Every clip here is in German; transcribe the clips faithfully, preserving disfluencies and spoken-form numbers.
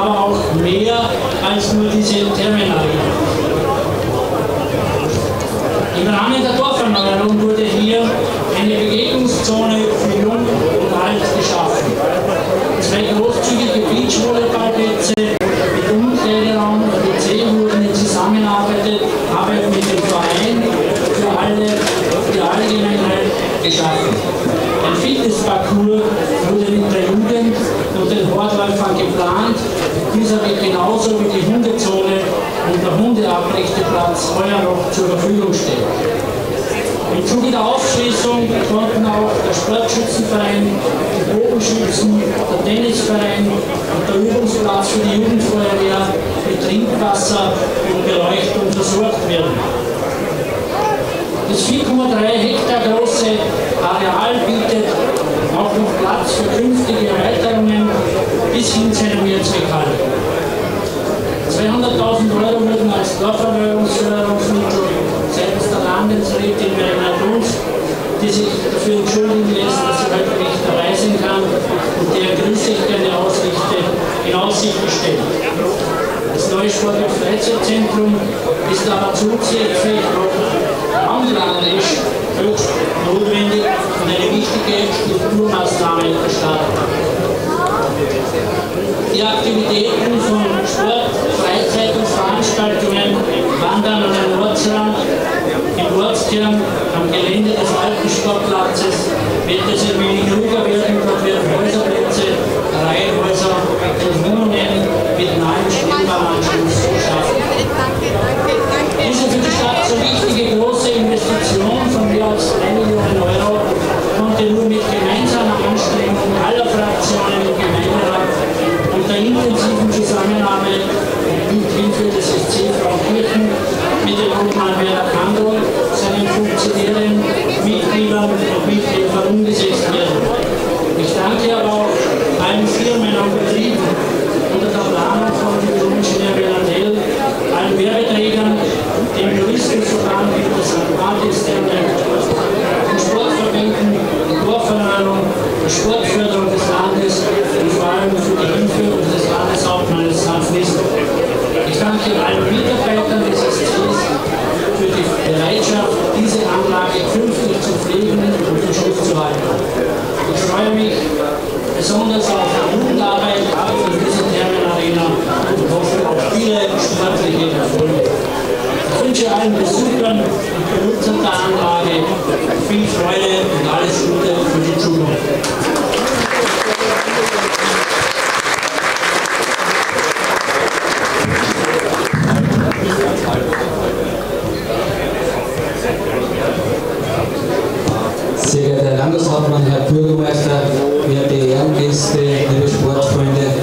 aber auch mehr als nur diese Terminalien. Im Rahmen der Dorfveränderung wurde hier eine Begegnungszone für Jung und Alt geschaffen. Zwei großzügige Beachvolleyballplätze mit Umkleideraum und W C wurden in Zusammenarbeit mit dem Verein für alle, für die Allgemeinheit geschaffen. Ein Fitnessparcours wurde mit der Jugend und den Hortläufern geplant. Dieser wird genauso wie die Hundezone und der Hundeabrechteplatz heuer noch zur Verfügung stehen. Im Zuge der Aufschließung konnten auch der Sportschützenverein, die Bogenschützen, der Tennisverein und der Übungsplatz für die Jugendfeuerwehr mit Trinkwasser und Beleuchtung versorgt werden. Das vier Komma drei Hektar große Areal bietet auch noch Platz für künftige Erweiterungen bis hin zu einem Mehrzweckhalle. zweihunderttausend Euro wurden als Dorferneuerungsförderungsmittel seitens der Landesrätin Verena Dunst, die sich dafür entschuldigen lässt, dass sie heute nicht dabei sein kann und deren Grüß ich gerne in Aussicht gestellt. Das neue Sport- und Freizeitzentrum ist aber zusätzlich auch raumplagnerisch höchst notwendig und eine wichtige Strukturmaßnahme der Stadt. Die Aktivitäten von Sport, Freizeit und Veranstaltungen wandern an den Ortsrand, im Ortskern, am Gelände des alten Sportplatzes, wird es in Wien-Kruger werden, dort werden Häuserplätze, Reihenhäuser, Wohnungen mit nahem Schwimmbahn-Anschluss geschaffen. Diese für die Stadt so wichtige große Investition von mehr als eine Million Euro konnte nur mit gemeinsamer Anstrengung aller Fraktionen im Gemeinderat und der intensiven Zusammenarbeit mit Hilfe des S C Frankfurt mit dem Obmann Werner Kandl, seinen funktionierenden Mitgliedern und Mitgliedern umgesetzt werden. Ich danke aber auch allen Firmen und Betrieben unter der Planung von Diplom-Ingenieur Bernadell, allen Werbeträgern, dem Juristenverband Peter Sankt Martins, den Sportverbänden, der Dorferneuerung, der Sportförderung des Landes und vor allem für die Einführung des Landeshauptmanns Hans Nistel. Ich danke allen Mitarbeitern des S C S für die Bereitschaft, diese Anlage künftig zu pflegen und in Schutz zu halten. Ich freue mich besonders auf die Jugendarbeit in dieser Terminarena und hoffe auf viele sportliche Erfolge. Ich wünsche allen Besuchern und Benutzern der Anlage viel Freude und alles Gute für die Zukunft. Sehr geehrter Herr Landeshauptmann, Herr Bürgermeister, werte Ehrengäste, liebe Sportfreunde.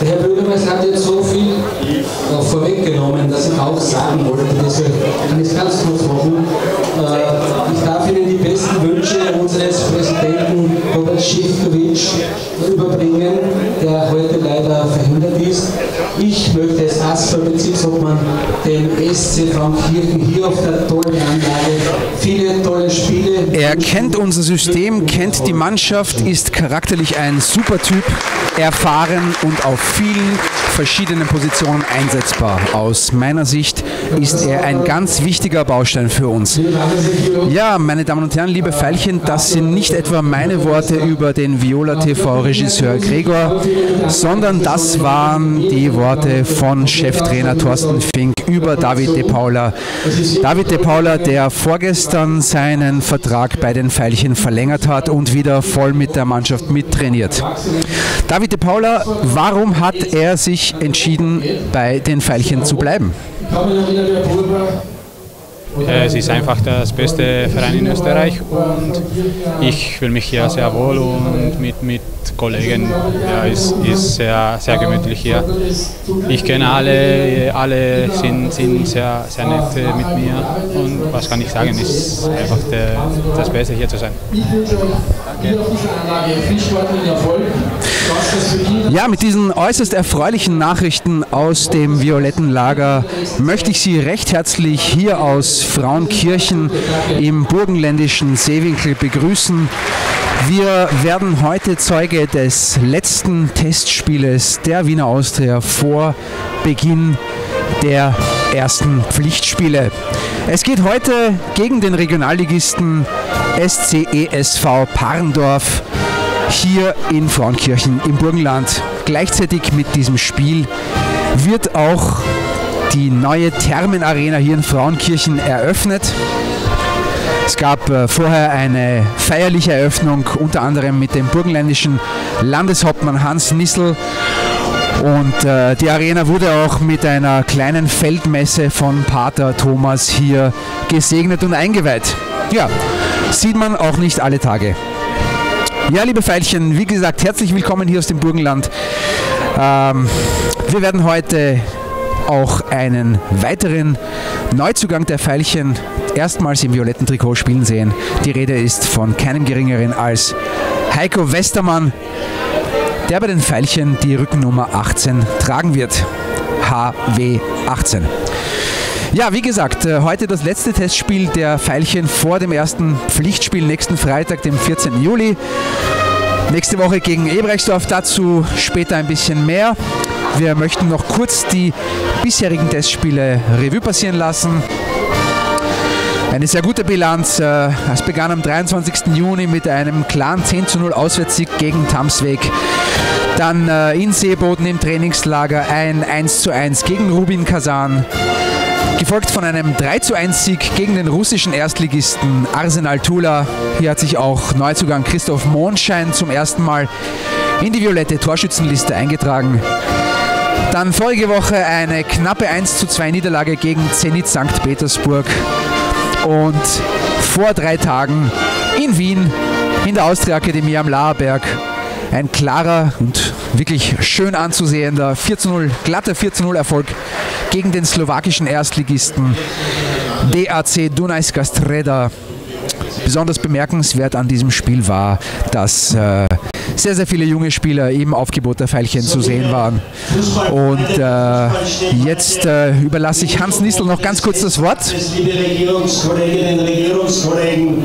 Der Herr Bürgermeister hat jetzt so viel äh, vorweggenommen, dass ich auch sagen wollte, deshalb kann ich es ganz kurz machen. Äh, ich darf Ihnen die besten Wünsche unseres Präsidenten Robert Šefčovič überbringen, der heute leider verhindert ist. Ich möchte als Asphalt-Bezirksobmann dem S C Frankirchen hier auf der tollen Anlage viele tolle Spiele. Er kennt unser System, kennt die Mannschaft, ist charakterlich ein super Typ, erfahren und auf vielen verschiedenen Positionen einsetzbar. Aus meiner Sicht ist er ein ganz wichtiger Baustein für uns. Ja, meine Damen und Herren, liebe Veilchen, das sind nicht etwa meine Worte über den Viola T V Regisseur Gregor, sondern das waren die Worte von Cheftrainer Thorsten Fink über David de Paula. David de Paula, der vorgestern seinen Vertrag bei den Veilchen verlängert hat und wieder voll mit der Mannschaft mittrainiert. David de Paula, warum hat er sich entschieden, bei den Veilchen zu bleiben? Es ist einfach das beste Verein in Österreich und ich fühle mich hier sehr wohl und mit, mit Kollegen. Ja, es ist sehr, sehr gemütlich hier. Ich kenne alle, alle sind, sind sehr, sehr nett mit mir und was kann ich sagen, es ist einfach der, das Beste hier zu sein. Ja, mit diesen äußerst erfreulichen Nachrichten aus dem violetten Lager möchte ich Sie recht herzlich hier aus Frauenkirchen im burgenländischen Seewinkel begrüßen. Wir werden heute Zeuge des letzten Testspieles der Wiener Austria vor Beginn der ersten Pflichtspiele. Es geht heute gegen den Regionalligisten S C E S V Parndorf hier in Frauenkirchen im Burgenland. Gleichzeitig mit diesem Spiel wird auch die neue Thermenarena hier in Frauenkirchen eröffnet. Es gab äh, vorher eine feierliche Eröffnung, unter anderem mit dem burgenländischen Landeshauptmann Hans Nissl. Und äh, die Arena wurde auch mit einer kleinen Feldmesse von Pater Thomas hier gesegnet und eingeweiht. Ja, sieht man auch nicht alle Tage. Ja, liebe Veilchen, wie gesagt, herzlich willkommen hier aus dem Burgenland. Ähm, wir werden heute auch einen weiteren Neuzugang der Veilchen erstmals im violetten Trikot spielen sehen. Die Rede ist von keinem Geringeren als Heiko Westermann, der bei den Veilchen die Rückennummer achtzehn tragen wird. H W achtzehn. Ja, wie gesagt, heute das letzte Testspiel der Veilchen vor dem ersten Pflichtspiel nächsten Freitag, dem vierzehnten Juli. Nächste Woche gegen Ebreichsdorf, dazu später ein bisschen mehr. Wir möchten noch kurz die bisherigen Testspiele Revue passieren lassen. Eine sehr gute Bilanz. Es begann am dreiundzwanzigsten Juni mit einem klaren zehn zu null Auswärtssieg gegen Tamsweg. Dann in Seeboden im Trainingslager ein eins zu eins gegen Rubin Kasan. Gefolgt von einem drei zu eins Sieg gegen den russischen Erstligisten Arsenal Tula. Hier hat sich auch Neuzugang Christoph Monschein zum ersten Mal in die violette Torschützenliste eingetragen. Dann vorige Woche eine knappe eins zu zwei Niederlage gegen Zenit Sankt Petersburg. Und vor drei Tagen in Wien, in der Austria-Akademie am Laarberg, ein klarer und wirklich schön anzusehender vier zu null, glatter vier zu null Erfolg gegen den slowakischen Erstligisten D A C Dunajská Streda. Besonders bemerkenswert an diesem Spiel war, dass äh, sehr, sehr viele junge Spieler im Aufgebot der Veilchen zu sehen waren. Und äh, jetzt äh, überlasse ich Hans Nissl noch ganz kurz das Wort. Liebe Regierungskolleginnen, Regierungskollegen,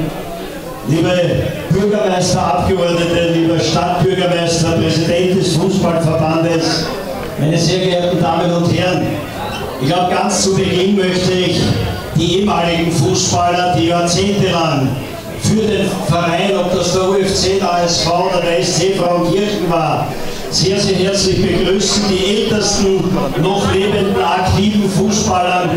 liebe Bürgermeisterabgeordnete, lieber Stadtbürgermeister, Präsident des Fußballverbandes, meine sehr geehrten Damen und Herren, ich glaube, ganz zu Beginn möchte ich die ehemaligen Fußballer, die jahrzehntelang für den Verein, ob das der U F C, der A S V oder der S C Frauenkirchen war, sehr, sehr herzlich begrüßen, die ältesten noch lebenden, aktiven Fußballer.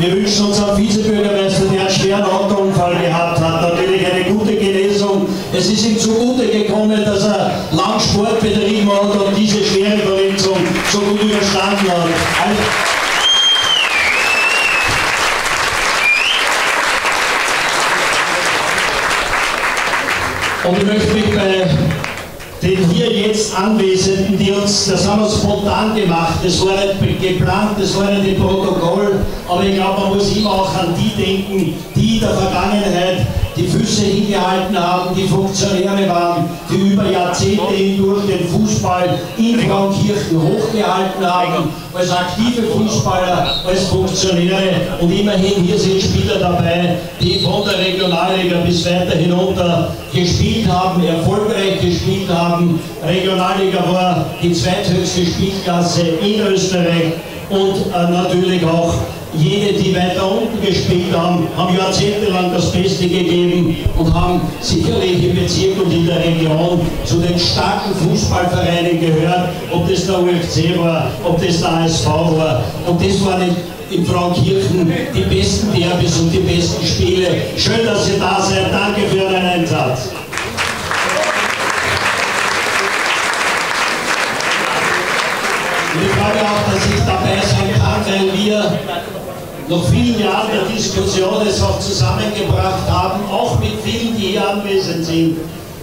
Wir wünschen unserem Vizebürgermeister, der einen schweren Autounfall gehabt hat, natürlich eine gute Genesung. Es ist ihm zugute gekommen, dass er lang Sport betrieben hat und diese schwere Verletzung so gut überstanden hat. Also und ich möchte mich bei den hier jetzt Anwesenden, die uns, das haben wir spontan gemacht, das war nicht geplant, das war nicht im Protokoll, aber ich glaube, man muss immer auch an die denken, die in der Vergangenheit die Füße hingehalten haben, die Funktionäre waren, die über Jahrzehnte hindurch den Fußball in Frauenkirchen hochgehalten haben, als aktive Fußballer, als Funktionäre, und immerhin hier sind Spieler dabei, die von der Regionalliga bis weiter hinunter gespielt haben, erfolgreich gespielt haben. Regionalliga war die zweithöchste Spielklasse in Österreich und äh, natürlich auch jene, die weiter unten gespielt haben, haben jahrzehntelang das Beste gegeben und haben sicherlich im Bezirk und in der Region zu den starken Fußballvereinen gehört, ob das der U F C war, ob das der A S V war. Und das waren in Frauenkirchen die besten Derbys und die besten Spiele. Schön, dass ihr da seid. Danke für euren Einsatz. Ich glaube auch, dass ich dabei sein kann, weil wir nach vielen Jahren der Diskussion es auch zusammengebracht haben, auch mit vielen, die hier anwesend sind,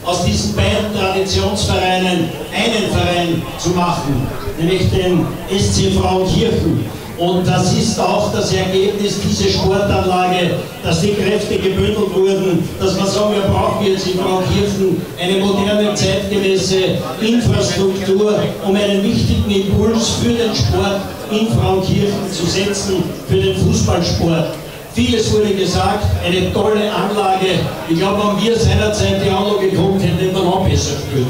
aus diesen beiden Traditionsvereinen einen Verein zu machen, nämlich den S C Frauenkirchen. Und das ist auch das Ergebnis dieser Sportanlage, dass die Kräfte gebündelt wurden, dass man sagen, wir brauchen jetzt in Frauenkirchen eine moderne, zeitgemäße Infrastruktur, um einen wichtigen Impuls für den Sport in Frauenkirchen zu setzen, für den Fußballsport. Vieles wurde gesagt, eine tolle Anlage. Ich glaube, wenn wir seinerzeit die Anlage gekommen hätten, dann auch besser gespielt.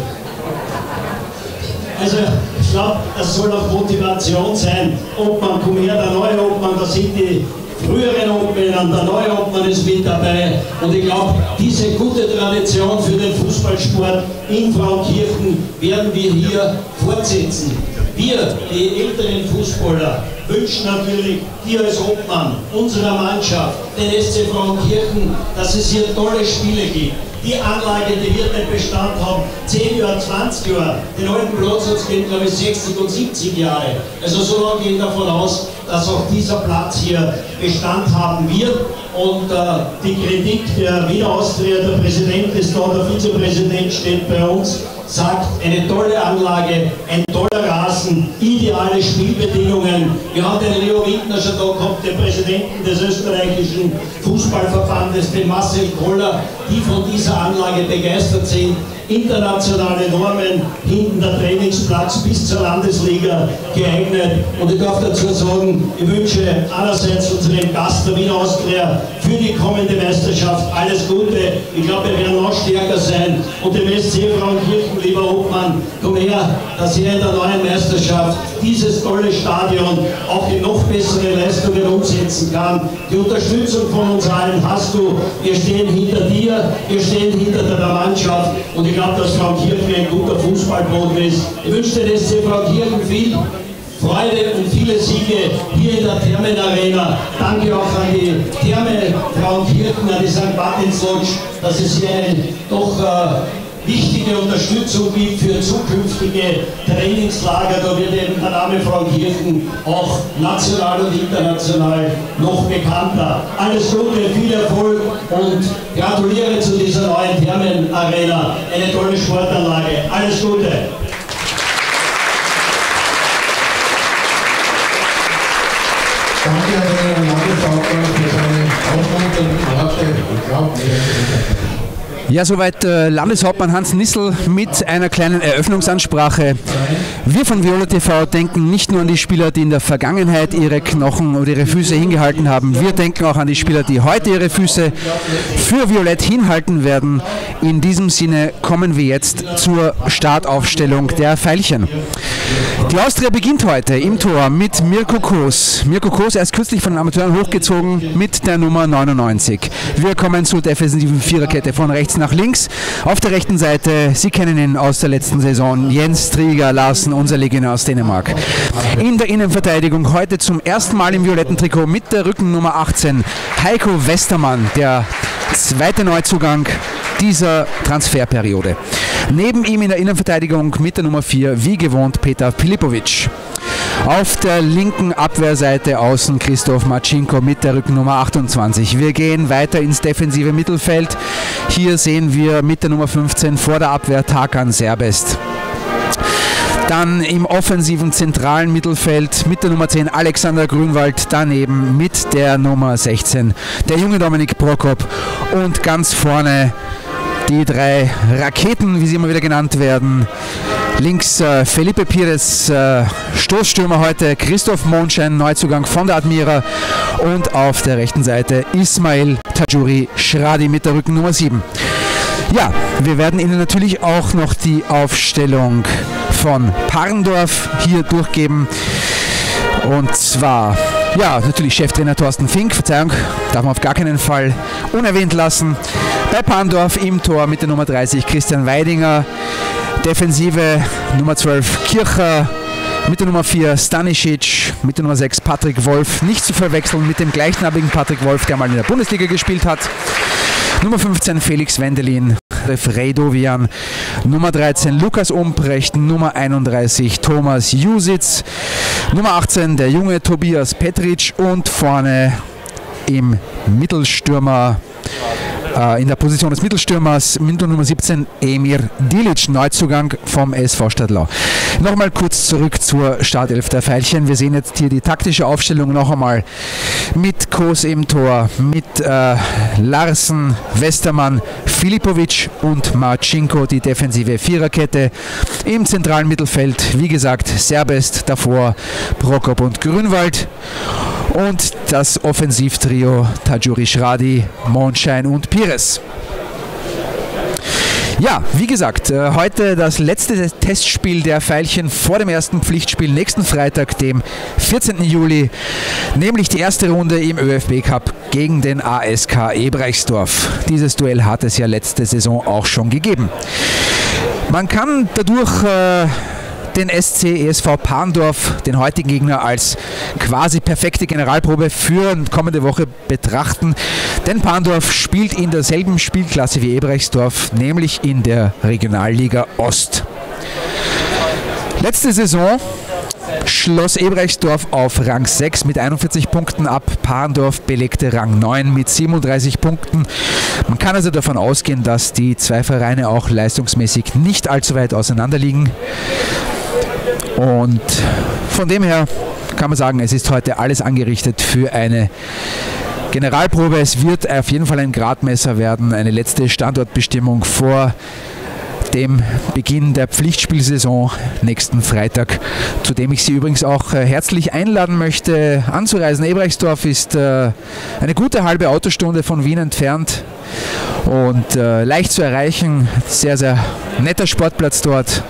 Also ich glaube, das soll auch Motivation sein. Obmann, komm her, der neue Obmann, da sind die früheren Obmänner, der neue Obmann ist mit dabei. Und ich glaube, diese gute Tradition für den Fußballsport in Frauenkirchen werden wir hier fortsetzen. Wir, die älteren Fußballer, wünschen natürlich dir als Obmann, unserer Mannschaft, den S C Frauenkirchen, dass es hier tolle Spiele gibt. Die Anlage, die wird den Bestand haben, zehn Jahre, zwanzig Jahre, den alten Platz hat es gegeben, glaube ich, sechzig und siebzig Jahre. Also so lange gehen wir davon aus, dass auch dieser Platz hier Bestand haben wird. Und äh, die Kritik der Wiener Austria, der Präsident ist da, der Vizepräsident steht bei uns, sagt, eine tolle Anlage, ein toller Rasen, ideale Spielbedingungen. Wir haben den Leo Windner schon da gehabt, den Präsidenten des österreichischen Fußballverbandes, den Marcel Koller, die von dieser Anlage begeistert sind. Internationale Normen, hinten der Trainingsplatz bis zur Landesliga geeignet. Und ich darf dazu sagen, ich wünsche einerseits unserem Gast der Wiener Austria für die kommende Meisterschaft alles Gute. Ich glaube, wir werden noch stärker sein. Und dem S C Frauenkirchen, lieber Obmann, komm her, dass ihr in der neuen Meisterschaft dieses tolle Stadion auch in noch bessere Leistungen umsetzen kann. Die Unterstützung von uns allen hast du. Wir stehen hinter dir, wir stehen hinter deiner Mannschaft. Und ich Ich glaube, dass Frauenkirchen ein guter Fußballboden ist. Ich wünsche den S C Frauenkirchen viel Freude und viele Siege hier in der Thermen Arena. Danke auch an die Thermen Frauenkirchen, an die Sankt Martins Lodge, dass es hier eine doch äh, wichtige Unterstützung gibt für zukünftige Trainingslager. Da wird eben der Name Frauenkirchen auch national und international noch bekannter. Alles Gute, viel Erfolg und gratuliere zu dieser neuen Thermen Arena. Eine tolle Sportanlage. Alles Gute. Danke an den Landeshauptmann für seine aufmunternden Worte und Glauben. Ja, soweit äh, Landeshauptmann Hans Nissl mit einer kleinen Eröffnungsansprache. Wir von Viola T V denken nicht nur an die Spieler, die in der Vergangenheit ihre Knochen oder ihre Füße hingehalten haben. Wir denken auch an die Spieler, die heute ihre Füße für Violett hinhalten werden. In diesem Sinne kommen wir jetzt zur Startaufstellung der Veilchen. Die Austria beginnt heute im Tor mit Mirko Kos. Mirko Kos, erst kürzlich von den Amateuren hochgezogen mit der Nummer neunundneunzig. Wir kommen zur defensiven Viererkette von rechts nach links. Auf der rechten Seite, Sie kennen ihn aus der letzten Saison, Jens Stryger Larsen, unser Legionär aus Dänemark. In der Innenverteidigung heute zum ersten Mal im violetten Trikot mit der Rückennummer achtzehn, Heiko Westermann, der zweite Neuzugang dieser Transferperiode. Neben ihm in der Innenverteidigung mit der Nummer vier, wie gewohnt, Petar Filipović. Auf der linken Abwehrseite außen Christoph Marcinko mit der Rückennummer achtundzwanzig. Wir gehen weiter ins defensive Mittelfeld. Hier sehen wir mit der Nummer fünfzehn vor der Abwehr Tarkan Serbest. Dann im offensiven zentralen Mittelfeld mit der Nummer zehn Alexander Grünwald, daneben mit der Nummer sechzehn der junge Dominik Prokop und ganz vorne die drei Raketen, wie sie immer wieder genannt werden. Links äh, Felipe Pires, äh, Stoßstürmer heute, Christoph Monschein, Neuzugang von der Admira. Und auf der rechten Seite Ismail Tajouri Shradi mit der Rückennummer sieben. Ja, wir werden Ihnen natürlich auch noch die Aufstellung von Parndorf hier durchgeben. Und zwar, ja, natürlich Cheftrainer Thorsten Fink, Verzeihung, darf man auf gar keinen Fall unerwähnt lassen. Bei Parndorf im Tor mit der Nummer dreißig Christian Weidinger, Defensive Nummer zwölf Kircher, mit der Nummer vier Stanisic, mit der Nummer sechs Patrick Wolf, nicht zu verwechseln mit dem gleichnamigen Patrick Wolf, der mal in der Bundesliga gespielt hat. Nummer fünfzehn Felix Wendelin, Josef Redovian, Nummer dreizehn Lukas Umprecht, Nummer einunddreißig Thomas Jusitz, Nummer achtzehn der junge Tobias Petric und vorne im Mittelstürmer, äh, in der Position des Mittelstürmers mit Nummer siebzehn Emir Dilic, Neuzugang vom S V Stadlau. Nochmal kurz zurück zur Startelf der Veilchen. Wir sehen jetzt hier die taktische Aufstellung noch einmal mit Kos im Tor, mit äh, Larsen, Westermann, Filipović und Marcinko, die defensive Viererkette. Im zentralen Mittelfeld, wie gesagt, Serbest, davor Prokop und Grünwald. und das Offensivtrio Tajouri Shradi, Monschein und Pires. Ja, wie gesagt, heute das letzte Testspiel der Veilchen vor dem ersten Pflichtspiel nächsten Freitag, dem vierzehnten Juli, nämlich die erste Runde im ÖFB Cup gegen den A S K Ebreichsdorf. Dieses Duell hat es ja letzte Saison auch schon gegeben. Man kann dadurch äh, den S C E S V Parndorf, den heutigen Gegner, als quasi perfekte Generalprobe für kommende Woche betrachten. Denn Parndorf spielt in derselben Spielklasse wie Ebreichsdorf, nämlich in der Regionalliga Ost. Letzte Saison schloss Ebreichsdorf auf Rang sechs mit einundvierzig Punkten ab. Parndorf belegte Rang neun mit siebenunddreißig Punkten. Man kann also davon ausgehen, dass die zwei Vereine auch leistungsmäßig nicht allzu weit auseinander liegen. Und von dem her kann man sagen, es ist heute alles angerichtet für eine Generalprobe. Es wird auf jeden Fall ein Gradmesser werden, eine letzte Standortbestimmung vor dem Beginn der Pflichtspielsaison nächsten Freitag, zu dem ich Sie übrigens auch herzlich einladen möchte, anzureisen. Ebreichsdorf ist äh, eine gute halbe Autostunde von Wien entfernt und äh, leicht zu erreichen. Sehr, sehr netter Sportplatz dort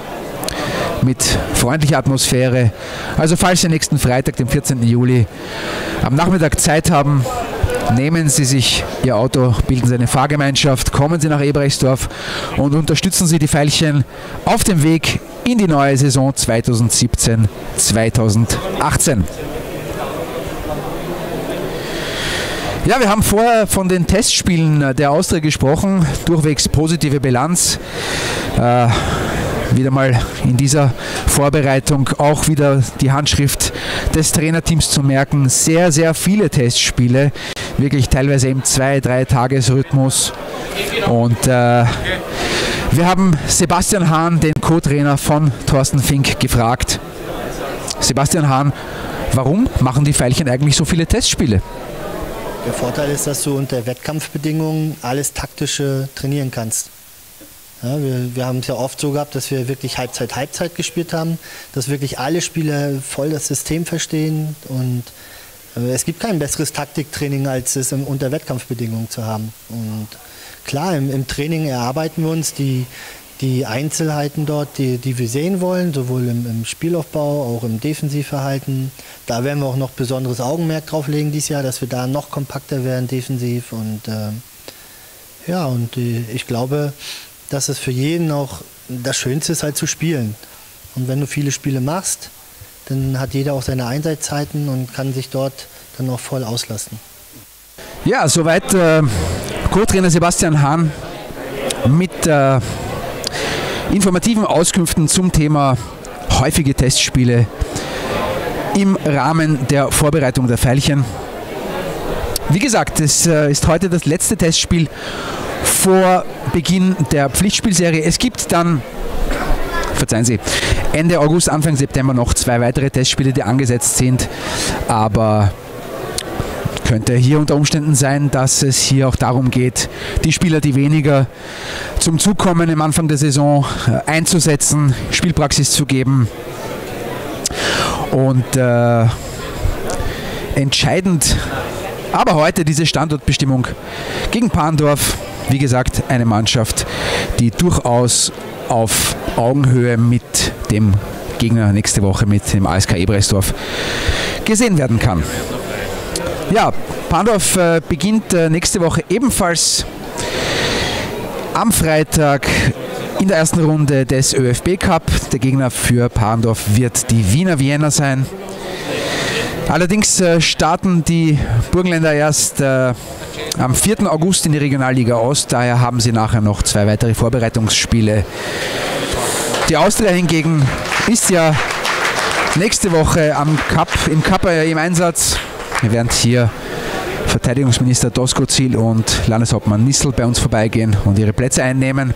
mit freundlicher Atmosphäre. Also falls Sie nächsten Freitag, dem vierzehnten Juli, am Nachmittag Zeit haben, nehmen Sie sich Ihr Auto, bilden Sie eine Fahrgemeinschaft, kommen Sie nach Ebreichsdorf und unterstützen Sie die Veilchen auf dem Weg in die neue Saison zweitausendsiebzehn zweitausendachtzehn. Ja, wir haben vorher von den Testspielen der Austria gesprochen, durchwegs positive Bilanz. Äh, wieder mal in dieser Vorbereitung auch wieder die Handschrift des Trainerteams zu merken. Sehr, sehr viele Testspiele, wirklich teilweise im Zwei-, Drei-Tages-Rhythmus. Und äh, wir haben Sebastian Hahn, den Co-Trainer von Thorsten Fink, gefragt. Sebastian Hahn, warum machen die Veilchen eigentlich so viele Testspiele? Der Vorteil ist, dass du unter Wettkampfbedingungen alles Taktische trainieren kannst. Ja, wir, wir haben es ja oft so gehabt, dass wir wirklich Halbzeit, Halbzeit gespielt haben, dass wirklich alle Spieler voll das System verstehen, und äh, es gibt kein besseres Taktiktraining, als es im, unter Wettkampfbedingungen zu haben. Und klar, im, im Training erarbeiten wir uns die, die Einzelheiten dort, die, die wir sehen wollen, sowohl im, im Spielaufbau, auch im Defensivverhalten. Da werden wir auch noch besonderes Augenmerk drauf legen dieses Jahr, dass wir da noch kompakter werden defensiv. Und äh, ja, und äh, ich glaube, dass es für jeden auch das Schönste ist, halt zu spielen. Und wenn du viele Spiele machst, dann hat jeder auch seine Einsatzzeiten und kann sich dort dann auch voll auslasten. Ja, soweit äh, Co-Trainer Sebastian Hahn mit äh, informativen Auskünften zum Thema häufige Testspiele im Rahmen der Vorbereitung der Veilchen. Wie gesagt, es äh, ist heute das letzte Testspiel vor Beginn der Pflichtspielserie. Es gibt dann, verzeihen Sie, Ende August, Anfang September noch zwei weitere Testspiele, die angesetzt sind. Aber könnte hier unter Umständen sein, dass es hier auch darum geht, die Spieler, die weniger zum Zug kommen im Anfang der Saison, einzusetzen, Spielpraxis zu geben. Und äh, entscheidend aber heute diese Standortbestimmung gegen Parndorf. Wie gesagt, eine Mannschaft, die durchaus auf Augenhöhe mit dem Gegner nächste Woche, mit dem A S K Ebreichsdorf, gesehen werden kann. Ja, Parndorf äh, beginnt äh, nächste Woche ebenfalls am Freitag in der ersten Runde des ÖFB Cup. Der Gegner für Parndorf wird die Wiener Vienna sein. Allerdings äh, starten die Burgenländer erst Äh, am vierten August in die Regionalliga Ost, daher haben sie nachher noch zwei weitere Vorbereitungsspiele. Die Austria hingegen ist ja nächste Woche am Cup, im Cup im Einsatz, während hier Verteidigungsminister Doskozil und Landeshauptmann Nissl bei uns vorbeigehen und ihre Plätze einnehmen.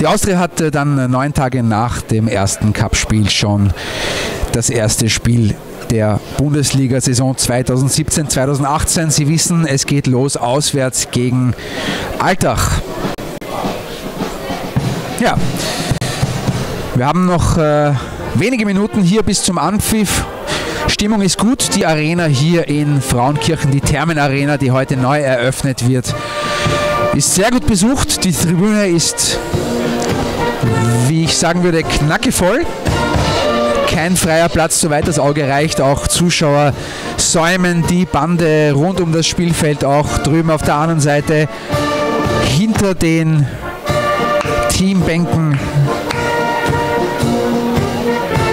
Die Austria hatte dann neun Tage nach dem ersten Cup-Spiel schon das erste Spiel der Bundesliga-Saison zweitausendsiebzehn zweitausendachtzehn. Sie wissen, es geht los auswärts gegen Altach. Ja, wir haben noch äh, wenige Minuten hier bis zum Anpfiff. Stimmung ist gut, die Arena hier in Frauenkirchen, die Thermen-Arena, die heute neu eröffnet wird, ist sehr gut besucht. Die Tribüne ist, wie ich sagen würde, knackevoll. Kein freier Platz, soweit das Auge reicht. Auch Zuschauer säumen die Bande rund um das Spielfeld, auch drüben auf der anderen Seite hinter den Teambänken.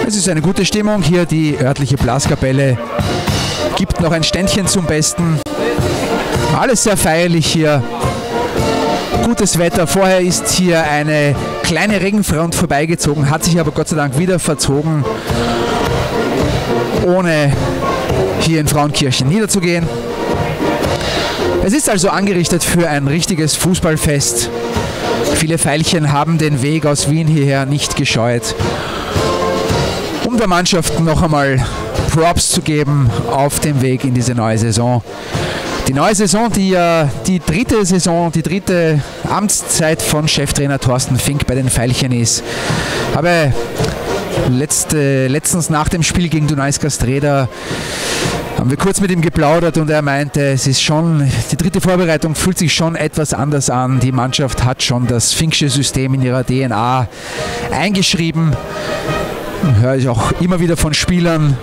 Es ist eine gute Stimmung hier. Die örtliche Blaskapelle gibt noch ein Ständchen zum Besten. Alles sehr feierlich hier. Gutes Wetter. Vorher ist hier eine kleine Regenfront vorbeigezogen, hat sich aber Gott sei Dank wieder verzogen, ohne hier in Frauenkirchen niederzugehen. Es ist also angerichtet für ein richtiges Fußballfest. Viele Veilchen haben den Weg aus Wien hierher nicht gescheut, um der Mannschaft noch einmal Props zu geben auf dem Weg in diese neue Saison. Die neue Saison, die ja die dritte Saison, die dritte Amtszeit von Cheftrainer Thorsten Fink bei den Veilchen ist. Habe letzte, letztens nach dem Spiel gegen Dunajská Streda, haben wir kurz mit ihm geplaudert und er meinte, es ist schon, die dritte Vorbereitung fühlt sich schon etwas anders an. Die Mannschaft hat schon das Finksche System in ihrer D N A eingeschrieben. Höre ich auch immer wieder von Spielern,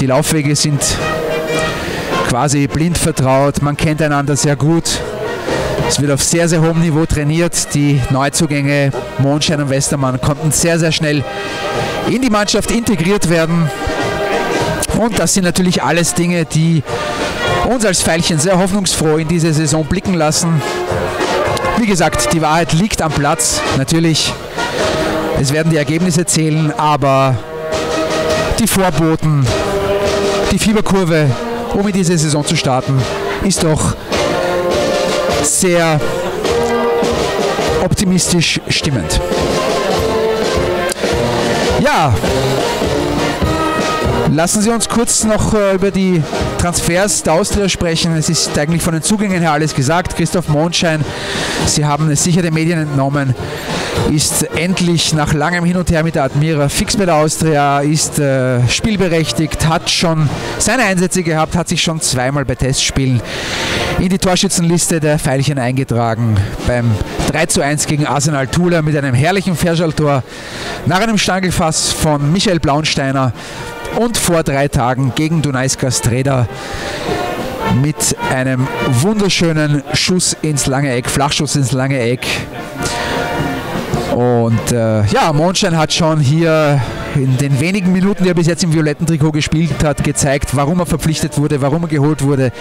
die Laufwege sind quasi blind vertraut, man kennt einander sehr gut. Es wird auf sehr, sehr hohem Niveau trainiert. Die Neuzugänge Monschein und Westermann konnten sehr, sehr schnell in die Mannschaft integriert werden. Und das sind natürlich alles Dinge, die uns als Veilchen sehr hoffnungsfroh in diese Saison blicken lassen. Wie gesagt, die Wahrheit liegt am Platz. Natürlich, es werden die Ergebnisse zählen, aber die Vorboten, die Fieberkurve, um in diese Saison zu starten, ist doch sehr optimistisch stimmend. Ja, lassen Sie uns kurz noch über die Transfers der Austria sprechen. Es ist eigentlich von den Zugängen her alles gesagt. Christoph Monschein, Sie haben es sicher den Medien entnommen, ist endlich nach langem Hin und Her mit der Admira fix bei der Austria, ist äh, spielberechtigt, hat schon seine Einsätze gehabt, hat sich schon zweimal bei Testspielen in die Torschützenliste der Veilchen eingetragen. Beim drei zu eins gegen Arsenal Tula mit einem herrlichen Ferschaltor nach einem Stangelfass von Michael Blauensteiner und vor drei Tagen gegen Dunajská Streda mit einem wunderschönen Schuss ins lange Eck, Flachschuss ins lange Eck. Und äh, ja, Monschein hat schon hier in den wenigen Minuten, die er bis jetzt im violetten Trikot gespielt hat, gezeigt, warum er verpflichtet wurde, warum er geholt wurde.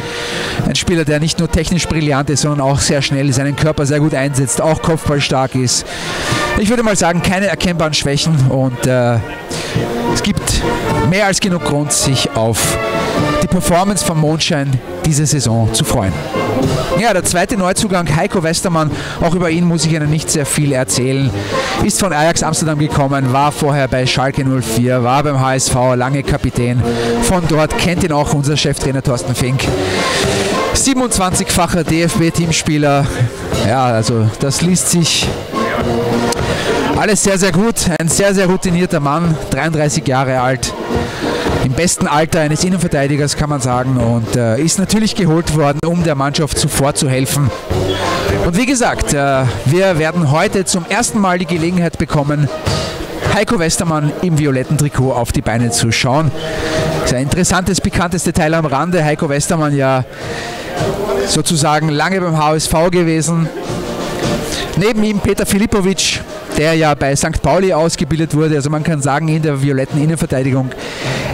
Ein Spieler, der nicht nur technisch brillant ist, sondern auch sehr schnell seinen Körper sehr gut einsetzt, auch kopfballstark ist. Ich würde mal sagen, keine erkennbaren Schwächen und äh, es gibt mehr als genug Grund, sich auf die Performance von Monschein diese Saison zu freuen. Ja, der zweite Neuzugang, Heiko Westermann, auch über ihn muss ich Ihnen nicht sehr viel erzählen, ist von Ajax Amsterdam gekommen, war vorher bei Schalke null vier, war beim H S V, lange Kapitän, von dort kennt ihn auch unser Cheftrainer Thorsten Fink. siebenundzwanzigfacher D F B-Teamspieler, ja, also das liest sich alles sehr, sehr gut, ein sehr, sehr routinierter Mann, dreiunddreißig Jahre alt. Im besten Alter eines Innenverteidigers kann man sagen und äh, ist natürlich geholt worden, um der Mannschaft zuvor zu helfen. Und wie gesagt, äh, wir werden heute zum ersten Mal die Gelegenheit bekommen, Heiko Westermann im violetten Trikot auf die Beine zu schauen. Das ist ein interessantes, pikantes Detail am Rande. Heiko Westermann ja sozusagen lange beim H S V gewesen. Neben ihm Petar Filipović, der ja bei Sankt Pauli ausgebildet wurde. Also man kann sagen, in der violetten Innenverteidigung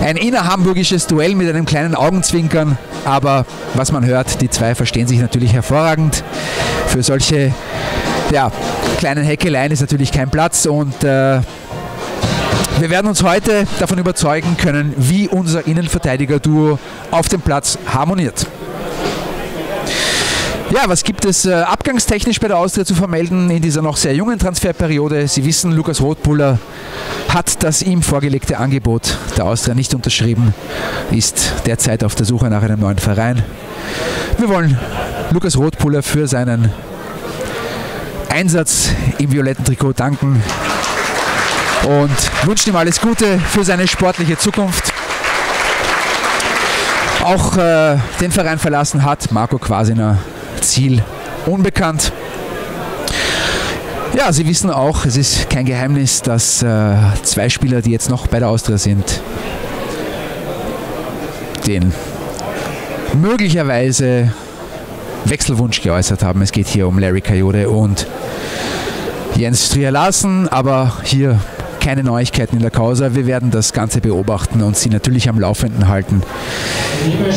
ein innerhamburgisches Duell mit einem kleinen Augenzwinkern. Aber was man hört, die zwei verstehen sich natürlich hervorragend. Für solche ja, kleinen Häckeleien ist natürlich kein Platz. Und äh, wir werden uns heute davon überzeugen können, wie unser Innenverteidiger-Duo auf dem Platz harmoniert. Ja, was gibt es äh, abgangstechnisch bei der Austria zu vermelden in dieser noch sehr jungen Transferperiode? Sie wissen, Lukas Rothpuller hat das ihm vorgelegte Angebot der Austria nicht unterschrieben, ist derzeit auf der Suche nach einem neuen Verein. Wir wollen Lukas Rothpuller für seinen Einsatz im violetten Trikot danken und wünschen ihm alles Gute für seine sportliche Zukunft. auch äh, den Verein verlassen hat. Marco Kwasiner, Ziel unbekannt. Ja, Sie wissen auch, es ist kein Geheimnis, dass äh, zwei Spieler, die jetzt noch bei der Austria sind, den möglicherweise Wechselwunsch geäußert haben. Es geht hier um Larry Coyote und Jens Stryger Larsen, aber hier keine Neuigkeiten in der Causa. Wir werden das Ganze beobachten und Sie natürlich am Laufenden halten,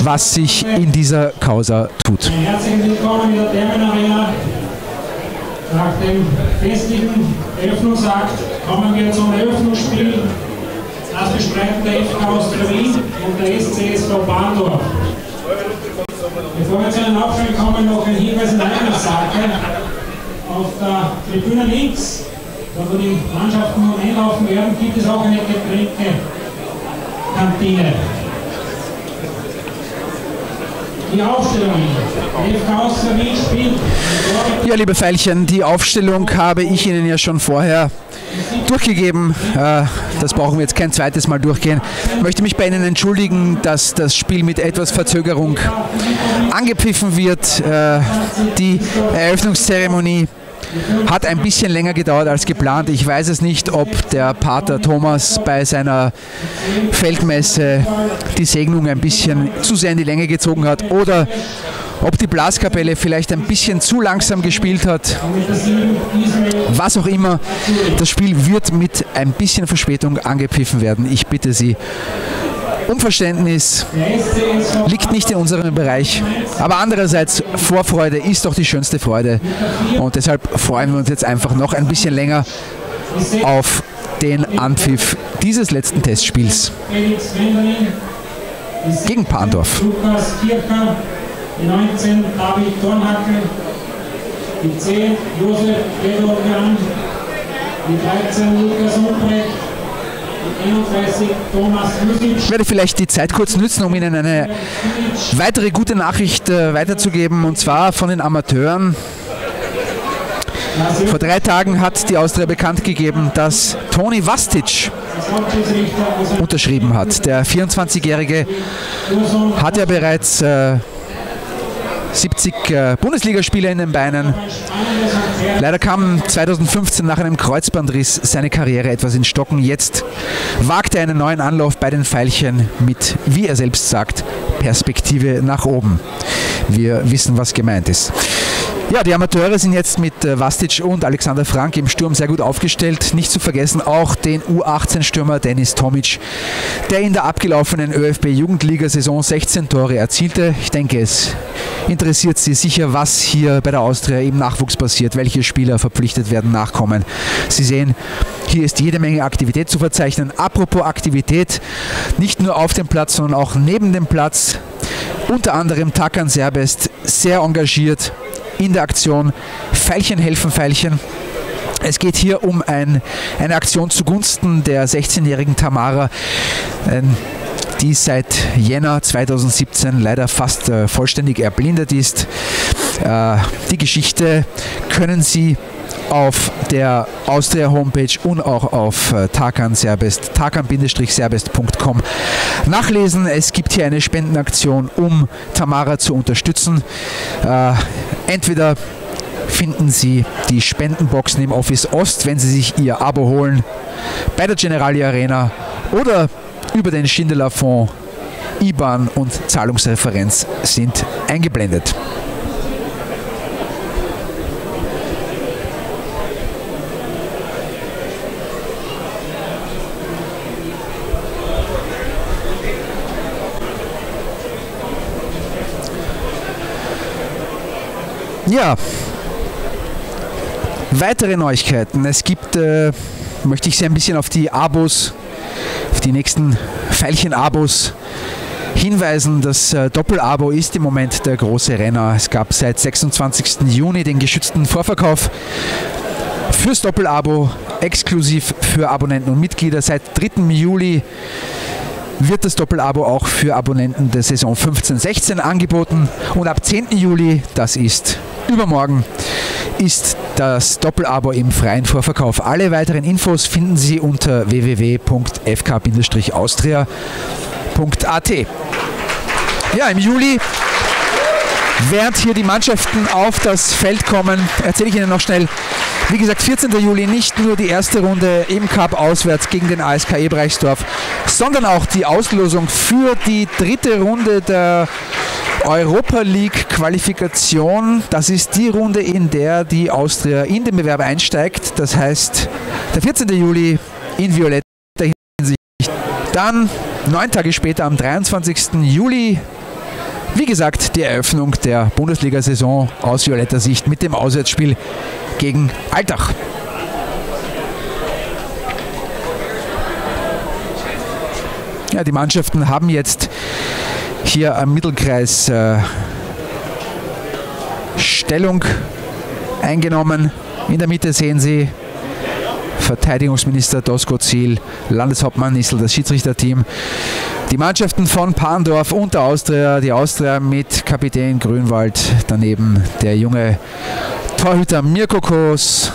was sich in dieser Causa tut. Herzlich willkommen in der Terminarena. Nach dem festlichen Eröffnungsakt kommen wir zum Eröffnungsspiel. Das besprechen der F K Austria Wien und der S C E S V Parndorf. Bevor wir zu den Aufstellungen kommen, noch ein Hinweis in eigener Sache. Auf der Tribüne links, da wo die Mannschaften nun einlaufen werden, gibt es auch eine Getränkekantine. Die Aufstellung. Ja, liebe Veilchen, die Aufstellung habe ich Ihnen ja schon vorher durchgegeben. Das brauchen wir jetzt kein zweites Mal durchgehen. Ich möchte mich bei Ihnen entschuldigen, dass das Spiel mit etwas Verzögerung angepfiffen wird. Die Eröffnungszeremonie hat ein bisschen länger gedauert als geplant. Ich weiß es nicht, ob der Pater Thomas bei seiner Feldmesse die Segnung ein bisschen zu sehr in die Länge gezogen hat oder ob die Blaskapelle vielleicht ein bisschen zu langsam gespielt hat. Was auch immer, das Spiel wird mit ein bisschen Verspätung angepfiffen werden. Ich bitte Sie um Verständnis, liegt nicht in unserem Bereich, aber andererseits Vorfreude ist doch die schönste Freude und deshalb freuen wir uns jetzt einfach noch ein bisschen länger auf den Anpfiff dieses letzten Testspiels gegen Parndorf. Lukas Kirka, die neunzehn, David Dornhacke, die zehn, Josef Redovian, die dreizehn, Lukas Ulbrecht, ich werde vielleicht die Zeit kurz nützen, um Ihnen eine weitere gute Nachricht weiterzugeben, und zwar von den Amateuren. Vor drei Tagen hat die Austria bekannt gegeben, dass Toni Vastic unterschrieben hat. Der vierundzwanzigjährige hat ja bereits äh, siebzig äh, Bundesligaspiele in den Beinen. Leider kam zweitausendfünfzehn nach einem Kreuzbandriss seine Karriere etwas in Stocken. Jetzt wagt er einen neuen Anlauf bei den Veilchen mit, wie er selbst sagt, Perspektive nach oben. Wir wissen, was gemeint ist. Ja, die Amateure sind jetzt mit äh, Vastic und Alexander Frank im Sturm sehr gut aufgestellt. Nicht zu vergessen auch den U achtzehn-Stürmer Dennis Tomic, der in der abgelaufenen ÖFB-Jugendliga-Saison sechzehn Tore erzielte. Ich denke, es interessiert Sie sicher, was hier bei der Austria im Nachwuchs passiert, welche Spieler verpflichtet werden, nachkommen. Sie sehen, hier ist jede Menge Aktivität zu verzeichnen. Apropos Aktivität, nicht nur auf dem Platz, sondern auch neben dem Platz. Unter anderem Tarkan Serbest, sehr engagiert in der Aktion Veilchen helfen Veilchen. Es geht hier um ein, eine Aktion zugunsten der sechzehnjährigen Tamara, die seit Jänner zweitausendsiebzehn leider fast vollständig erblindet ist. Die Geschichte können Sie auf der Austria-Homepage und auch auf Tarkan Serbest, tarkan Bindestrich serbest Punkt com nachlesen. Es gibt hier eine Spendenaktion, um Tamara zu unterstützen. Äh, entweder finden Sie die Spendenboxen im Office Ost, wenn Sie sich Ihr Abo holen, bei der Generali Arena oder über den Schindler Fonds. I B A N und Zahlungsreferenz sind eingeblendet. Ja, weitere Neuigkeiten. Es gibt, äh, möchte ich Sie ein bisschen auf die Abos, auf die nächsten Veilchen-Abos hinweisen. Das äh, Doppelabo ist im Moment der große Renner. Es gab seit sechsundzwanzigsten Juni den geschützten Vorverkauf fürs Doppelabo, exklusiv für Abonnenten und Mitglieder. Seit dritten Juli wird das Doppelabo auch für Abonnenten der Saison fünfzehn sechzehn angeboten. Und ab zehnten Juli, das ist übermorgen, ist das Doppelabo im freien Vorverkauf. Alle weiteren Infos finden Sie unter w w w punkt f k Bindestrich austria punkt a t. ja, im Juli, während hier die Mannschaften auf das Feld kommen, erzähle ich Ihnen noch schnell. Wie gesagt, vierzehnten Juli nicht nur die erste Runde im Cup auswärts gegen den A S K Ebreichsdorf, sondern auch die Auslosung für die dritte Runde der Europa League Qualifikation. Das ist die Runde, in der die Austria in den Bewerb einsteigt. Das heißt, der vierzehnte Juli in violetter Hinsicht. Dann neun Tage später, am dreiundzwanzigsten Juli, wie gesagt, die Eröffnung der Bundesliga-Saison aus violetter Sicht mit dem Auswärtsspiel gegen Altach. Ja, die Mannschaften haben jetzt hier am Mittelkreis äh, Stellung eingenommen. In der Mitte sehen Sie Verteidigungsminister Doskozil, Landeshauptmann Nissl, das Schiedsrichterteam. Die Mannschaften von Parndorf und der Austria, die Austria mit Kapitän Grünwald, daneben der junge Torhüter Mirko Kos,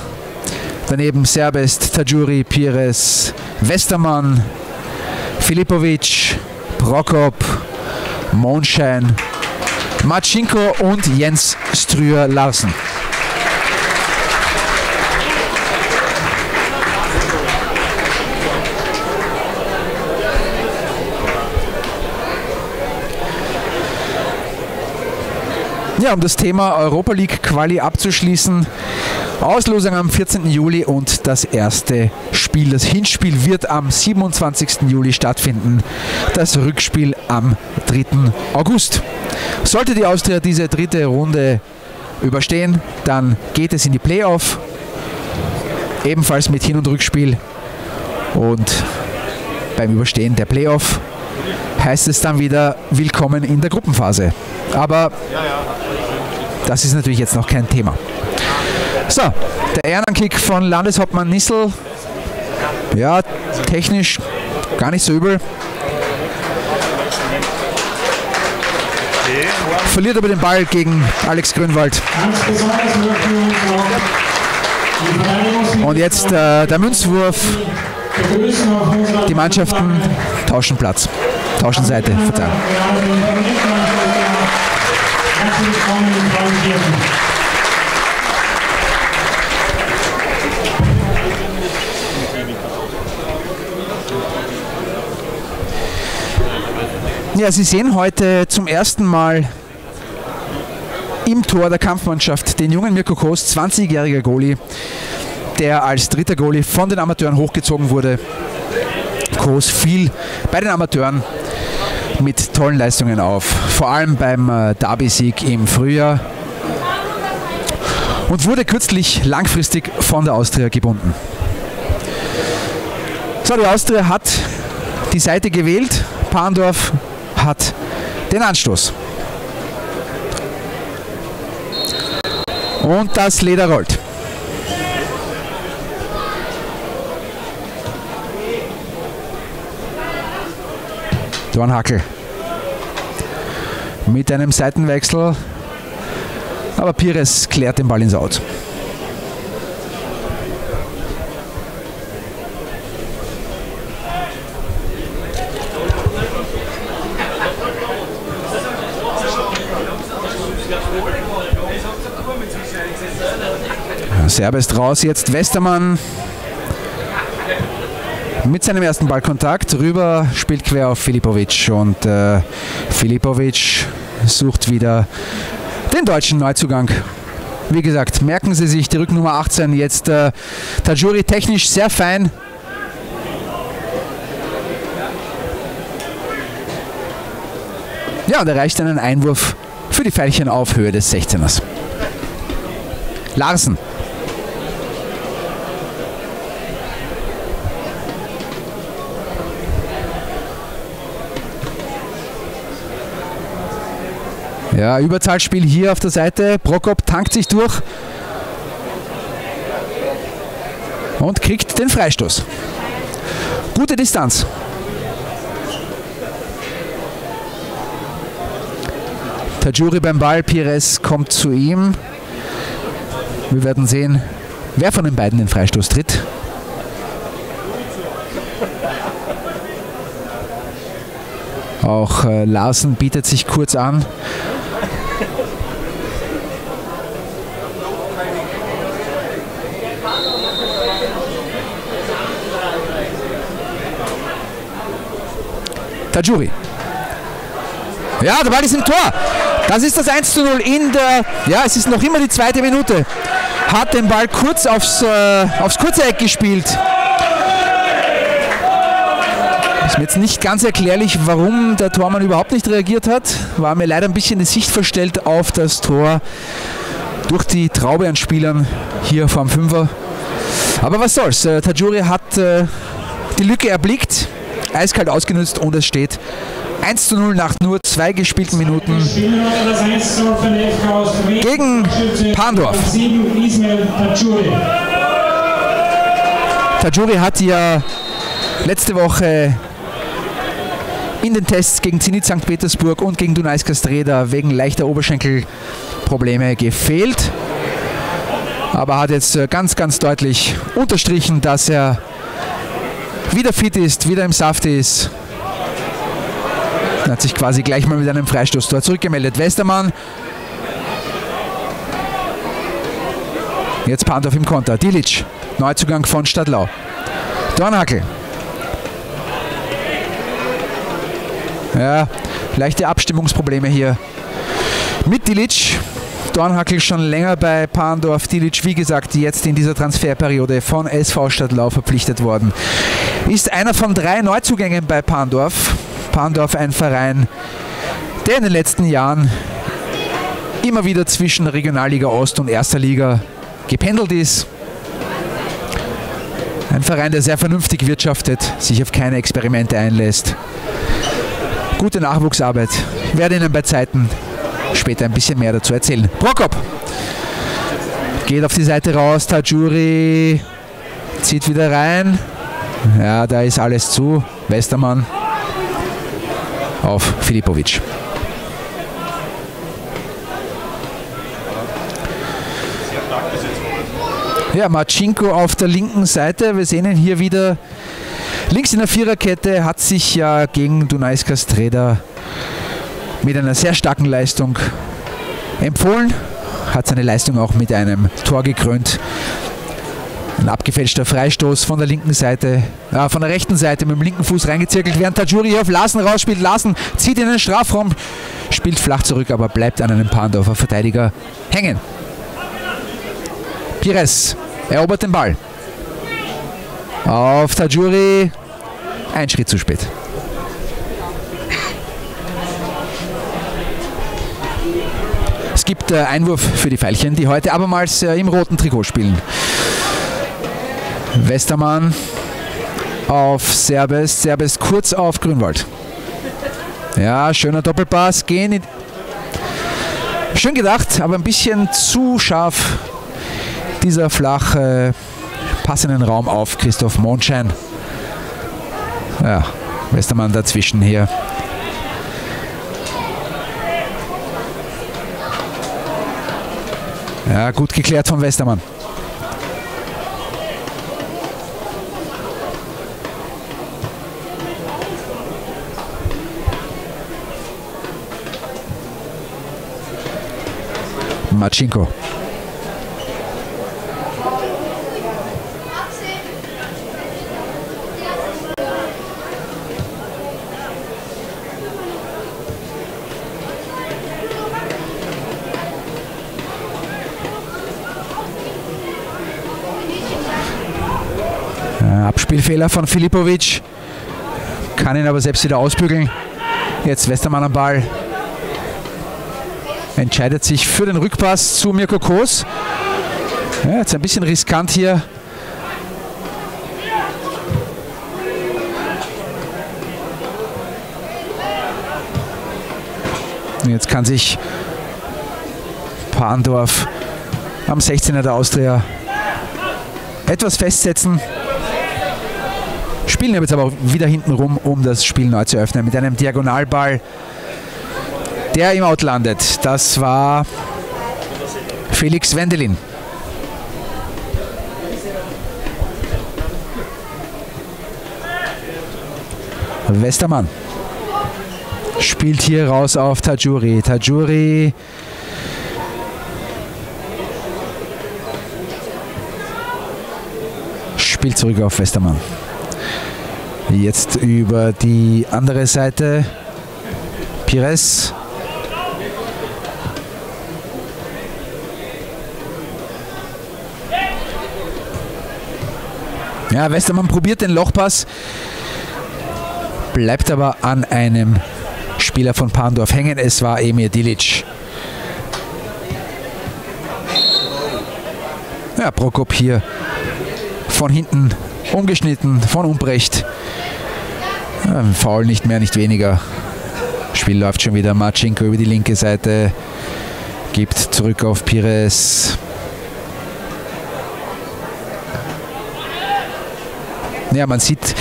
daneben Serbest, Tajouri, Pires, Westermann, Filipović, Prokop, Monschein, Marcinko und Jens Stryger Larsen. Ja, um das Thema Europa League Quali abzuschließen, Auslosung am vierzehnten Juli und das erste Spiel. Das Hinspiel wird am siebenundzwanzigsten Juli stattfinden, das Rückspiel am dritten August. Sollte die Austria diese dritte Runde überstehen, dann geht es in die Playoff, ebenfalls mit Hin- und Rückspiel. Und beim Überstehen der Playoff heißt es dann wieder willkommen in der Gruppenphase. Aber das ist natürlich jetzt noch kein Thema. So, der Ehrenkick von Landeshauptmann Nissl. Ja, technisch gar nicht so übel. Verliert aber den Ball gegen Alex Grünwald. Und jetzt äh, der Münzwurf. Die Mannschaften tauschen Platz, tauschen Seite, Verzeihung. Ja, Sie sehen heute zum ersten Mal im Tor der Kampfmannschaft den jungen Mirko Kos, zwanzigjähriger Goalie, der als dritter Goalie von den Amateuren hochgezogen wurde. Kos fiel bei den Amateuren mit tollen Leistungen auf, vor allem beim Derby-Sieg im Frühjahr, und wurde kürzlich langfristig von der Austria gebunden. So, die Austria hat die Seite gewählt, Parndorf hat den Anstoß. Und das Leder rollt. Dornhackel mit einem Seitenwechsel, aber Pires klärt den Ball ins Out. Serbest raus, jetzt Westermann mit seinem ersten Ballkontakt rüber, spielt quer auf Filipović, und äh, Filipović sucht wieder den deutschen Neuzugang. Wie gesagt, merken Sie sich die Rücknummer achtzehn, jetzt äh, Tajouri, technisch sehr fein. Ja, und erreicht einen Einwurf für die Pfeilchen auf Höhe des sechzehners. Larsen. Ja, Überzahlspiel hier auf der Seite. Prokop tankt sich durch und kriegt den Freistoß. Gute Distanz. Tajouri beim Ball, Pires kommt zu ihm. Wir werden sehen, wer von den beiden den Freistoß tritt. Auch äh, Larsen bietet sich kurz an. Tajouri. Ja, der Ball ist im Tor. Das ist das eins zu null in der, ja, es ist noch immer die zweite Minute. Hat den Ball kurz aufs, äh, aufs kurze Eck gespielt. Ist mir jetzt nicht ganz erklärlich, warum der Tormann überhaupt nicht reagiert hat. War mir leider ein bisschen die Sicht verstellt auf das Tor durch die Traube an Spielern hier vom Fünfer. Aber was soll's, äh, Tajouri hat äh, die Lücke erblickt, eiskalt ausgenutzt und es steht eins zu null nach nur zwei gespielten Minuten gegen Parndorf. Tajouri hat ja letzte Woche in den Tests gegen Zenit Sankt Petersburg und gegen Dunajská Streda wegen leichter Oberschenkelprobleme gefehlt. Aber hat jetzt ganz, ganz deutlich unterstrichen, dass er wieder fit ist, wieder im Saft ist. Hat sich quasi gleich mal mit einem Freistoß dort zurückgemeldet. Westermann. Jetzt Parndorf im Konter. Dilic, Neuzugang von Stadlau. Dornhackl. Ja, leichte Abstimmungsprobleme hier mit Dilic. Dornhackl schon länger bei Parndorf. Dilic, wie gesagt, jetzt in dieser Transferperiode von S V Stadlau verpflichtet worden. Ist einer von drei Neuzugängen bei Parndorf. Parndorf, ein Verein, der in den letzten Jahren immer wieder zwischen Regionalliga Ost und Erster Liga gependelt ist. Ein Verein, der sehr vernünftig wirtschaftet, sich auf keine Experimente einlässt. Gute Nachwuchsarbeit. Ich werde Ihnen bei Zeiten später ein bisschen mehr dazu erzählen. Prokop geht auf die Seite raus. Tajouri zieht wieder rein. Ja, da ist alles zu. Westermann auf Filipović. Ja, Marcinko auf der linken Seite. Wir sehen ihn hier wieder links in der Viererkette. Hat sich ja gegen Dunajská Streda mit einer sehr starken Leistung empfohlen. Hat seine Leistung auch mit einem Tor gekrönt. Ein abgefälschter Freistoß von der linken Seite, äh, von der rechten Seite mit dem linken Fuß reingezirkelt, während Tajouri hier auf Larsen rausspielt. Larsen zieht in den Strafraum, spielt flach zurück, aber bleibt an einem Parndorfer Verteidiger hängen. Pires erobert den Ball. Auf Tajouri, ein Schritt zu spät. Es gibt äh, Einwurf für die Veilchen, die heute abermals äh, im roten Trikot spielen. Westermann auf Serbest, Serbest kurz auf Grünwald. Ja, schöner Doppelpass. Gehen in Schön gedacht, aber ein bisschen zu scharf dieser flache Pass in den Raum auf Christoph Monschein. Ja, Westermann dazwischen hier. Ja, gut geklärt von Westermann. Marcinko. Abspielfehler von Filipović. Kann ihn aber selbst wieder ausbügeln. Jetzt Westermann am Ball. Entscheidet sich für den Rückpass zu Mirko Kos. Ja, jetzt ein bisschen riskant hier. Und jetzt kann sich Parndorf am sechzehner der Austria etwas festsetzen. Spielen jetzt aber wieder hinten rum, um das Spiel neu zu öffnen mit einem Diagonalball, der im Out landet. Das war Felix Wendelin. Westermann. spielt hier raus auf Tajouri. Tajouri spielt zurück auf Westermann. Jetzt über die andere Seite. Pires. Ja, Westermann probiert den Lochpass, bleibt aber an einem Spieler von Parndorf hängen. Es war Emir Dilic. Ja, Prokop hier von hinten umgeschnitten von Umbrecht. Ja, Foul nicht mehr, nicht weniger. Spiel läuft schon wieder. Marcinko über die linke Seite, gibt zurück auf Pires. Ja, man sieht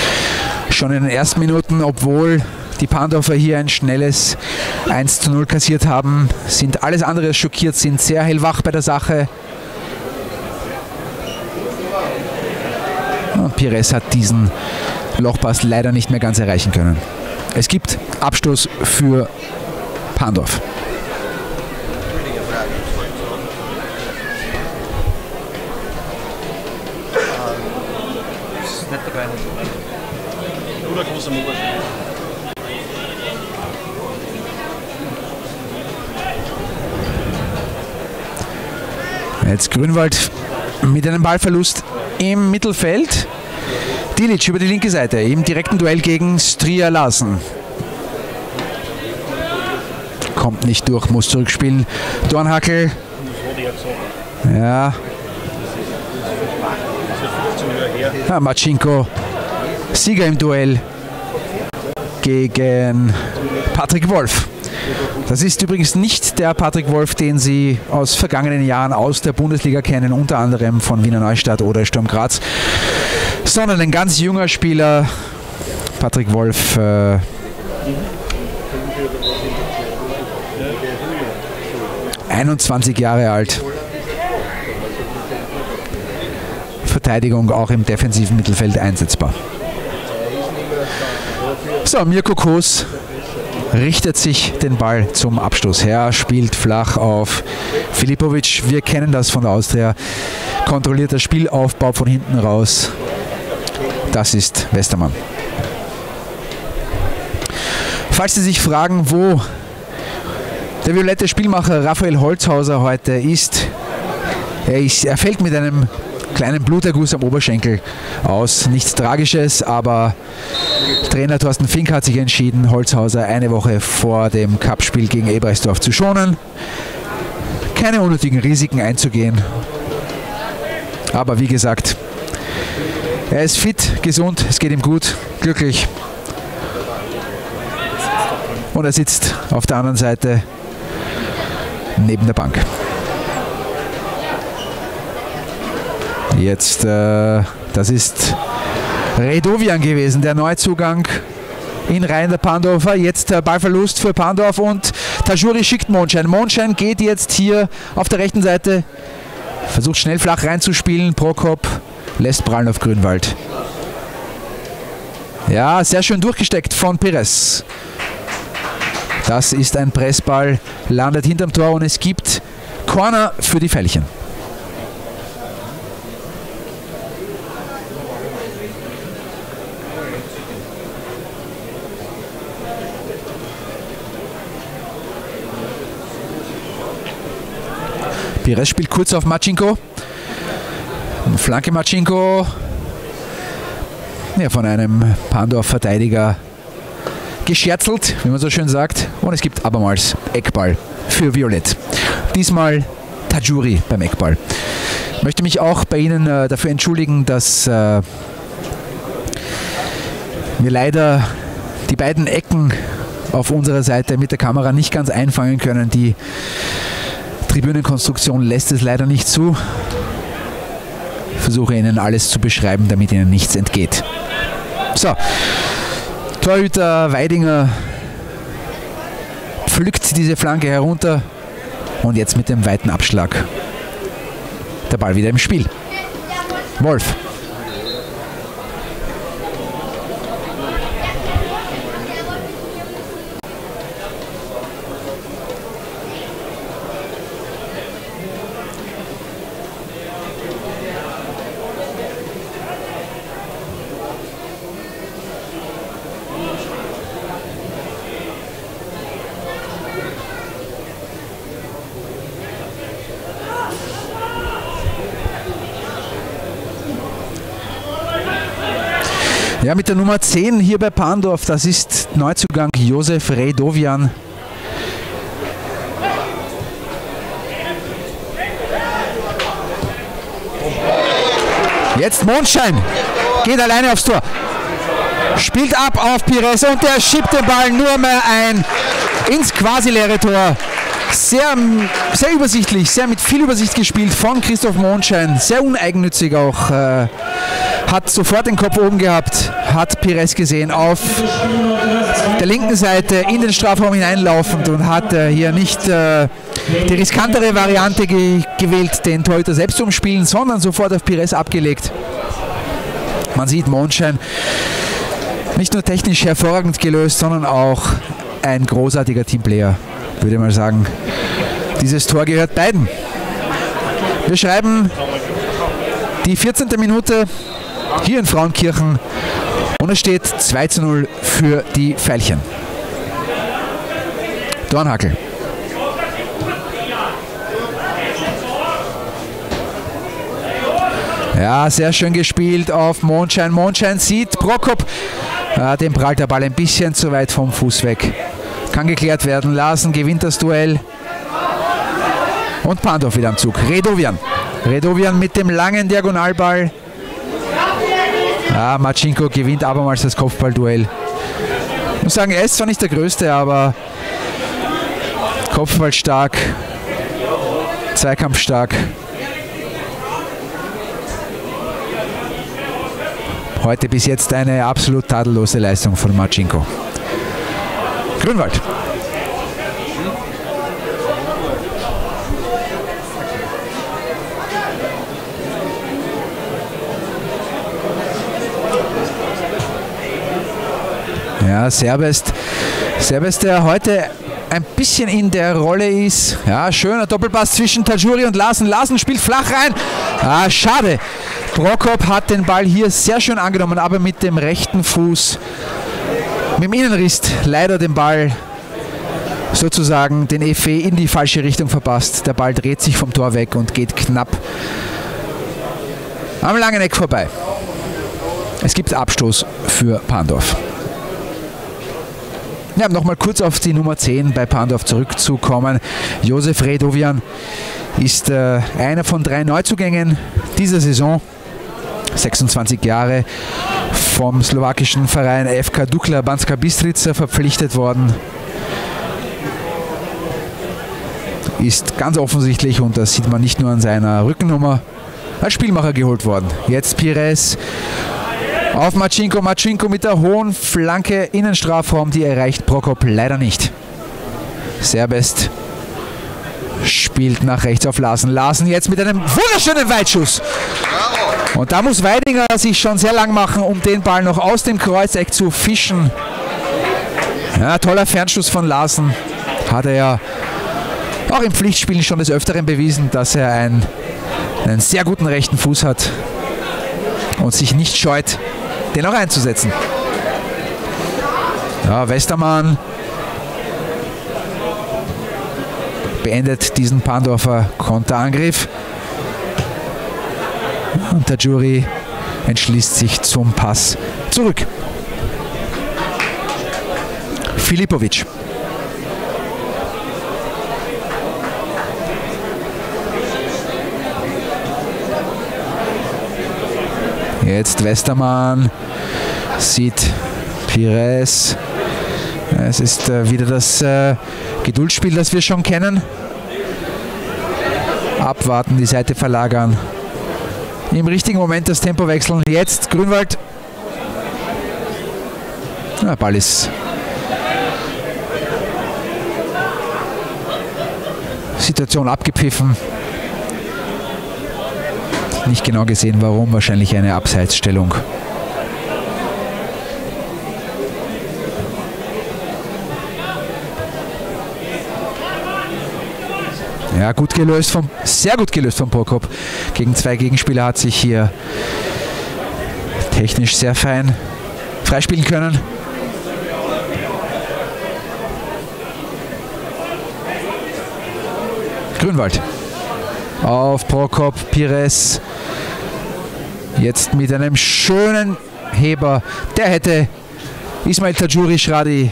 schon in den ersten Minuten, obwohl die Parndorfer hier ein schnelles eins zu null kassiert haben, sind alles andere als schockiert, sind sehr hellwach bei der Sache. Und Pires hat diesen Lochpass leider nicht mehr ganz erreichen können. Es gibt Abstoß für Parndorf. Jetzt Grünwald mit einem Ballverlust im Mittelfeld. Dilic über die linke Seite im direkten Duell gegen Stryger Larsen. Kommt nicht durch, muss zurückspielen. Dornhackel. Ja. Ah, Marcinko. Sieger im Duell gegen Patrick Wolf. Das ist übrigens nicht der Patrick Wolf, den Sie aus vergangenen Jahren aus der Bundesliga kennen, unter anderem von Wiener Neustadt oder Sturm Graz, sondern ein ganz junger Spieler, Patrick Wolf. Äh, einundzwanzig Jahre alt. Verteidigung auch im defensiven Mittelfeld einsetzbar. So, Mirko Kos richtet sich den Ball zum Abstoß her, spielt flach auf Filipović. Wir kennen das von der Austria. Kontrollierter Spielaufbau von hinten raus. Das ist Westermann. Falls Sie sich fragen, wo der violette Spielmacher Raphael Holzhauser heute ist, er, ist, er fällt mit einem kleinen Bluterguss am Oberschenkel aus. Nichts Tragisches, aber Trainer Thorsten Fink hat sich entschieden, Holzhauser eine Woche vor dem Cup-Spiel gegen Ebreichsdorf zu schonen. Keine unnötigen Risiken einzugehen. Aber wie gesagt, er ist fit, gesund, es geht ihm gut, glücklich. Und er sitzt auf der anderen Seite neben der Bank. Jetzt, äh, das ist Redovian gewesen, der Neuzugang in Reihen der Parndorfer. Jetzt äh, Ballverlust für Parndorf und Tajouri schickt Monschein. Monschein geht jetzt hier auf der rechten Seite, versucht schnell flach reinzuspielen. Prokop lässt prallen auf Grünwald. Ja, sehr schön durchgesteckt von Pires. Das ist ein Pressball, landet hinterm Tor und es gibt Corner für die Veilchen. Pires spielt kurz auf Marcinko. Flanke Marcinko. Ja, von einem Parndorf-Verteidiger gescherzelt, wie man so schön sagt. Und es gibt abermals Eckball für Violett. Diesmal Tajouri beim Eckball. Ich möchte mich auch bei Ihnen äh, dafür entschuldigen, dass äh, wir leider die beiden Ecken auf unserer Seite mit der Kamera nicht ganz einfangen können. Die Tribünenkonstruktion lässt es leider nicht zu. Ich versuche Ihnen alles zu beschreiben, damit Ihnen nichts entgeht. So, Torhüter Weidinger pflückt diese Flanke herunter und jetzt mit dem weiten Abschlag der Ball wieder im Spiel. Wolf. Ja, mit der Nummer zehn hier bei Parndorf, das ist Neuzugang Josef Redovian. Jetzt Monschein, geht alleine aufs Tor, spielt ab auf Pires und der schiebt den Ball nur mehr ein ins quasi leere Tor. Sehr, sehr übersichtlich, sehr mit viel Übersicht gespielt von Christoph Monschein, sehr uneigennützig auch, äh, hat sofort den Kopf oben gehabt, hat Pires gesehen, auf der linken Seite in den Strafraum hineinlaufend und hat äh, hier nicht äh, die riskantere Variante ge gewählt, den Torhüter selbst zu umspielen, sondern sofort auf Pires abgelegt. Man sieht Monschein nicht nur technisch hervorragend gelöst, sondern auch ein großartiger Teamplayer. Würde mal sagen, dieses Tor gehört beiden. Wir schreiben die vierzehnte Minute hier in Frauenkirchen und es steht zwei zu null für die Veilchen. Dornhackl. Ja, sehr schön gespielt auf Monschein. Monschein sieht Prokop. Ah, dem prallt der Ball ein bisschen zu weit vom Fuß weg. Kann geklärt werden. Larsen gewinnt das Duell. Und Parndorf wieder am Zug. Redovian. Redovian mit dem langen Diagonalball. Ah, Marcinko gewinnt abermals das Kopfballduell. Ich muss sagen, er ist zwar nicht der Größte, aber Kopfball stark, Zweikampf stark. Heute bis jetzt eine absolut tadellose Leistung von Marcinko. Grünwald. Ja, Serbest. Serbest, der heute ein bisschen in der Rolle ist. Ja, schöner Doppelpass zwischen Tajouri und Larsen. Larsen spielt flach rein. Ah, schade. Prokop hat den Ball hier sehr schön angenommen, aber mit dem rechten Fuß, mit dem Innenriss leider den Ball sozusagen, den Effet in die falsche Richtung verpasst. Der Ball dreht sich vom Tor weg und geht knapp am langen Eck vorbei. Es gibt Abstoß für Parndorf. Ja, nochmal kurz auf die Nummer zehn bei Parndorf zurückzukommen. Josef Redovian ist äh, einer von drei Neuzugängen dieser Saison. sechsundzwanzig Jahre, vom slowakischen Verein F K Dukla Banská Bystrica verpflichtet worden. Ist ganz offensichtlich, und das sieht man nicht nur an seiner Rückennummer, als Spielmacher geholt worden. Jetzt Pires auf Marcinko. Marcinko mit der hohen Flanke in den Strafraum, die erreicht Prokop leider nicht. Serbest spielt nach rechts auf Larsen. Larsen jetzt mit einem wunderschönen Weitschuss. Und da muss Weidinger sich schon sehr lang machen, um den Ball noch aus dem Kreuzeck zu fischen. Ja, toller Fernschuss von Larsen. Hat er ja auch im Pflichtspiel schon des Öfteren bewiesen, dass er einen, einen sehr guten rechten Fuß hat und sich nicht scheut, den auch einzusetzen. Ja, Westermann beendet diesen Parndorfer Konterangriff. Und Tajouri entschließt sich zum Pass zurück. Filipović. Jetzt Westermann. Sieht Pires. Es ist äh, wieder das äh, Geduldsspiel, das wir schon kennen. Abwarten, die Seite verlagern. Im richtigen Moment das Tempo wechseln. Jetzt Grünwald. Ja, Ball ist. Situation abgepfiffen. Nicht genau gesehen, warum. Wahrscheinlich eine Abseitsstellung. Ja, gut gelöst vom, sehr gut gelöst von Prokop. Gegen zwei Gegenspieler hat sich hier technisch sehr fein freispielen können. Grünwald auf Prokop, Pires. Jetzt mit einem schönen Heber, der hätte Ismail Tajouri Shradi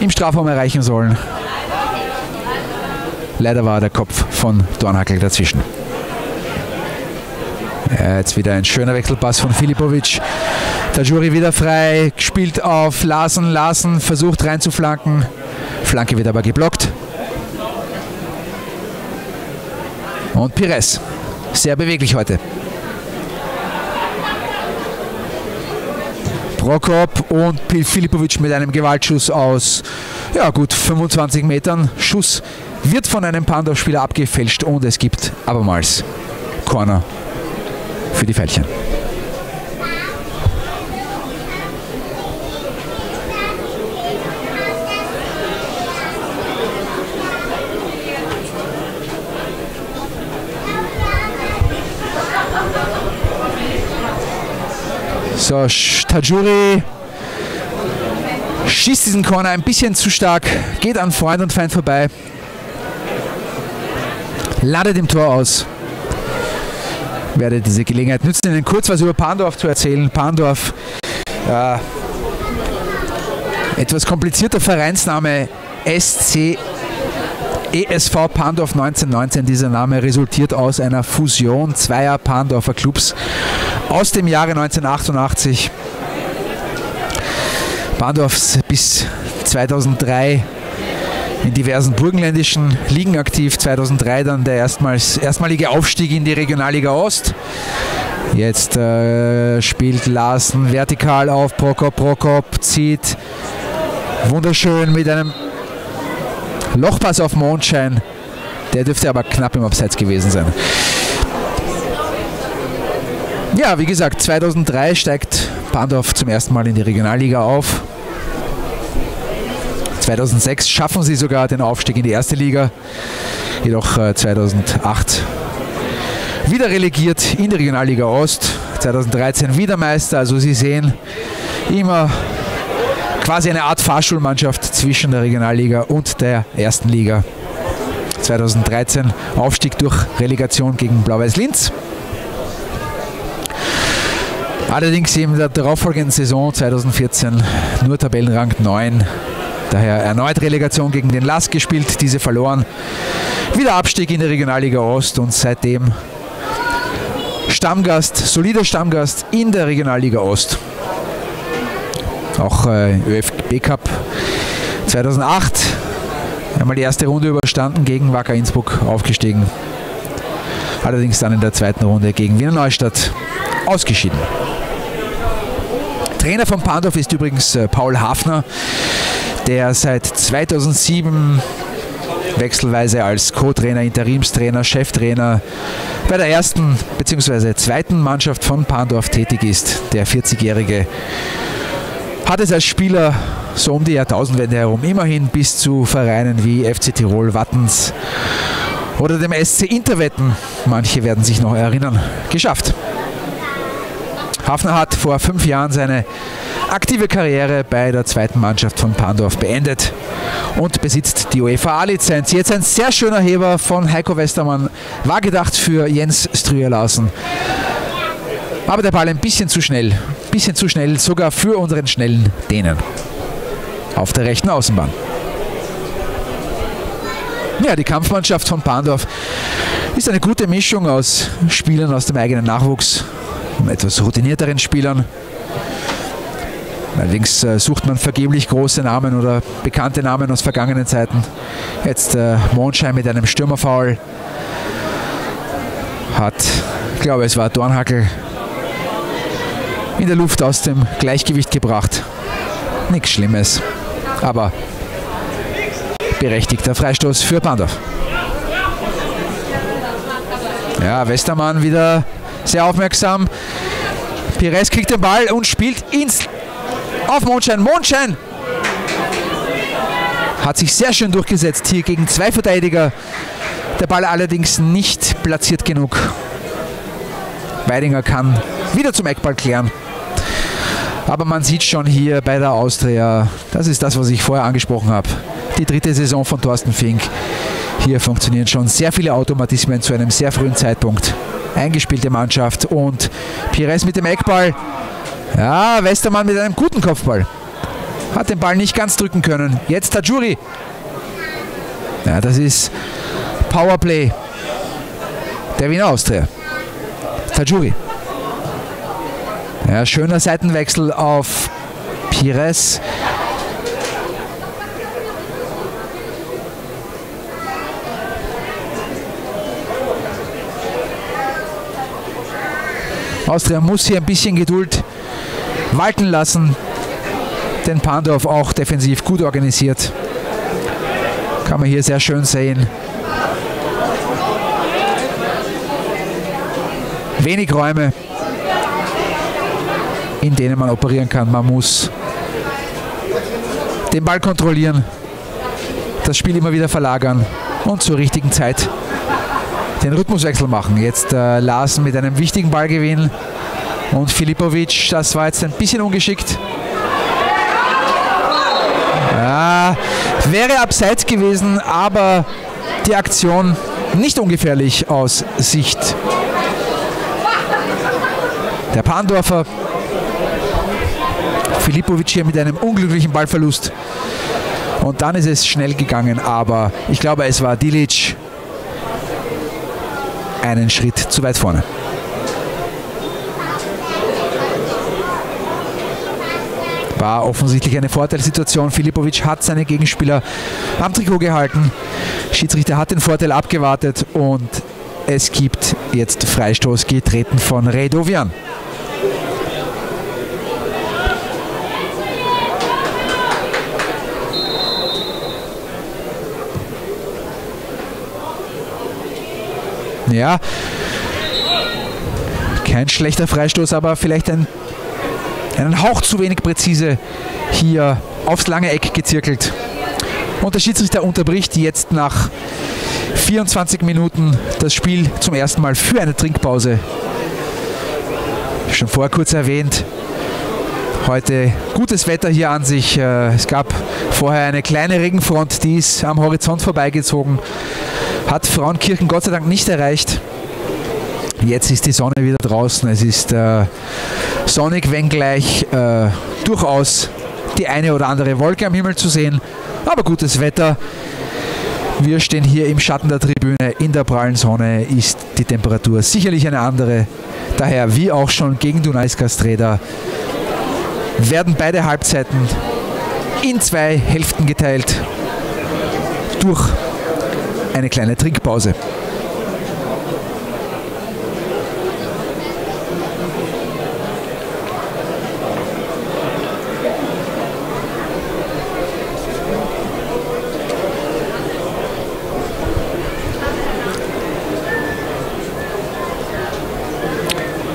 im Strafraum erreichen sollen. Leider war der Kopf von Dornhackl dazwischen. Ja, jetzt wieder ein schöner Wechselpass von Filipović. Tajouri wieder frei, spielt auf Larsen, Larsen versucht reinzuflanken. Flanke wird aber geblockt. Und Pires, sehr beweglich heute. Prokop und Filipović mit einem Gewaltschuss aus ja, gut fünfundzwanzig Metern. Schuss wird von einem Parndorf-Spieler abgefälscht und es gibt abermals Corner für die Veilchen. So, Tajouri schießt diesen Corner ein bisschen zu stark, geht an Freund und Feind vorbei, ladet im Tor aus. Werde diese Gelegenheit nützen, Ihnen kurz was über Parndorf zu erzählen. Parndorf, äh, etwas komplizierter Vereinsname, S C E S V Parndorf neunzehnhundertneunzehn. Dieser Name resultiert aus einer Fusion zweier Parndorfer Clubs aus dem Jahre neunzehnhundertachtundachtzig. Parndorf bis zweitausenddrei in diversen burgenländischen Ligen aktiv. zweitausenddrei dann der erstmals, erstmalige Aufstieg in die Regionalliga Ost. Jetzt äh, spielt Larsen vertikal auf Prokop. Prokop zieht wunderschön mit einem Lochpass auf Monschein, der dürfte aber knapp im Abseits gewesen sein. Ja, wie gesagt, zweitausenddrei steigt Parndorf zum ersten Mal in die Regionalliga auf. zweitausendsechs schaffen sie sogar den Aufstieg in die erste Liga, jedoch zweitausendacht wieder relegiert in die Regionalliga Ost. zweitausenddreizehn wieder Meister, also Sie sehen, immer quasi eine Art Fahrschulmannschaft zwischen der Regionalliga und der ersten Liga. zweitausenddreizehn Aufstieg durch Relegation gegen Blau-Weiß-Linz. Allerdings in der darauffolgenden Saison zweitausendvierzehn nur Tabellenrang neun. Daher erneut Relegation gegen den L A S gespielt, diese verloren. Wieder Abstieg in der Regionalliga Ost und seitdem Stammgast, solider Stammgast in der Regionalliga Ost. Auch äh, ÖFB Cup zweitausendacht, einmal die erste Runde überstanden, gegen Wacker Innsbruck aufgestiegen. Allerdings dann in der zweiten Runde gegen Wiener Neustadt ausgeschieden. Trainer von Parndorf ist übrigens äh, Paul Hafner, der seit zweitausendsieben wechselweise als Co-Trainer, Interimstrainer, Cheftrainer bei der ersten bzw. zweiten Mannschaft von Parndorf tätig ist. Der vierzigjährige hat es als Spieler so um die Jahrtausendwende herum immerhin bis zu Vereinen wie F C Tirol, Wattens oder dem S C Interwetten, manche werden sich noch erinnern, geschafft. Hafner hat vor fünf Jahren seine aktive Karriere bei der zweiten Mannschaft von Parndorf beendet und besitzt die UEFA-Lizenz. Jetzt ein sehr schöner Heber von Heiko Westermann, war gedacht für Jens Stryger Larsen. Aber der Ball ein bisschen zu schnell, ein bisschen zu schnell, sogar für unseren schnellen Dänen. Auf der rechten Außenbahn. Ja, die Kampfmannschaft von Parndorf ist eine gute Mischung aus Spielern aus dem eigenen Nachwuchs, etwas routinierteren Spielern. Allerdings äh, sucht man vergeblich große Namen oder bekannte Namen aus vergangenen Zeiten. Jetzt äh, Monschein mit einem Stürmerfoul hat, ich glaube es war Dornhackl, in der Luft aus dem Gleichgewicht gebracht. Nichts Schlimmes, aber berechtigter Freistoß für Parndorf. Ja, Westermann wieder sehr aufmerksam. Pires kriegt den Ball und spielt ins auf Monschein. Monschein hat sich sehr schön durchgesetzt hier gegen zwei Verteidiger. Der Ball allerdings nicht platziert genug. Weidinger kann wieder zum Eckball klären. Aber man sieht schon hier bei der Austria, das ist das, was ich vorher angesprochen habe, die dritte Saison von Thorsten Fink. Hier funktionieren schon sehr viele Automatismen zu einem sehr frühen Zeitpunkt. Eingespielte Mannschaft und Pires mit dem Eckball. Ja, Westermann mit einem guten Kopfball. Hat den Ball nicht ganz drücken können. Jetzt Tajouri. Ja, das ist Powerplay der Wiener Austria. Tajouri. Ja, schöner Seitenwechsel auf Pires. Austria muss hier ein bisschen Geduld walten lassen. Den Parndorf auch defensiv gut organisiert. Kann man hier sehr schön sehen. Wenig Räume, in denen man operieren kann. Man muss den Ball kontrollieren, das Spiel immer wieder verlagern und zur richtigen Zeit den Rhythmuswechsel machen. Jetzt äh, Larsen mit einem wichtigen Ballgewinn und Filipović, das war jetzt ein bisschen ungeschickt. Ja, wäre abseits gewesen, aber die Aktion nicht ungefährlich aus Sicht der Parndorfer. Filipović hier mit einem unglücklichen Ballverlust. Und dann ist es schnell gegangen, aber ich glaube, es war Dilic einen Schritt zu weit vorne. War offensichtlich eine Vorteilssituation. Filipović hat seine Gegenspieler am Trikot gehalten. Schiedsrichter hat den Vorteil abgewartet und es gibt jetzt Freistoß, getreten von Redovian. Ja, kein schlechter Freistoß, aber vielleicht ein, einen Hauch zu wenig präzise hier aufs lange Eck gezirkelt. Und der Schiedsrichter unterbricht jetzt nach vierundzwanzig Minuten das Spiel zum ersten Mal für eine Trinkpause. Schon vorher kurz erwähnt, heute gutes Wetter hier an sich. Es gab vorher eine kleine Regenfront, die ist am Horizont vorbeigezogen. Hat Frauenkirchen Gott sei Dank nicht erreicht. Jetzt ist die Sonne wieder draußen. Es ist äh, sonnig, wenngleich äh, durchaus die eine oder andere Wolke am Himmel zu sehen. Aber gutes Wetter. Wir stehen hier im Schatten der Tribüne. In der prallen Sonne ist die Temperatur sicherlich eine andere. Daher, wie auch schon gegen Dunajská Streda, werden beide Halbzeiten in zwei Hälften geteilt durch eine kleine Trinkpause.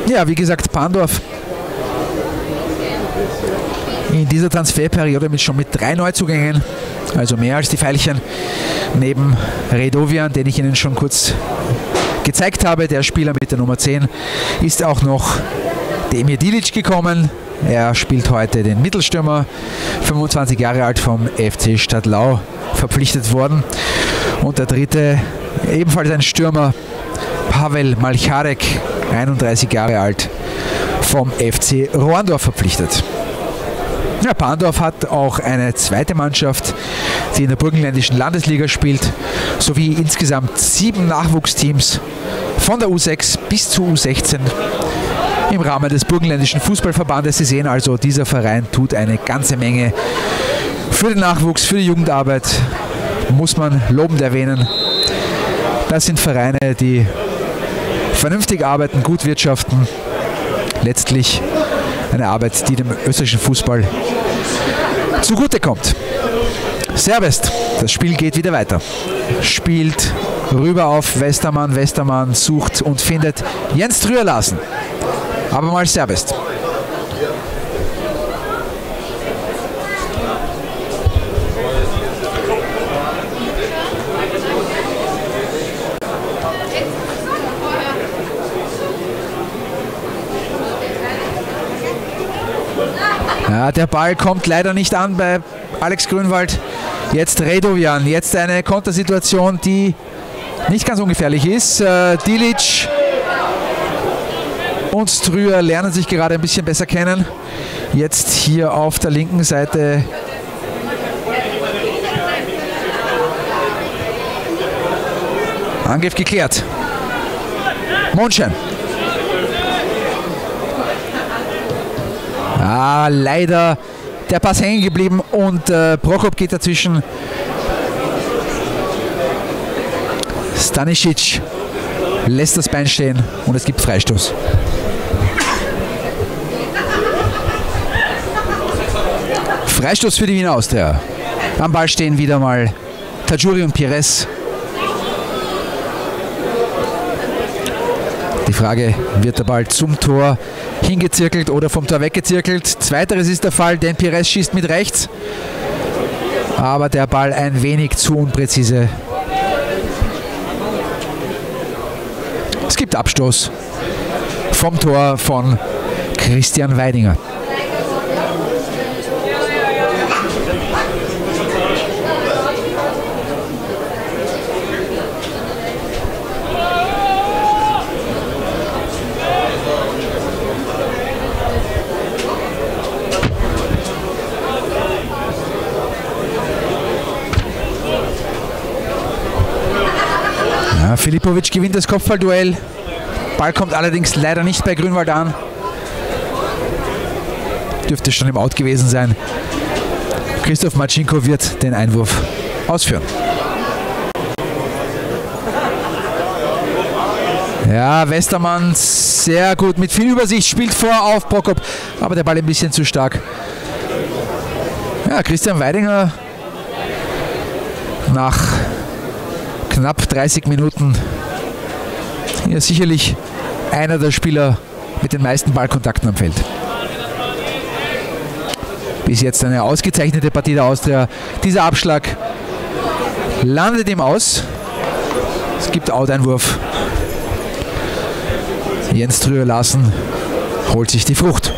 Ja, wie gesagt, Parndorf in dieser Transferperiode mit schon mit drei Neuzugängen, also mehr als die Veilchen. Neben Redovian, den ich Ihnen schon kurz gezeigt habe, der Spieler mit der Nummer zehn, ist auch noch Emir Dilic gekommen. Er spielt heute den Mittelstürmer, fünfundzwanzig Jahre alt, vom F C Stadlau verpflichtet worden. Und der dritte, ebenfalls ein Stürmer, Pavel Malcharek, einunddreißig Jahre alt, vom F C Roandorf verpflichtet. Ja, Parndorf hat auch eine zweite Mannschaft, die in der burgenländischen Landesliga spielt, sowie insgesamt sieben Nachwuchsteams von der U sechs bis zu U sechzehn im Rahmen des burgenländischen Fußballverbandes. Sie sehen also, dieser Verein tut eine ganze Menge für den Nachwuchs, für die Jugendarbeit, muss man lobend erwähnen. Das sind Vereine, die vernünftig arbeiten, gut wirtschaften, letztlich eine Arbeit, die dem österreichischen Fußball zugutekommt. Serbest, das Spiel geht wieder weiter. Spielt rüber auf Westermann, Westermann sucht und findet Jens Stryger Larsen. Aber mal Serbest. Ja, der Ball kommt leider nicht an bei Alex Grünwald. Jetzt Redovian, jetzt eine Kontersituation, die nicht ganz ungefährlich ist. Dilic und Strüger lernen sich gerade ein bisschen besser kennen. Jetzt hier auf der linken Seite Angriff geklärt. Monschein. Ah, leider der Pass hängen geblieben und äh, Prokop geht dazwischen. Stanisic lässt das Bein stehen und es gibt Freistoß. Freistoß für die Wiener Austria. Am Ball stehen wieder mal Tajouri und Pires. Die Frage, wird der Ball zum Tor hingezirkelt oder vom Tor weggezirkelt? Zweiteres ist der Fall, denn Pires schießt mit rechts. Aber der Ball ein wenig zu unpräzise. Es gibt Abstoß vom Tor von Christian Weidinger. Filipović gewinnt das Kopfballduell. Ball kommt allerdings leider nicht bei Grünwald an. Dürfte schon im Out gewesen sein. Christoph Marcinko wird den Einwurf ausführen. Ja, Westermann sehr gut, mit viel Übersicht, spielt vor auf Prokop, aber der Ball ein bisschen zu stark. Ja, Christian Weidinger nach knapp dreißig Minuten. Ja, sicherlich einer der Spieler mit den meisten Ballkontakten am Feld. Bis jetzt eine ausgezeichnete Partie der Austria. Dieser Abschlag landet ihm aus. Es gibt Out-Einwurf. Jens Stryger Larsen holt sich die Frucht.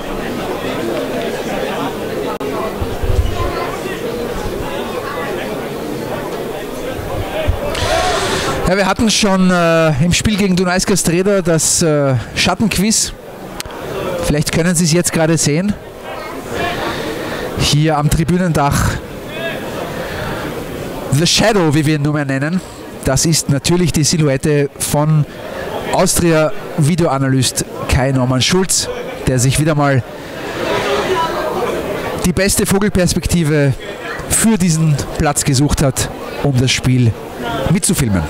Ja, wir hatten schon äh, im Spiel gegen Dunajská Streda das äh, Schattenquiz. Vielleicht können Sie es jetzt gerade sehen. Hier am Tribünendach. The Shadow, wie wir ihn nun mal nennen. Das ist natürlich die Silhouette von Austria Videoanalyst Kai Norman Schulz, der sich wieder mal die beste Vogelperspektive für diesen Platz gesucht hat, um das Spiel mitzufilmen.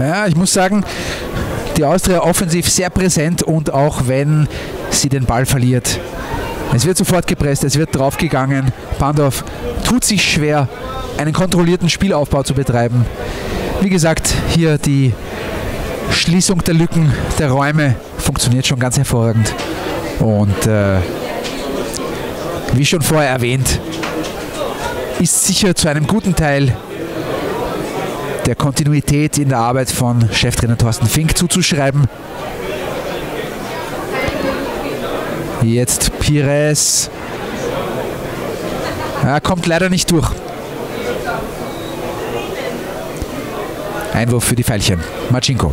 Ja, ich muss sagen, die Austria offensiv sehr präsent und auch wenn sie den Ball verliert, es wird sofort gepresst, es wird draufgegangen. Parndorf tut sich schwer, einen kontrollierten Spielaufbau zu betreiben. Wie gesagt, hier die Schließung der Lücken, der Räume funktioniert schon ganz hervorragend. Und äh, wie schon vorher erwähnt, ist sicher zu einem guten Teil der Kontinuität in der Arbeit von Cheftrainer Thorsten Fink zuzuschreiben. Jetzt Pires. Er kommt leider nicht durch. Einwurf für die Veilchen. Marcinko.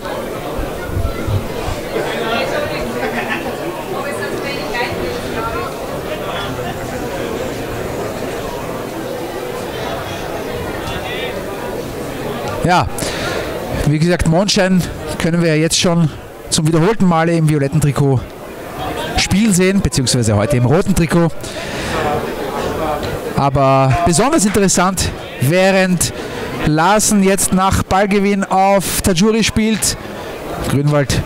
Ja, wie gesagt, Monschein können wir jetzt schon zum wiederholten Male im violetten Trikot spielen sehen, beziehungsweise heute im roten Trikot. Aber besonders interessant, während Larsen jetzt nach Ballgewinn auf Tajouri spielt, Grünwald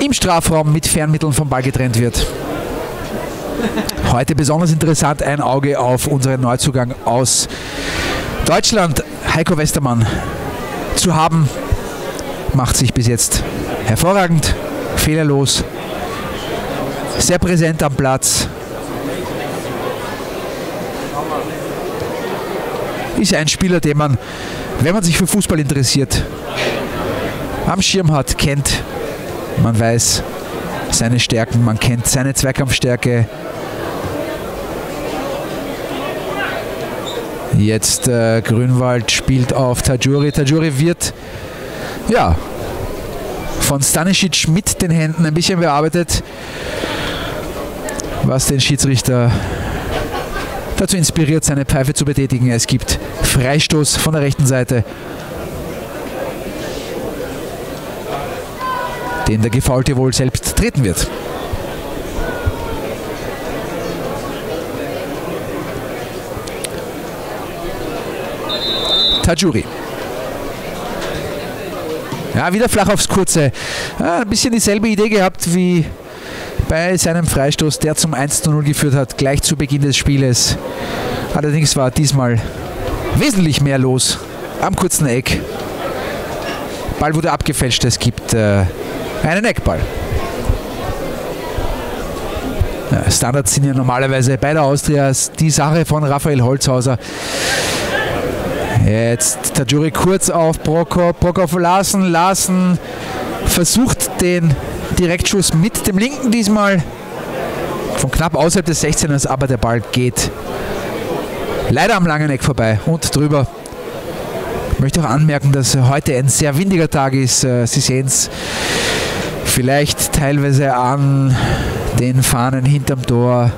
im Strafraum mit Fernmitteln vom Ball getrennt wird. Heute besonders interessant, ein Auge auf unseren Neuzugang aus Deutschland, Heiko Westermann, zu haben. Macht sich bis jetzt hervorragend, fehlerlos, sehr präsent am Platz. Ist ein Spieler, den man, wenn man sich für Fußball interessiert, am Schirm hat, kennt. Man weiß seine Stärken, man kennt seine Zweikampfstärke. Jetzt äh, Grünwald spielt auf Tajouri. Tajouri wird ja von Stanisic mit den Händen ein bisschen bearbeitet, was den Schiedsrichter dazu inspiriert, seine Pfeife zu betätigen. Es gibt Freistoß von der rechten Seite, den der Gefaulte wohl selbst treten wird. Tajouri. Ja, wieder flach aufs Kurze. Ja, ein bisschen dieselbe Idee gehabt wie bei seinem Freistoß, der zum eins zu null geführt hat, gleich zu Beginn des Spieles. Allerdings war diesmal wesentlich mehr los am kurzen Eck. Ball wurde abgefälscht, es gibt äh, einen Eckball. Ja, Standards sind ja normalerweise bei der Austria die Sache von Raphael Holzhauser. Jetzt Tajouri kurz auf Prokop, Prokop Larsen, Larsen versucht den Direktschuss mit dem linken diesmal von knapp außerhalb des sechzehners, aber der Ball geht leider am langen Eck vorbei und drüber. Ich möchte auch anmerken, dass heute ein sehr windiger Tag ist. Sie sehen es vielleicht teilweise an den Fahnen hinterm Tor.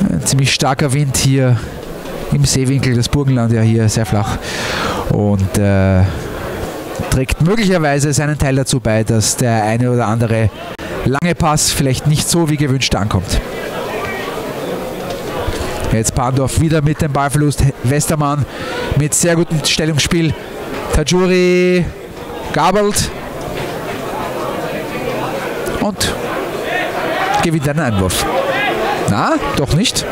Ein ziemlich starker Wind hier im Seewinkel, das Burgenland ja hier sehr flach, und äh, trägt möglicherweise seinen Teil dazu bei, dass der eine oder andere lange Pass vielleicht nicht so wie gewünscht ankommt. Jetzt Parndorf wieder mit dem Ballverlust, Westermann mit sehr gutem Stellungsspiel, Tajouri gabelt und gewinnt einen Einwurf. Na, doch nicht.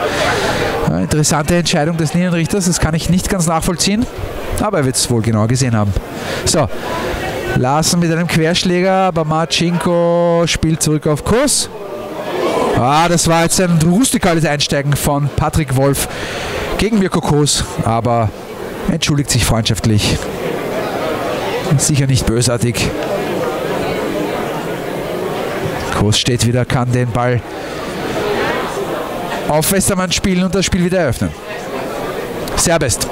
Eine interessante Entscheidung des Linienrichters, das kann ich nicht ganz nachvollziehen, aber er wird es wohl genau gesehen haben. So, Larsen mit einem Querschläger, aber Marcinko spielt zurück auf Kurs. Ah, das war jetzt ein rustikales Einsteigen von Patrick Wolf gegen Mirko Kos, aber entschuldigt sich freundschaftlich. Sicher nicht bösartig. Kos steht wieder, kann den Ball auf Westermann spielen und das Spiel wieder eröffnen. Serbest.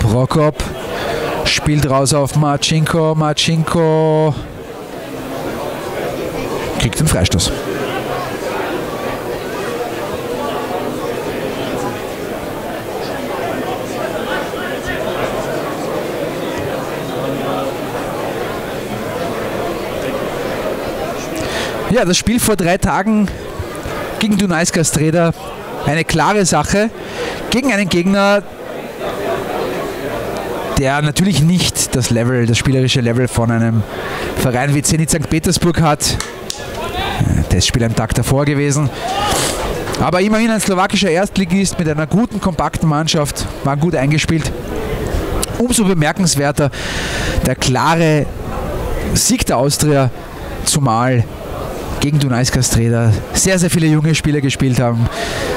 Prokop spielt raus auf Marcinko. Marcinko kriegt den Freistoß. Ja, das Spiel vor drei Tagen gegen Dunajská Streda, eine klare Sache gegen einen Gegner, der natürlich nicht das Level, das spielerische Level von einem Verein wie Zenit Sankt Petersburg hat. Das Spiel am Tag davor gewesen. Aber immerhin ein slowakischer Erstligist mit einer guten, kompakten Mannschaft, waren gut eingespielt. Umso bemerkenswerter der klare Sieg der Austria, zumal gegen Dunajská Streda sehr, sehr viele junge Spieler gespielt haben.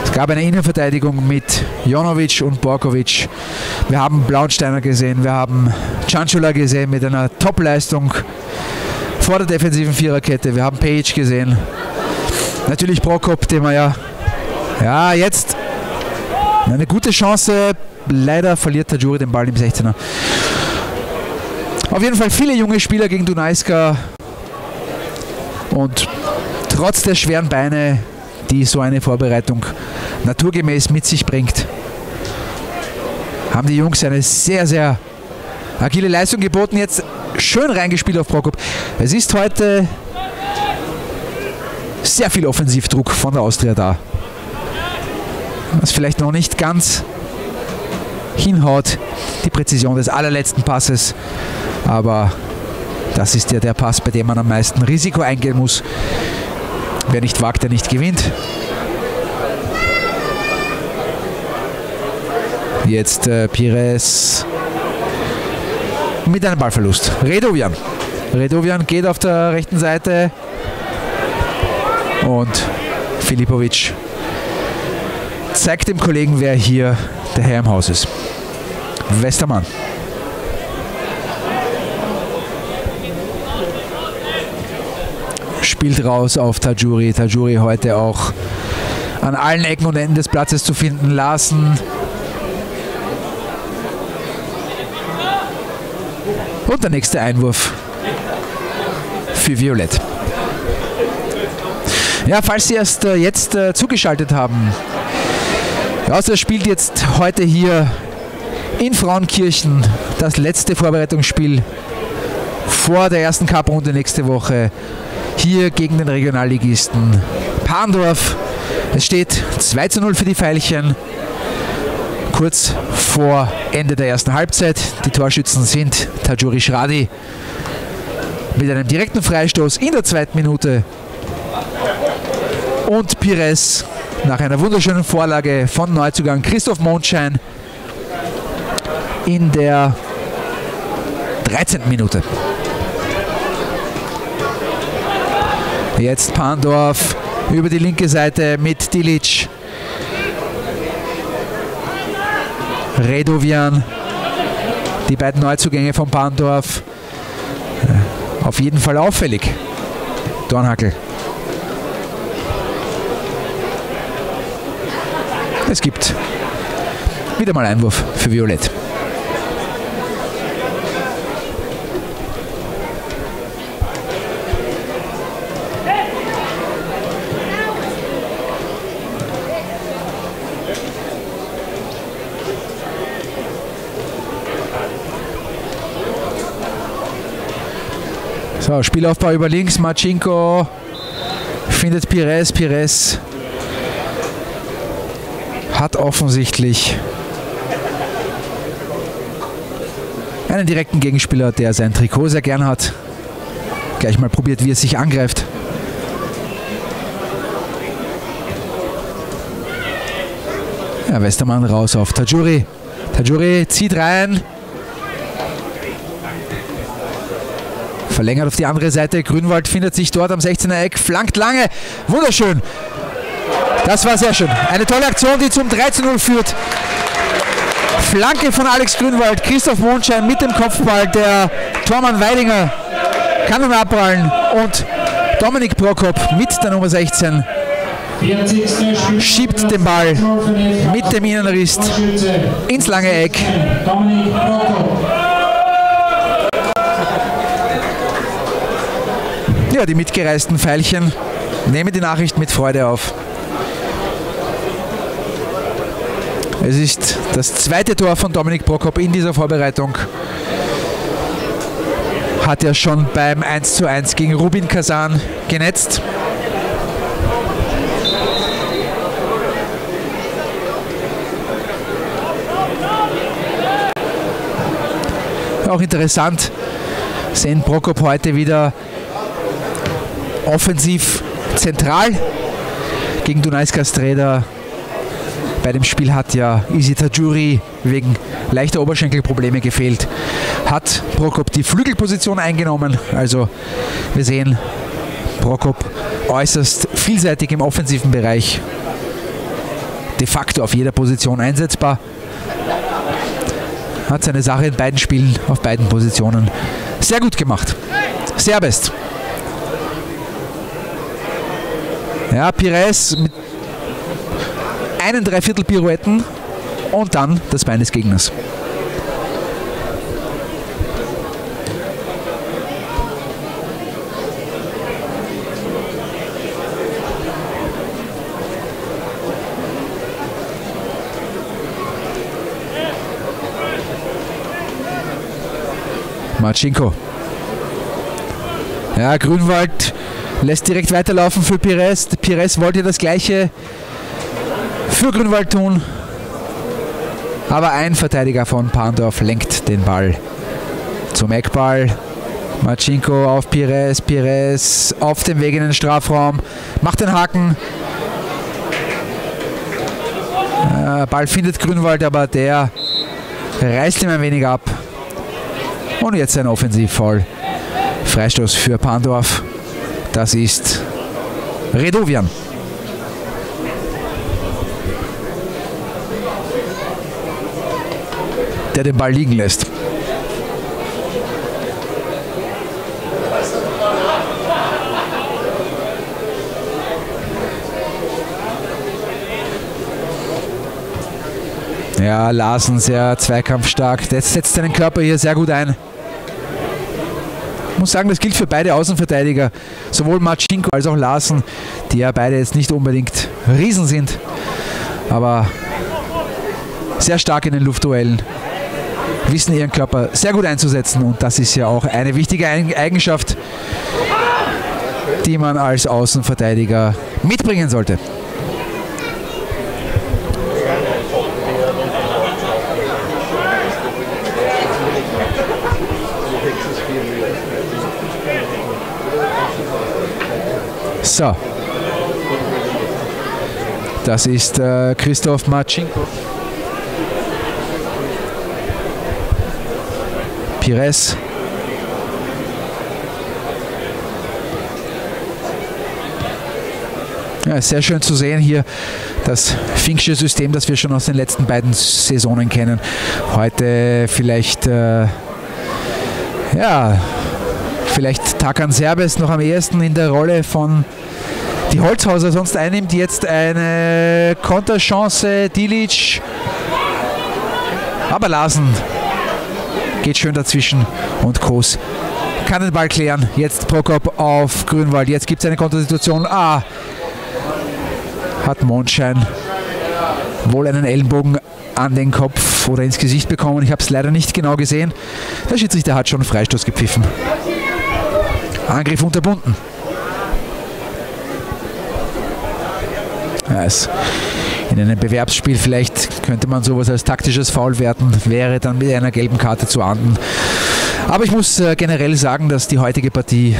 Es gab eine Innenverteidigung mit Jonović und Borković. Wir haben Blauensteiner gesehen, wir haben Cianciola gesehen mit einer Top-Leistung vor der defensiven Viererkette. Wir haben Page gesehen. Natürlich Prokop, den wir ja... Ja, jetzt eine gute Chance. Leider verliert Tajouri den Ball im sechzehner. Auf jeden Fall viele junge Spieler gegen Dunajská. Und trotz der schweren Beine, die so eine Vorbereitung naturgemäß mit sich bringt, haben die Jungs eine sehr, sehr agile Leistung geboten. Jetzt schön reingespielt auf Prokop. Es ist heute sehr viel Offensivdruck von der Austria da, was vielleicht noch nicht ganz hinhaut, die Präzision des allerletzten Passes, aber das ist ja der Pass, bei dem man am meisten Risiko eingehen muss. Wer nicht wagt, der nicht gewinnt. Jetzt äh, Pires mit einem Ballverlust. Redovian. Redovian geht auf der rechten Seite. Und Filipović zeigt dem Kollegen, wer hier der Herr im Haus ist. Westermann. Spielt raus auf Tajouri. Tajouri heute auch an allen Ecken und Enden des Platzes zu finden. Larsen. Und der nächste Einwurf für Violett. Ja, falls Sie erst äh, jetzt äh, zugeschaltet haben. Austria spielt jetzt heute hier in Frauenkirchen das letzte Vorbereitungsspiel vor der ersten Cup-Runde nächste Woche. Hier gegen den Regionalligisten Parndorf. Es steht zwei zu null für die Veilchen. Kurz vor Ende der ersten Halbzeit. Die Torschützen sind Tajouri Shradi mit einem direkten Freistoß in der zweiten Minute. Und Pires nach einer wunderschönen Vorlage von Neuzugang Christoph Monschein in der dreizehnten Minute. Jetzt Parndorf über die linke Seite mit Dilic. Redovian, die beiden Neuzugänge von Parndorf. Auf jeden Fall auffällig. Dornhackl. Es gibt wieder mal Einwurf für Violett. So, Spielaufbau über links. Marcinko findet Pires. Pires hat offensichtlich einen direkten Gegenspieler, der sein Trikot sehr gern hat. Gleich mal probiert, wie es sich angreift. Ja, Westermann raus auf Tajouri. Tajouri zieht rein. Verlängert auf die andere Seite. Grünwald findet sich dort am sechzehner Eck. Flankt lange. Wunderschön. Das war sehr schön. Eine tolle Aktion, die zum drei zu null führt. Flanke von Alex Grünwald, Christoph Monschein mit dem Kopfball, der Tormann Weidinger kann nun abprallen und Dominik Prokop mit der Nummer sechzehn schiebt den Ball mit dem Innenriss ins lange Eck. Ja, die mitgereisten Veilchen nehmen die Nachricht mit Freude auf. Es ist das zweite Tor von Dominik Prokop in dieser Vorbereitung. Hat er schon beim eins zu eins gegen Rubin Kazan genetzt. Auch interessant, sehen Prokop heute wieder offensiv zentral gegen Dunajská Streda. Bei dem Spiel hat ja Isi Tajouri wegen leichter Oberschenkelprobleme gefehlt. Hat Prokop die Flügelposition eingenommen. Also wir sehen Prokop äußerst vielseitig im offensiven Bereich. De facto auf jeder Position einsetzbar. Hat seine Sache in beiden Spielen, auf beiden Positionen sehr gut gemacht. Serbest. Ja, Pires mit einen Dreiviertel Pirouetten und dann das Bein des Gegners. Marcinko. Ja, Grünwald lässt direkt weiterlaufen für Pires. Pires wollte das Gleiche für Grünwald tun, aber ein Verteidiger von Parndorf lenkt den Ball zum Eckball. Marcinko auf Pires, Pires auf dem Weg in den Strafraum, macht den Haken. Ball findet Grünwald, aber der reißt ihm ein wenig ab. Und jetzt ein Offensivfoul. Freistoß für Parndorf. Das ist Redovian. Der den Ball liegen lässt. Ja, Larsen sehr zweikampfstark. Der setzt seinen Körper hier sehr gut ein. Ich muss sagen, das gilt für beide Außenverteidiger, sowohl Marcinko als auch Larsen, die ja beide jetzt nicht unbedingt Riesen sind, aber sehr stark in den Luftduellen, wissen ihren Körper sehr gut einzusetzen, und das ist ja auch eine wichtige Eigenschaft, die man als Außenverteidiger mitbringen sollte. So, das ist äh, Christoph Marcinko. Pires. Ja, sehr schön zu sehen hier das Finksche System, das wir schon aus den letzten beiden Saisonen kennen. Heute vielleicht, äh, ja, vielleicht Tarkan Serbest noch am ehesten in der Rolle von die Holzhauser sonst einnimmt. Jetzt eine Konterchance, Dilic. Aber Larsen geht schön dazwischen und Kos kann den Ball klären. Jetzt Prokop auf Grünwald. Jetzt gibt es eine Kontersituation. Ah, hat Monschein wohl einen Ellenbogen an den Kopf oder ins Gesicht bekommen. Ich habe es leider nicht genau gesehen. Der Schiedsrichter hat schon Freistoß gepfiffen. Angriff unterbunden. Ja, ist in einem Bewerbsspiel vielleicht könnte man sowas als taktisches Foul werten, wäre dann mit einer gelben Karte zu ahnden. Aber ich muss äh, generell sagen, dass die heutige Partie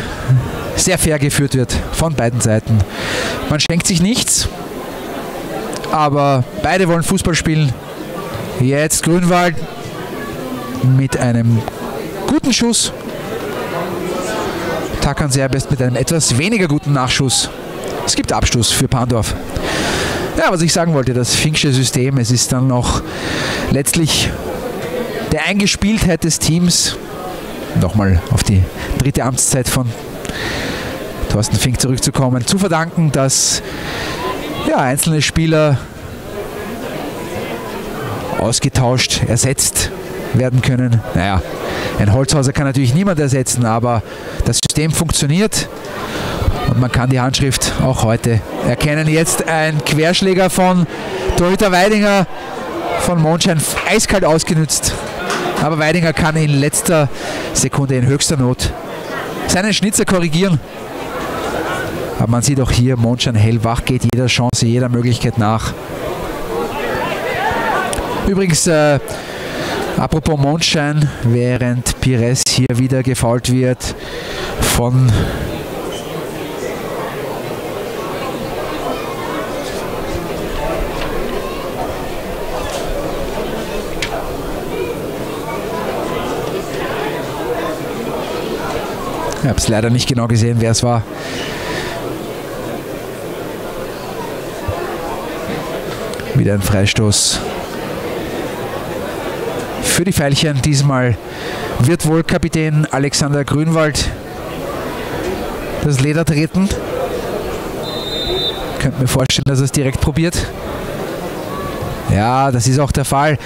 sehr fair geführt wird von beiden Seiten. Man schenkt sich nichts, aber beide wollen Fußball spielen. Jetzt Grünwald mit einem guten Schuss. Tarkan Serbest mit einem etwas weniger guten Nachschuss. Es gibt Abstoß für Parndorf. Ja, was ich sagen wollte, das Finksche System, es ist dann noch letztlich der Eingespieltheit des Teams. Nochmal auf die dritte Amtszeit von Thorsten Fink zurückzukommen. Zu verdanken, dass ja, einzelne Spieler ausgetauscht, ersetzt werden können. Naja, ein Holzhauser kann natürlich niemand ersetzen, aber das System funktioniert und man kann die Handschrift auch heute erkennen. Jetzt ein Querschläger von Torhüter Weidinger, von Monschein eiskalt ausgenutzt. Aber Weidinger kann in letzter Sekunde in höchster Not seinen Schnitzer korrigieren. Aber man sieht auch hier, Monschein hellwach, geht jeder Chance, jeder Möglichkeit nach. Übrigens, äh, apropos Monschein, während Pires hier wieder gefoult wird von ich habe es leider nicht genau gesehen, wer es war. Wieder ein Freistoß für die Veilchen. Diesmal wird wohl Kapitän Alexander Grünwald das Leder treten. Ich könnte mir vorstellen, dass er es direkt probiert. Ja, das ist auch der Fall.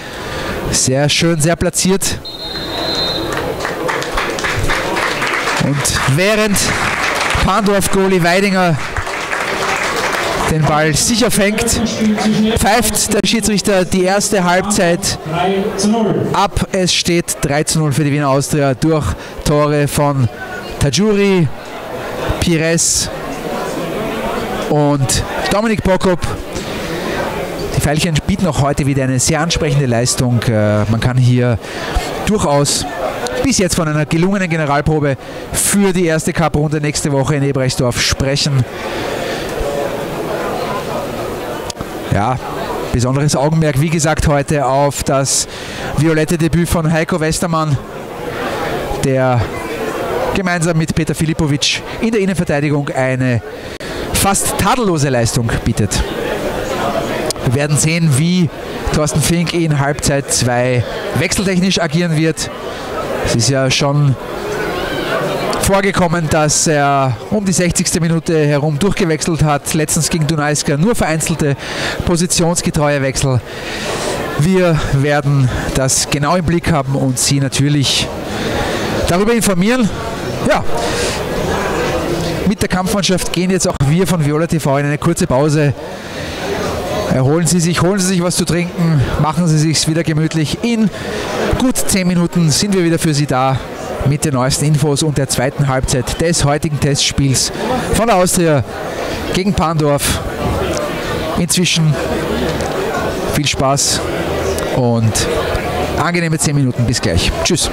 Sehr schön, sehr platziert. Und während Parndorf-Goalie Weidinger den Ball sicher fängt, pfeift der Schiedsrichter die erste Halbzeit ab. Es steht drei zu null für die Wiener Austria durch Tore von Tajouri, Pires und Dominik Prokop. Die Veilchen bieten auch heute wieder eine sehr ansprechende Leistung. Man kann hier durchaus bis jetzt von einer gelungenen Generalprobe für die erste Cup-Runde nächste Woche in Ebreichsdorf sprechen. Ja, Besonderes Augenmerk, wie gesagt, heute auf das violette Debüt von Heiko Westermann, der gemeinsam mit Petar Filipović in der Innenverteidigung eine fast tadellose Leistung bietet. Wir werden sehen, wie Thorsten Fink in Halbzeit zwei wechseltechnisch agieren wird. Es ist ja schon vorgekommen, dass er um die sechzigste Minute herum durchgewechselt hat. Letztens gegen Dunajská nur vereinzelte positionsgetreue Wechsel. Wir werden das genau im Blick haben und Sie natürlich darüber informieren. Ja, mit der Kampfmannschaft gehen jetzt auch wir von Viola T V in eine kurze Pause. Erholen Sie sich, holen Sie sich was zu trinken, machen Sie sich's wieder gemütlich. In gut zehn Minuten sind wir wieder für Sie da mit den neuesten Infos und der zweiten Halbzeit des heutigen Testspiels von der Austria gegen Parndorf. Inzwischen viel Spaß und angenehme zehn Minuten. Bis gleich. Tschüss.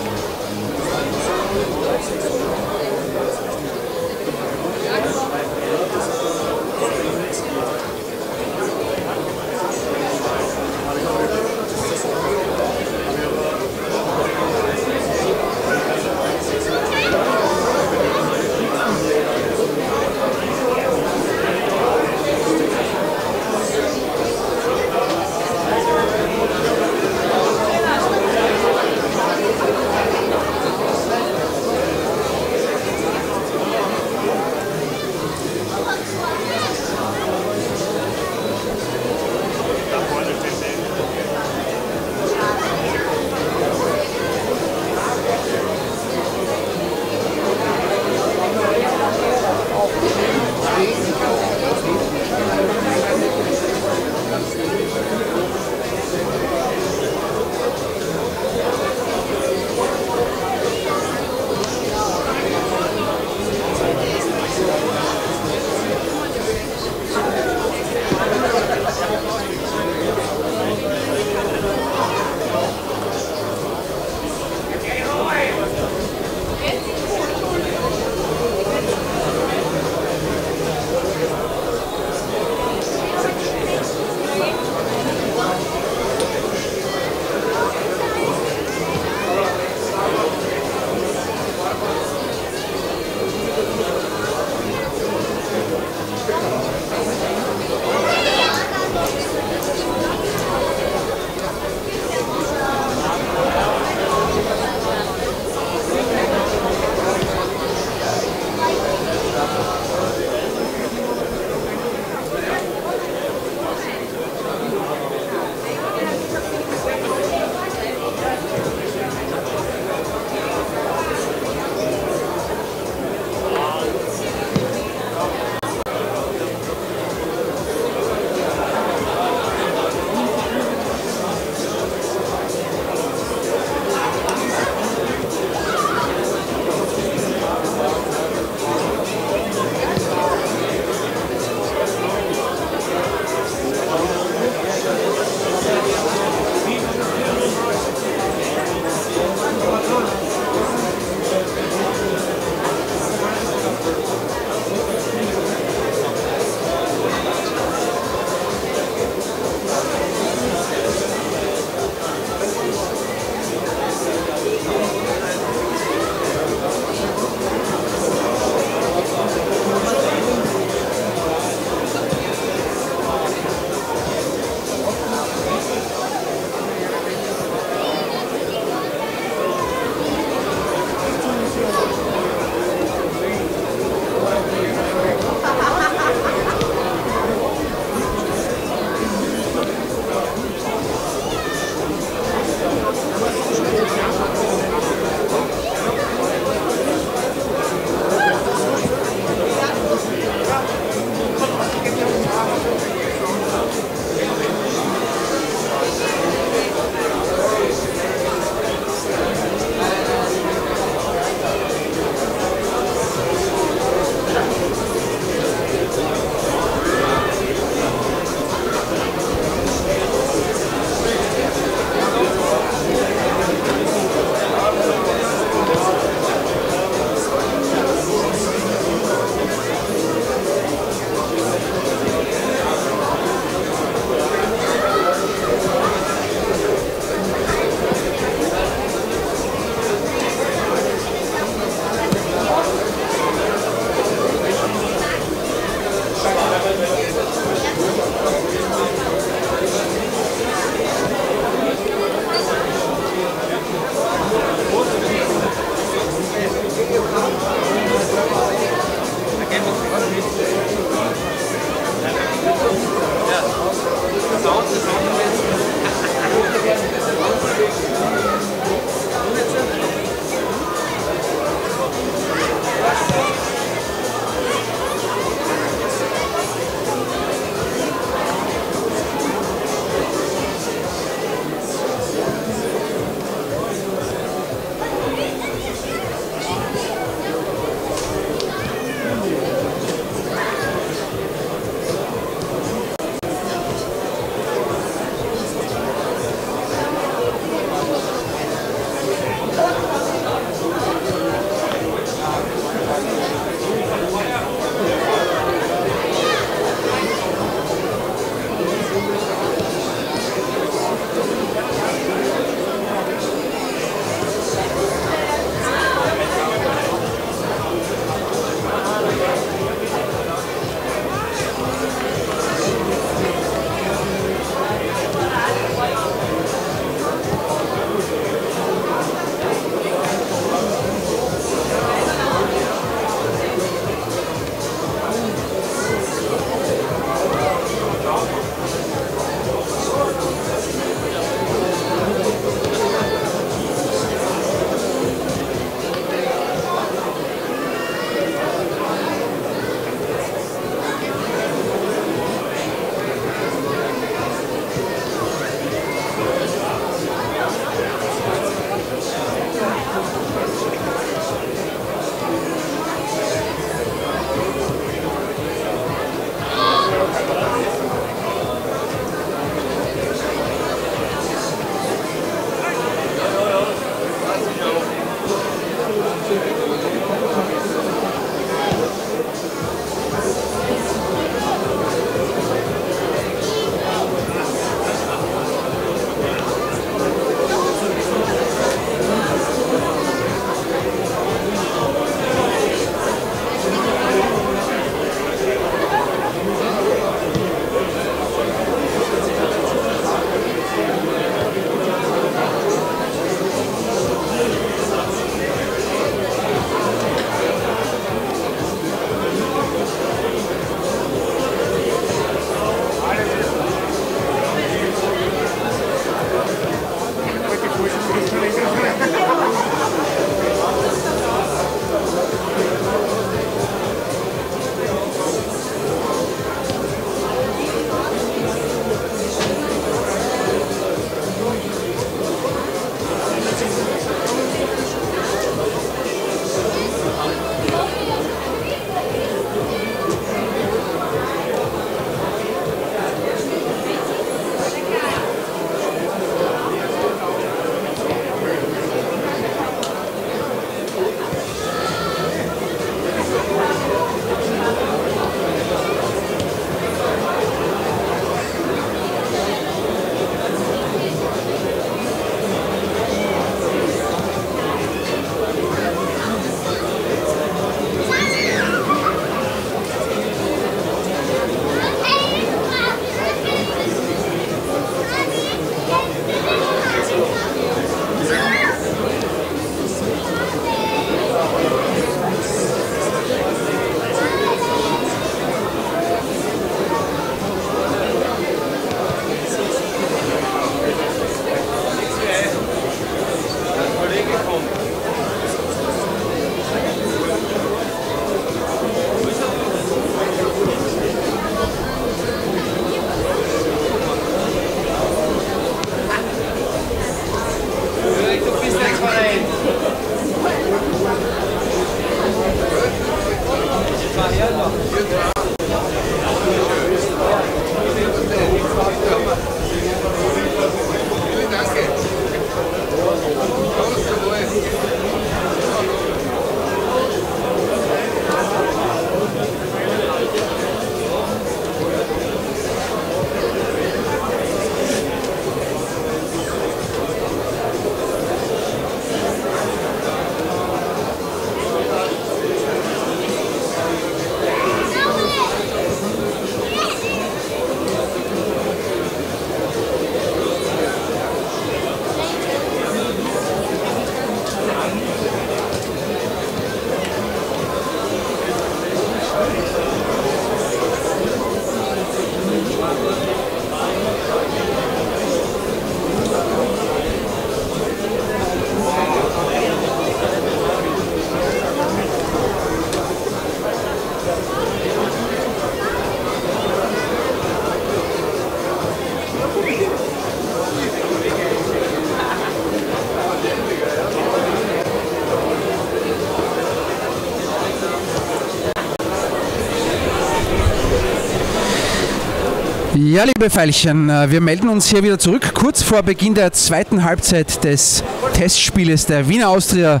Ja, liebe Veilchen, wir melden uns hier wieder zurück, kurz vor Beginn der zweiten Halbzeit des Testspieles der Wiener Austria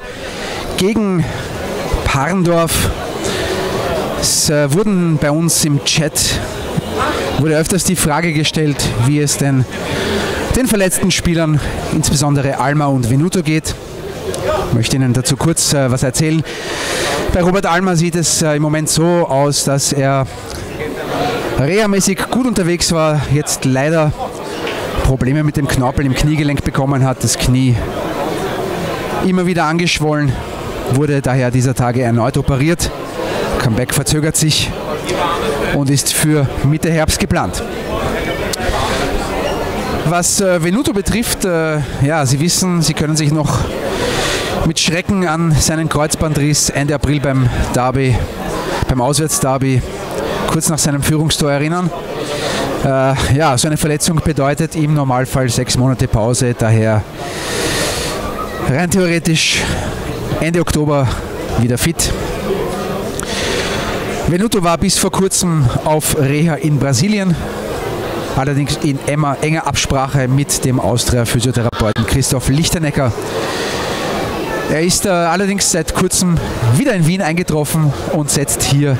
gegen Parndorf. Es wurden bei uns im Chat wurde öfters die Frage gestellt, wie es denn den verletzten Spielern, insbesondere Alma und Venuto, geht. Ich möchte Ihnen dazu kurz was erzählen. Bei Robert Alma sieht es im Moment so aus, dass er reha-mäßig gut unterwegs war, jetzt leider Probleme mit dem Knorpel im Kniegelenk bekommen hat, das Knie immer wieder angeschwollen, wurde daher dieser Tage erneut operiert, Comeback verzögert sich und ist für Mitte Herbst geplant. Was äh, Venuto betrifft, äh, ja, Sie wissen, Sie können sich noch mit Schrecken an seinen Kreuzbandriss Ende April beim Derby, beim Auswärtsderby, kurz nach seinem Führungstor erinnern. Äh, ja, so eine Verletzung bedeutet im Normalfall sechs Monate Pause, daher rein theoretisch Ende Oktober wieder fit. Venuto war bis vor kurzem auf Reha in Brasilien, allerdings in enger Absprache mit dem Austria-Physiotherapeuten Christoph Lichtenecker. Er ist äh, allerdings seit kurzem wieder in Wien eingetroffen und setzt hier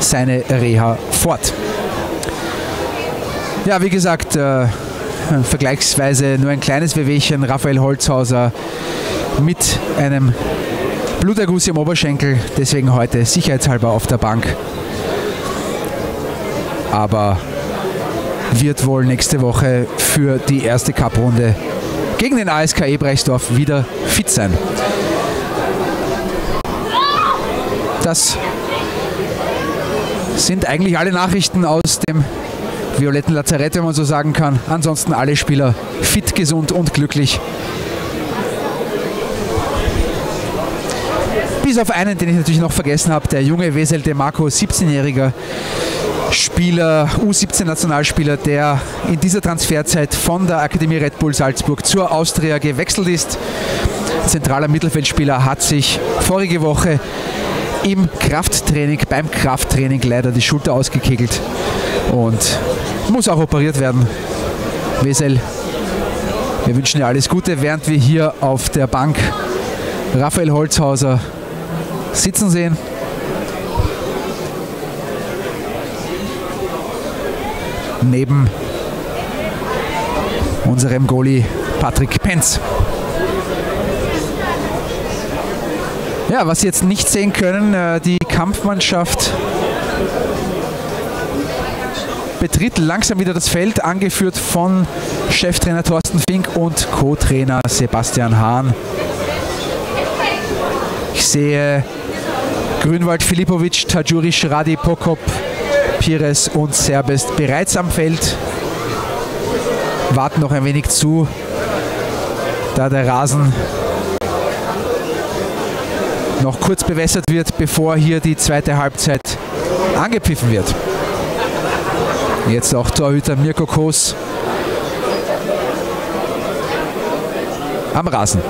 seine Reha fort. Ja, wie gesagt, äh, vergleichsweise nur ein kleines Wehwehchen. Raphael Holzhauser mit einem Bluterguss im Oberschenkel, deswegen heute sicherheitshalber auf der Bank. Aber wird wohl nächste Woche für die erste Cup-Runde gegen den A S K Ebreichsdorf wieder fit sein. Das sind eigentlich alle Nachrichten aus dem violetten Lazarett, wenn man so sagen kann. Ansonsten alle Spieler fit, gesund und glücklich. Bis auf einen, den ich natürlich noch vergessen habe, der junge Wesel de Marco, siebzehnjähriger Spieler, U siebzehn-Nationalspieler, der in dieser Transferzeit von der Akademie Red Bull Salzburg zur Austria gewechselt ist. Zentraler Mittelfeldspieler, hat sich vorige Woche im Krafttraining, beim Krafttraining leider die Schulter ausgekegelt und muss auch operiert werden. Wesel, wir wünschen dir alles Gute, während wir hier auf der Bank Raphael Holzhauser sitzen sehen. Neben unserem Goalie Patrick Penz. Ja, was Sie jetzt nicht sehen können, die Kampfmannschaft betritt langsam wieder das Feld, angeführt von Cheftrainer Thorsten Fink und Co-Trainer Sebastian Hahn. Ich sehe Grünwald, Filipović, Tajouri Shradi, Prokop, Pires und Serbest bereits am Feld, warten noch ein wenig zu, da der Rasen noch kurz bewässert wird, bevor hier die zweite Halbzeit angepfiffen wird. Jetzt auch Torhüter Mirko Kos am Rasen.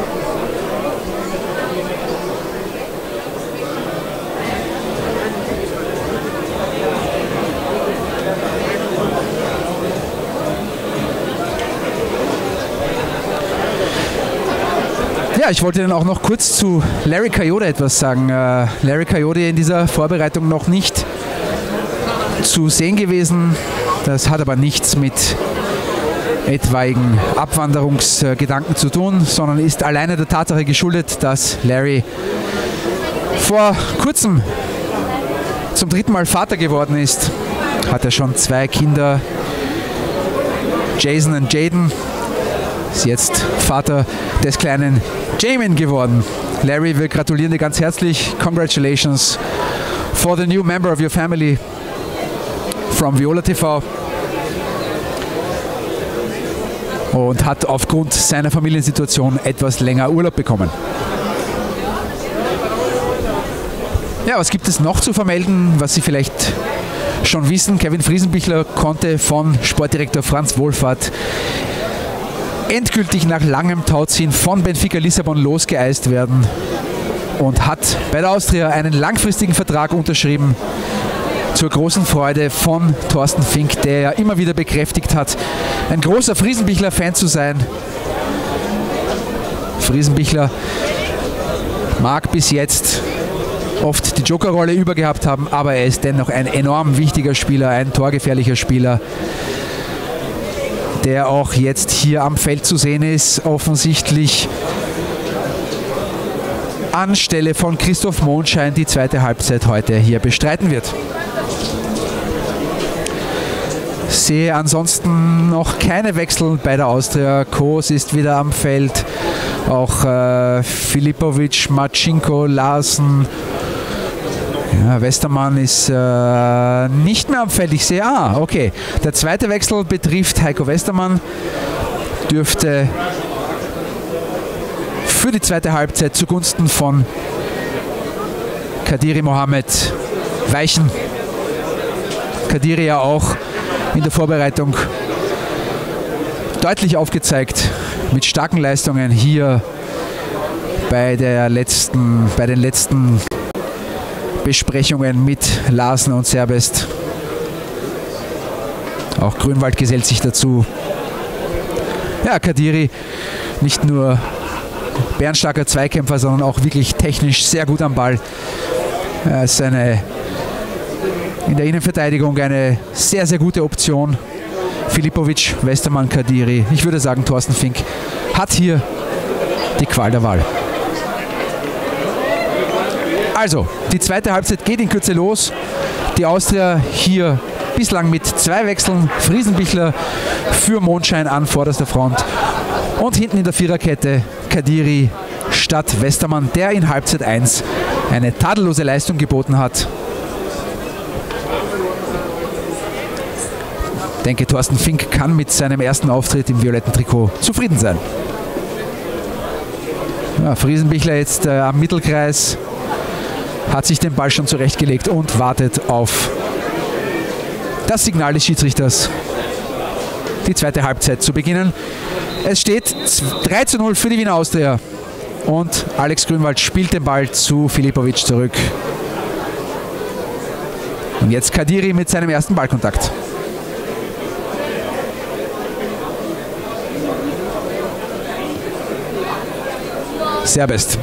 Ja, ich wollte dann auch noch kurz zu Larry Coyote etwas sagen. Äh, Larry Coyote in dieser Vorbereitung noch nicht zu sehen gewesen. Das hat aber nichts mit etwaigen Abwanderungsgedanken zu tun, sondern ist alleine der Tatsache geschuldet, dass Larry vor kurzem zum dritten Mal Vater geworden ist. Hat er schon zwei Kinder, Jason und Jaden. Ist jetzt Vater des kleinen Jamin geworden. Larry, wir gratulieren dir ganz herzlich. Congratulations for the new member of your family from Viola T V. Und hat aufgrund seiner Familiensituation etwas länger Urlaub bekommen. Ja, was gibt es noch zu vermelden, was Sie vielleicht schon wissen? Kevin Friesenbichler konnte von Sportdirektor Franz Wohlfahrt endgültig nach langem Tauziehen von Benfica Lissabon losgeeist werden und hat bei der Austria einen langfristigen Vertrag unterschrieben. zur großen Freude von Thorsten Fink, der ja immer wieder bekräftigt hat, ein großer Friesenbichler-Fan zu sein. Friesenbichler mag bis jetzt oft die Jokerrolle übergehabt haben, aber er ist dennoch ein enorm wichtiger Spieler, ein torgefährlicher Spieler, der auch jetzt hier am Feld zu sehen ist, offensichtlich anstelle von Christoph Monschein die zweite Halbzeit heute hier bestreiten wird. Sehe ansonsten noch keine Wechsel bei der Austria. Kos ist wieder am Feld, auch äh, Filipović, Marcinko, Larsen. Ja, Westermann ist äh, nicht mehr am Feld. Ich sehe, ah, okay. Der zweite Wechsel betrifft Heiko Westermann. Dürfte für die zweite Halbzeit zugunsten von Kadiri Mohamed weichen. Kadiri ja auch in der Vorbereitung deutlich aufgezeigt mit starken Leistungen hier bei, der letzten, bei den letzten Besprechungen mit Larsen und Serbest. Auch Grünwald gesellt sich dazu. Ja, Kadiri nicht nur bärenstarker Zweikämpfer, sondern auch wirklich technisch sehr gut am Ball. Er ist eine, in der Innenverteidigung eine sehr, sehr gute Option. Filipović, Westermann, Kadiri. Ich würde sagen, Thorsten Fink hat hier die Qual der Wahl. Also, die zweite Halbzeit geht in Kürze los. Die Austria hier bislang mit zwei Wechseln. Friesenbichler für Monschein an vorderster Front. Und hinten in der Viererkette Kadiri statt Westermann, der in Halbzeit eins eine tadellose Leistung geboten hat. Ich denke, Thorsten Fink kann mit seinem ersten Auftritt im violetten Trikot zufrieden sein. Ja, Friesenbichler jetzt äh, am Mittelkreis. Hat sich den Ball schon zurechtgelegt und wartet auf das Signal des Schiedsrichters, die zweite Halbzeit zu beginnen. Es steht drei zu null für die Wiener Austria und Alex Grünwald spielt den Ball zu Filipović zurück. Und jetzt Kadiri mit seinem ersten Ballkontakt. Serbest.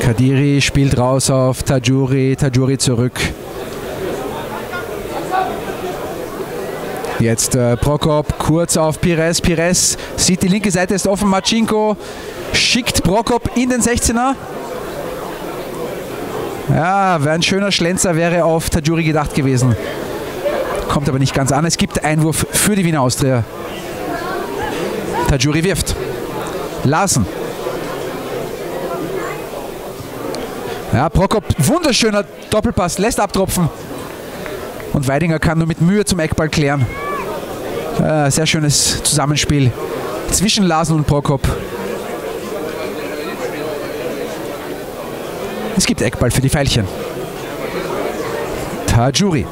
Kadiri spielt raus auf Tajouri, Tajouri zurück. Jetzt äh, Prokop kurz auf Pires, Pires sieht die linke Seite ist offen, Marcinko schickt Prokop in den sechzehner. Ja, ein schöner Schlenzer wäre auf Tajouri gedacht gewesen. Kommt aber nicht ganz an, es gibt Einwurf für die Wiener Austria. Tajouri wirft. Larsen. Ja, Prokop, wunderschöner Doppelpass, lässt abtropfen. Und Weidinger kann nur mit Mühe zum Eckball klären. Äh, sehr schönes Zusammenspiel zwischen Larsen und Prokop. Es gibt Eckball für die Veilchen. Tajouri.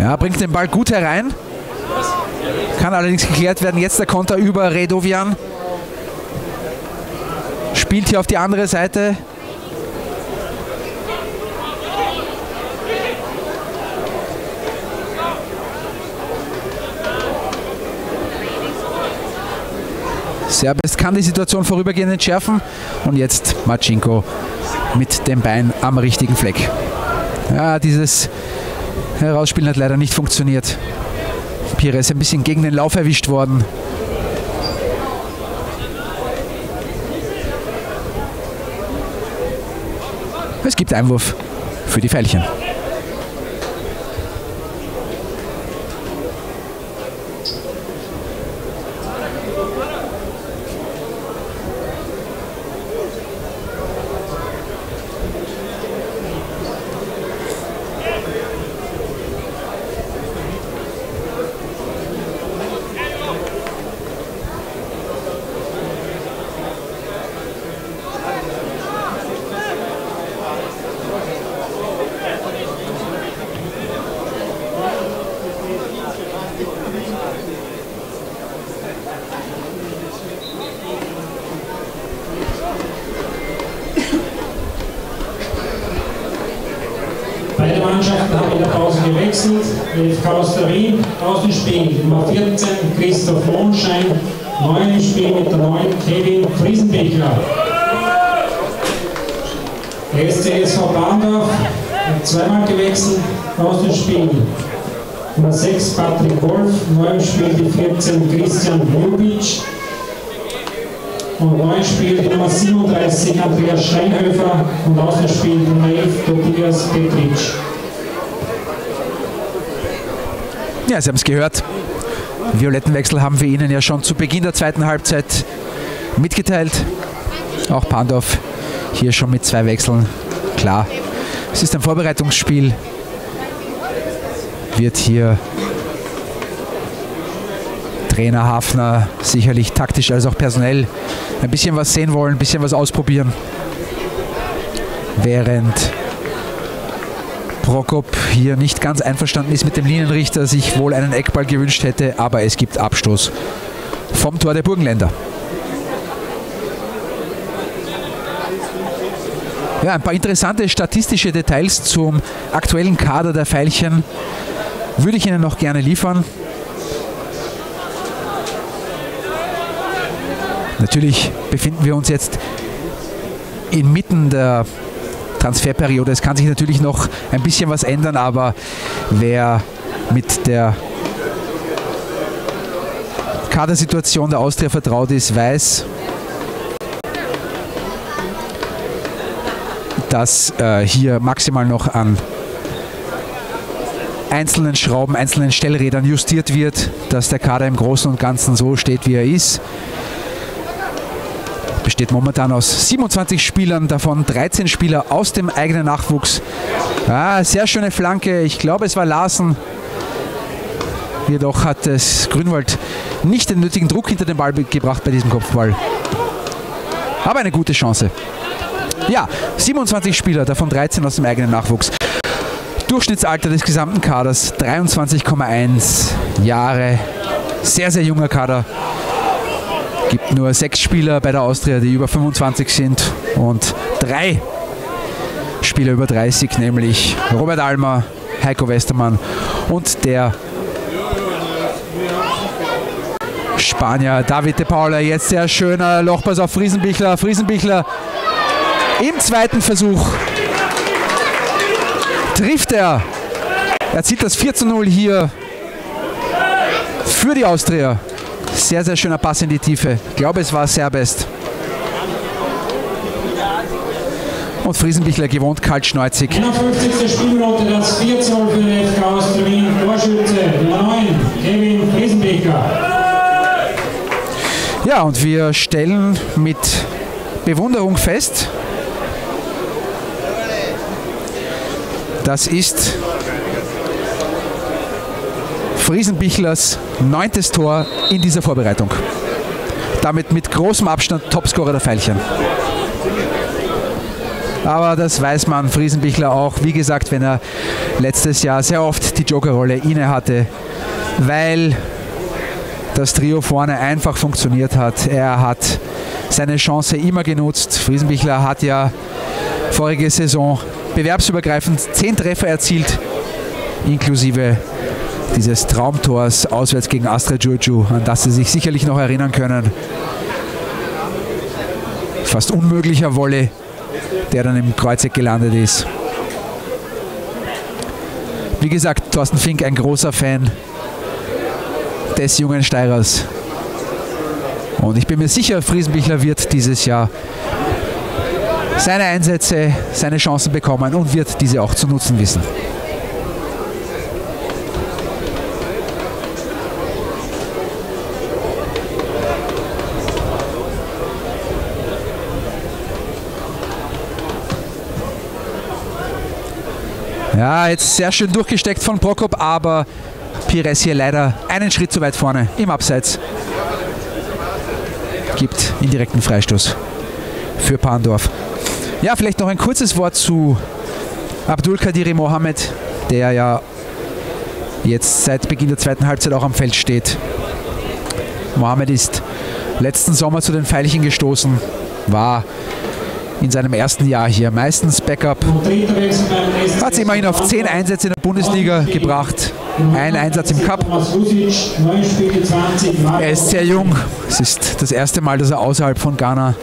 Ja, bringt den Ball gut herein. Kann allerdings geklärt werden. Jetzt der Konter über Redovian. Spielt hier auf die andere Seite. Serbest kann die Situation vorübergehend entschärfen. Und jetzt Marcinko mit dem Bein am richtigen Fleck. Ja, dieses Herausspielen hat leider nicht funktioniert. Pires ist ein bisschen gegen den Lauf erwischt worden. Es gibt Einwurf für die Veilchen. Mannschaften haben in der Pause gewechselt. elf Karosserie, aus dem Spiel Nummer vierzehn Christoph Monschein, neun im Spiel mit der neun Kevin Friesenbichler. Der S C E S V Parndorf hat zweimal gewechselt, aus dem Spiel Nummer sechs Patrick Wolf, neun im Spiel die vierzehn Christian Weidinger. Und neu spielt die Nummer siebenunddreißig Andreas Steinhöfer und außen spielt die Nummer elf Tobias Petric. Ja, Sie haben es gehört. Violettenwechsel haben wir Ihnen ja schon zu Beginn der zweiten Halbzeit mitgeteilt. Auch Parndorf hier schon mit zwei Wechseln. Klar, es ist ein Vorbereitungsspiel. Wird hier Trainer Hafner sicherlich taktisch als auch personell ein bisschen was sehen wollen, ein bisschen was ausprobieren. Während Prokop hier nicht ganz einverstanden ist mit dem Linienrichter, sich wohl einen Eckball gewünscht hätte, aber es gibt Abstoß vom Tor der Burgenländer. Ja, ein paar interessante statistische Details zum aktuellen Kader der Veilchen würde ich Ihnen noch gerne liefern. Natürlich befinden wir uns jetzt inmitten der Transferperiode. Es kann sich natürlich noch ein bisschen was ändern, aber wer mit der Kadersituation der Austria vertraut ist, weiß, dass äh, hier maximal noch an einzelnen Schrauben, einzelnen Stellrädern justiert wird, dass der Kader im Großen und Ganzen so steht, wie er ist. Besteht momentan aus siebenundzwanzig Spielern, davon dreizehn Spieler aus dem eigenen Nachwuchs. Ah, sehr schöne Flanke, ich glaube es war Larsen. Jedoch hat es Grünwald nicht den nötigen Druck hinter den Ball gebracht bei diesem Kopfball. Aber eine gute Chance. Ja, siebenundzwanzig Spieler, davon dreizehn aus dem eigenen Nachwuchs. Durchschnittsalter des gesamten Kaders dreiundzwanzig Komma eins Jahre. Sehr, sehr junger Kader. Es gibt nur sechs Spieler bei der Austria, die über fünfundzwanzig sind und drei Spieler über dreißig, nämlich Robert Almer, Heiko Westermann und der Spanier David de Paula. Jetzt sehr schöner Lochpass auf Friesenbichler. Friesenbichler im zweiten Versuch trifft er. Er zieht das vier zu null hier für die Austria. Sehr, sehr schöner Pass in die Tiefe. Ich glaube, es war Serbest. Und Friesenbichler gewohnt kaltschneuzig. einundfünfzigste Spielminute, das vier zu null für den F K Austria Wien. Torschütze neun, Kevin Friesenbichler. Ja, und wir stellen mit Bewunderung fest, das ist Friesenbichlers neuntes Tor in dieser Vorbereitung. Damit mit großem Abstand Topscorer der Veilchen. Aber das weiß man, Friesenbichler auch, wie gesagt, wenn er letztes Jahr sehr oft die Jokerrolle inne hatte, weil das Trio vorne einfach funktioniert hat. Er hat seine Chance immer genutzt. Friesenbichler hat ja vorige Saison bewerbsübergreifend zehn Treffer erzielt, inklusive dieses Traumtors auswärts gegen Astra Giurgiu, an das Sie sich sicherlich noch erinnern können. Fast unmöglicher Volley, der dann im Kreuzeck gelandet ist. Wie gesagt, Thorsten Fink, ein großer Fan des jungen Steirers. Und ich bin mir sicher, Friesenbichler wird dieses Jahr seine Einsätze, seine Chancen bekommen und wird diese auch zu nutzen wissen. Ja, jetzt sehr schön durchgesteckt von Prokop, aber Pires hier leider einen Schritt zu weit vorne im Abseits. Gibt indirekten Freistoß für Parndorf. Ja, vielleicht noch ein kurzes Wort zu Abdul Kadiri Mohamed, der ja jetzt seit Beginn der zweiten Halbzeit auch am Feld steht. Mohamed ist letzten Sommer zu den Veilchen gestoßen, war in seinem ersten Jahr hier. Meistens Backup. Hat sie immerhin auf zehn Einsätze in der Bundesliga gebracht. Ein Einsatz im Cup. Er ist sehr jung. Es ist das erste Mal, dass er außerhalb von Ghana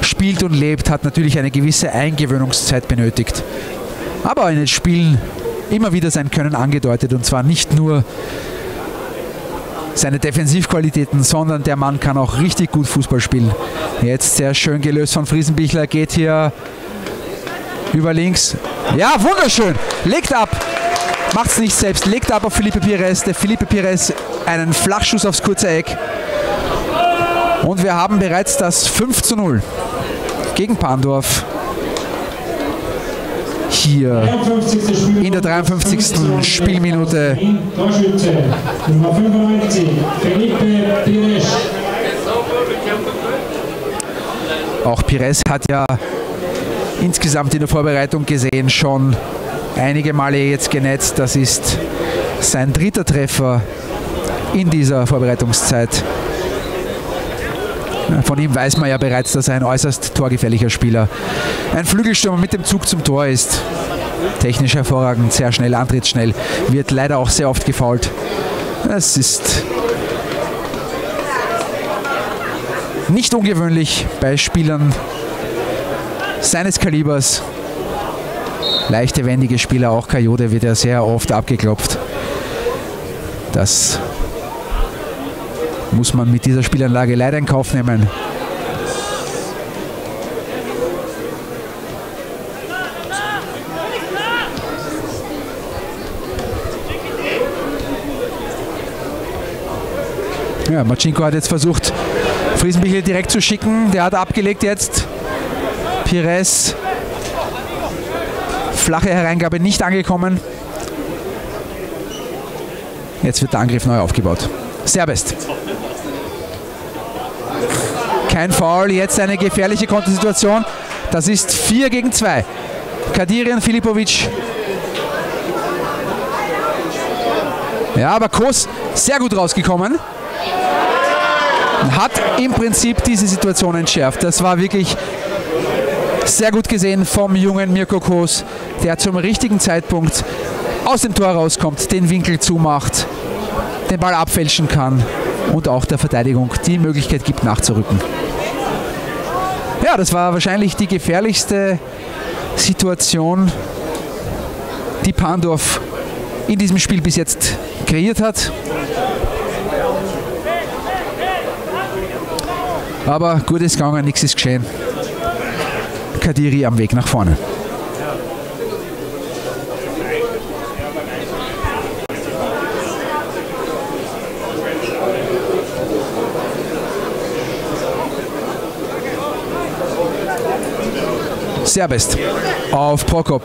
spielt und lebt. Hat natürlich eine gewisse Eingewöhnungszeit benötigt. Aber in den Spielen immer wieder sein Können angedeutet. Und zwar nicht nur seine Defensivqualitäten, sondern der Mann kann auch richtig gut Fußball spielen. Jetzt sehr schön gelöst von Friesenbichler, geht hier über links. Ja, wunderschön, legt ab, macht es nicht selbst, legt ab auf Felipe Pires. Der Felipe Pires einen Flachschuss aufs kurze Eck. Und wir haben bereits das fünf zu null gegen Parndorf. Hier in der dreiundfünfzigsten Spielminute. Auch Pires hat ja insgesamt in der Vorbereitung gesehen schon einige Male jetzt genetzt. Das ist sein dritter Treffer in dieser Vorbereitungszeit. Von ihm weiß man ja bereits, dass er ein äußerst torgefährlicher Spieler, ein Flügelstürmer mit dem Zug zum Tor ist. Technisch hervorragend, sehr schnell, antrittsschnell, wird leider auch sehr oft gefoult. Es ist nicht ungewöhnlich bei Spielern seines Kalibers. Leichte, wendige Spieler, auch Kajode wird ja sehr oft abgeklopft. Das muss man mit dieser Spielanlage leider in Kauf nehmen. Ja, Marcinko hat jetzt versucht, Friesenbichler direkt zu schicken. Der hat abgelegt jetzt. Pires. Flache Hereingabe nicht angekommen. Jetzt wird der Angriff neu aufgebaut. Serbest. Kein Foul, jetzt eine gefährliche Kontersituation. Das ist vier gegen zwei. Kadiri und Filipović. Ja, aber Kos sehr gut rausgekommen. Hat im Prinzip diese Situation entschärft. Das war wirklich sehr gut gesehen vom jungen Mirko Kos, der zum richtigen Zeitpunkt aus dem Tor rauskommt, den Winkel zumacht, den Ball abfälschen kann und auch der Verteidigung die Möglichkeit gibt, nachzurücken. Ja, das war wahrscheinlich die gefährlichste Situation, die Parndorf in diesem Spiel bis jetzt kreiert hat. Aber gut ist gegangen, nichts ist geschehen. Kadiri am Weg nach vorne. Serbest auf Prokop.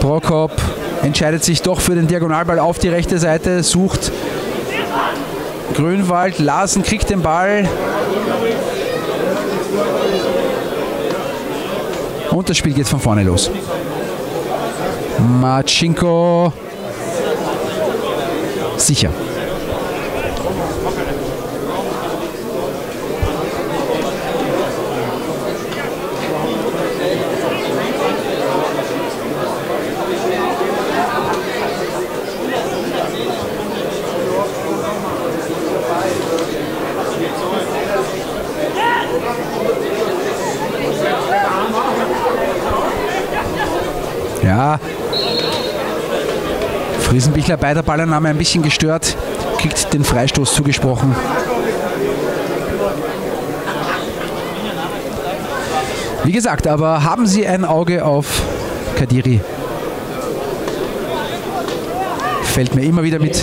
Prokop entscheidet sich doch für den Diagonalball auf die rechte Seite, sucht Grünwald. Larsen kriegt den Ball. Und das Spiel geht von vorne los. Marcinko. Sicher. Ja, Friesenbichler bei der Ballannahme ein bisschen gestört, kriegt den Freistoß zugesprochen. Wie gesagt, aber haben Sie ein Auge auf Kadiri. Fällt mir immer wieder mit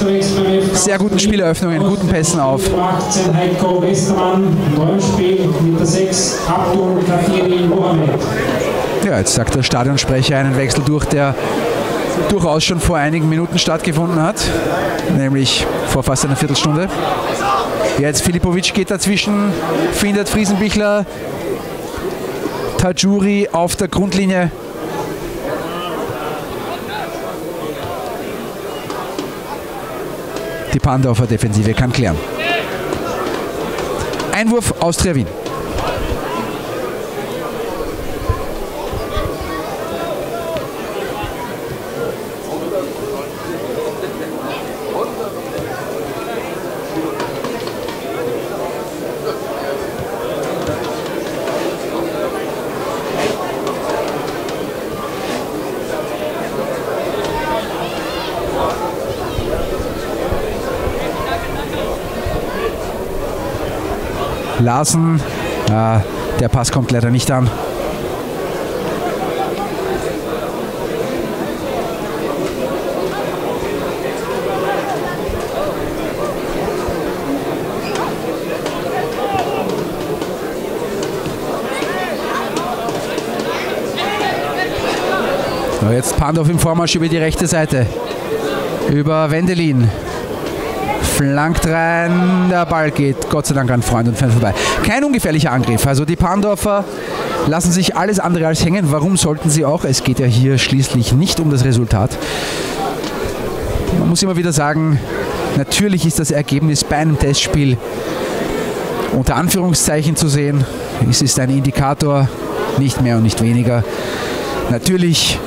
sehr guten Spieleröffnungen, guten Pässen auf. achtzehn Heiko Westermann, neues Spiel mit der sechs, Abdul Kadiri Mohamed. Ja, jetzt sagt der Stadionsprecher einen Wechsel durch, der durchaus schon vor einigen Minuten stattgefunden hat, nämlich vor fast einer Viertelstunde. Jetzt Filipović geht dazwischen, findet Friesenbichler, Tajouri auf der Grundlinie. Die Parndorfer Defensive kann klären. Einwurf Austria Wien. Larsen. Äh, der Pass kommt leider nicht an. Jetzt Parndorf im Vormarsch über die rechte Seite. Über Wendelin. Flankt rein. Der Ball geht Gott sei Dank an Freund und Fan vorbei. Kein ungefährlicher Angriff. Also die Parndorfer lassen sich alles andere als hängen. Warum sollten sie auch? Es geht ja hier schließlich nicht um das Resultat. Man muss immer wieder sagen, natürlich ist das Ergebnis bei einem Testspiel unter Anführungszeichen zu sehen. Es ist ein Indikator, nicht mehr und nicht weniger. Natürlich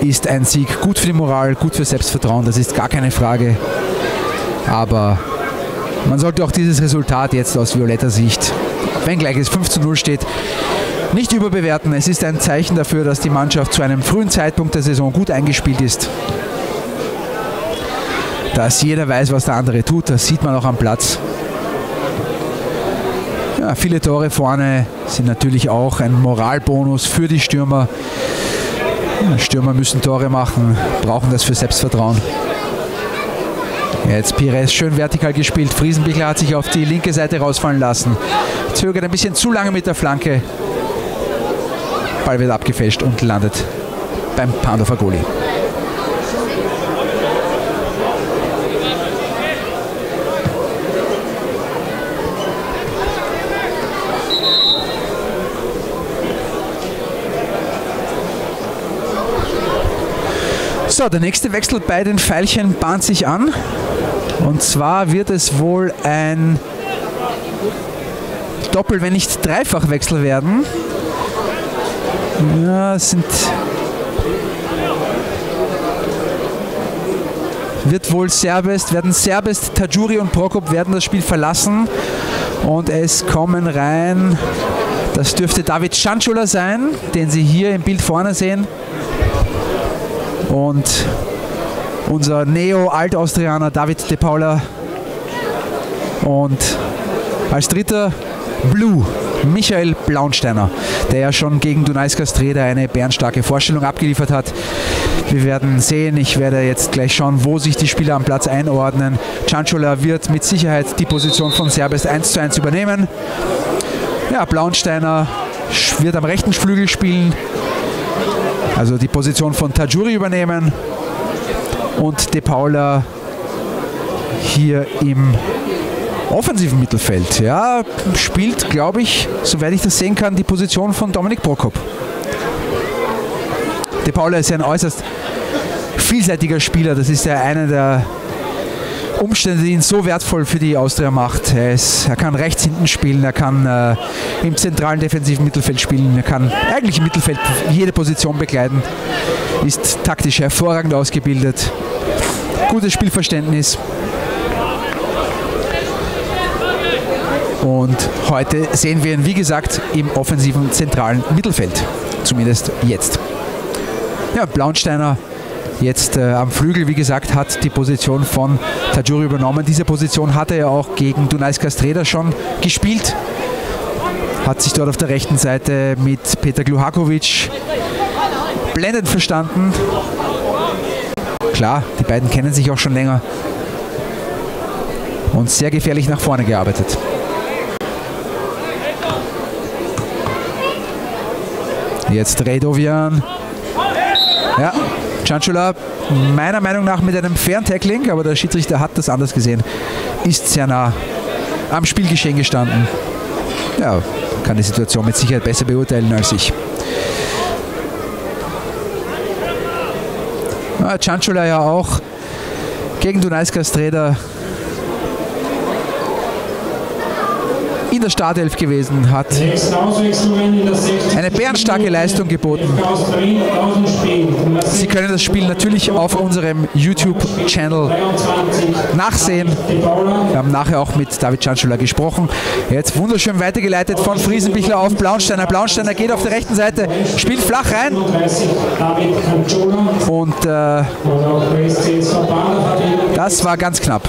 ist ein Sieg gut für die Moral, gut für Selbstvertrauen, das ist gar keine Frage. Aber man sollte auch dieses Resultat jetzt aus violetter Sicht, wenngleich es fünf zu null steht, nicht überbewerten. Es ist ein Zeichen dafür, dass die Mannschaft zu einem frühen Zeitpunkt der Saison gut eingespielt ist. Dass jeder weiß, was der andere tut, das sieht man auch am Platz. Ja, viele Tore vorne sind natürlich auch ein Moralbonus für die Stürmer. Stürmer müssen Tore machen, brauchen das für Selbstvertrauen. Jetzt Pires, schön vertikal gespielt. Friesenbichler hat sich auf die linke Seite rausfallen lassen. Zögert ein bisschen zu lange mit der Flanke. Ball wird abgefälscht und landet beim Parndorfer Goalie. So, der nächste Wechsel bei den Veilchen bahnt sich an. Und zwar wird es wohl ein Doppel-, wenn nicht Dreifachwechsel werden. Ja, sind wird wohl Serbest, werden Serbest, Tajouri und Prokop werden das Spiel verlassen. Und es kommen rein, das dürfte David Cianciola sein, den Sie hier im Bild vorne sehen. Und unser Neo-Alt-Austrianer David de Paula. Und als dritter Blue, Michael Blauensteiner, der ja schon gegen Dunajská Streda eine bärenstarke Vorstellung abgeliefert hat. Wir werden sehen, ich werde jetzt gleich schauen, wo sich die Spieler am Platz einordnen. Cianciola wird mit Sicherheit die Position von Serbest eins zu eins übernehmen. Ja, Blauensteiner wird am rechten Flügel spielen. Also die Position von Tajouri übernehmen und De Paula hier im offensiven Mittelfeld. Ja, spielt, glaube ich, soweit ich das sehen kann, die Position von Dominik Prokop. De Paula ist ja ein äußerst vielseitiger Spieler. Das ist ja einer der Umstände, die ihn so wertvoll für die Austria macht. Er, ist, er kann rechts hinten spielen, er kann äh, im zentralen defensiven Mittelfeld spielen, er kann eigentlich im Mittelfeld jede Position begleiten, ist taktisch hervorragend ausgebildet, gutes Spielverständnis. Und heute sehen wir ihn, wie gesagt, im offensiven zentralen Mittelfeld, zumindest jetzt. Ja, Blauensteiner jetzt äh, am Flügel, wie gesagt, hat die Position von Tajouri übernommen. Diese Position hatte er auch gegen Dunajská Streda schon gespielt. Hat sich dort auf der rechten Seite mit Peter Gluhaković blendend verstanden. Klar, die beiden kennen sich auch schon länger. Und sehr gefährlich nach vorne gearbeitet. Jetzt Redovian. Ja. Cianciola, meiner Meinung nach mit einem fairen Tackling, aber der Schiedsrichter hat das anders gesehen, ist sehr nah am Spielgeschehen gestanden. Ja, kann die Situation mit Sicherheit besser beurteilen als ich. Ja, Cianciola ja auch gegen Dunajská Streda in der Startelf gewesen, hat eine bärenstarke Leistung geboten. Sie können das Spiel natürlich auf unserem YouTube-Channel nachsehen. Wir haben nachher auch mit David Cianciola gesprochen. Jetzt wunderschön weitergeleitet von Friesenbichler auf Blauensteiner. Blauensteiner geht auf der rechten Seite, spielt flach rein. Und äh, das war ganz knapp.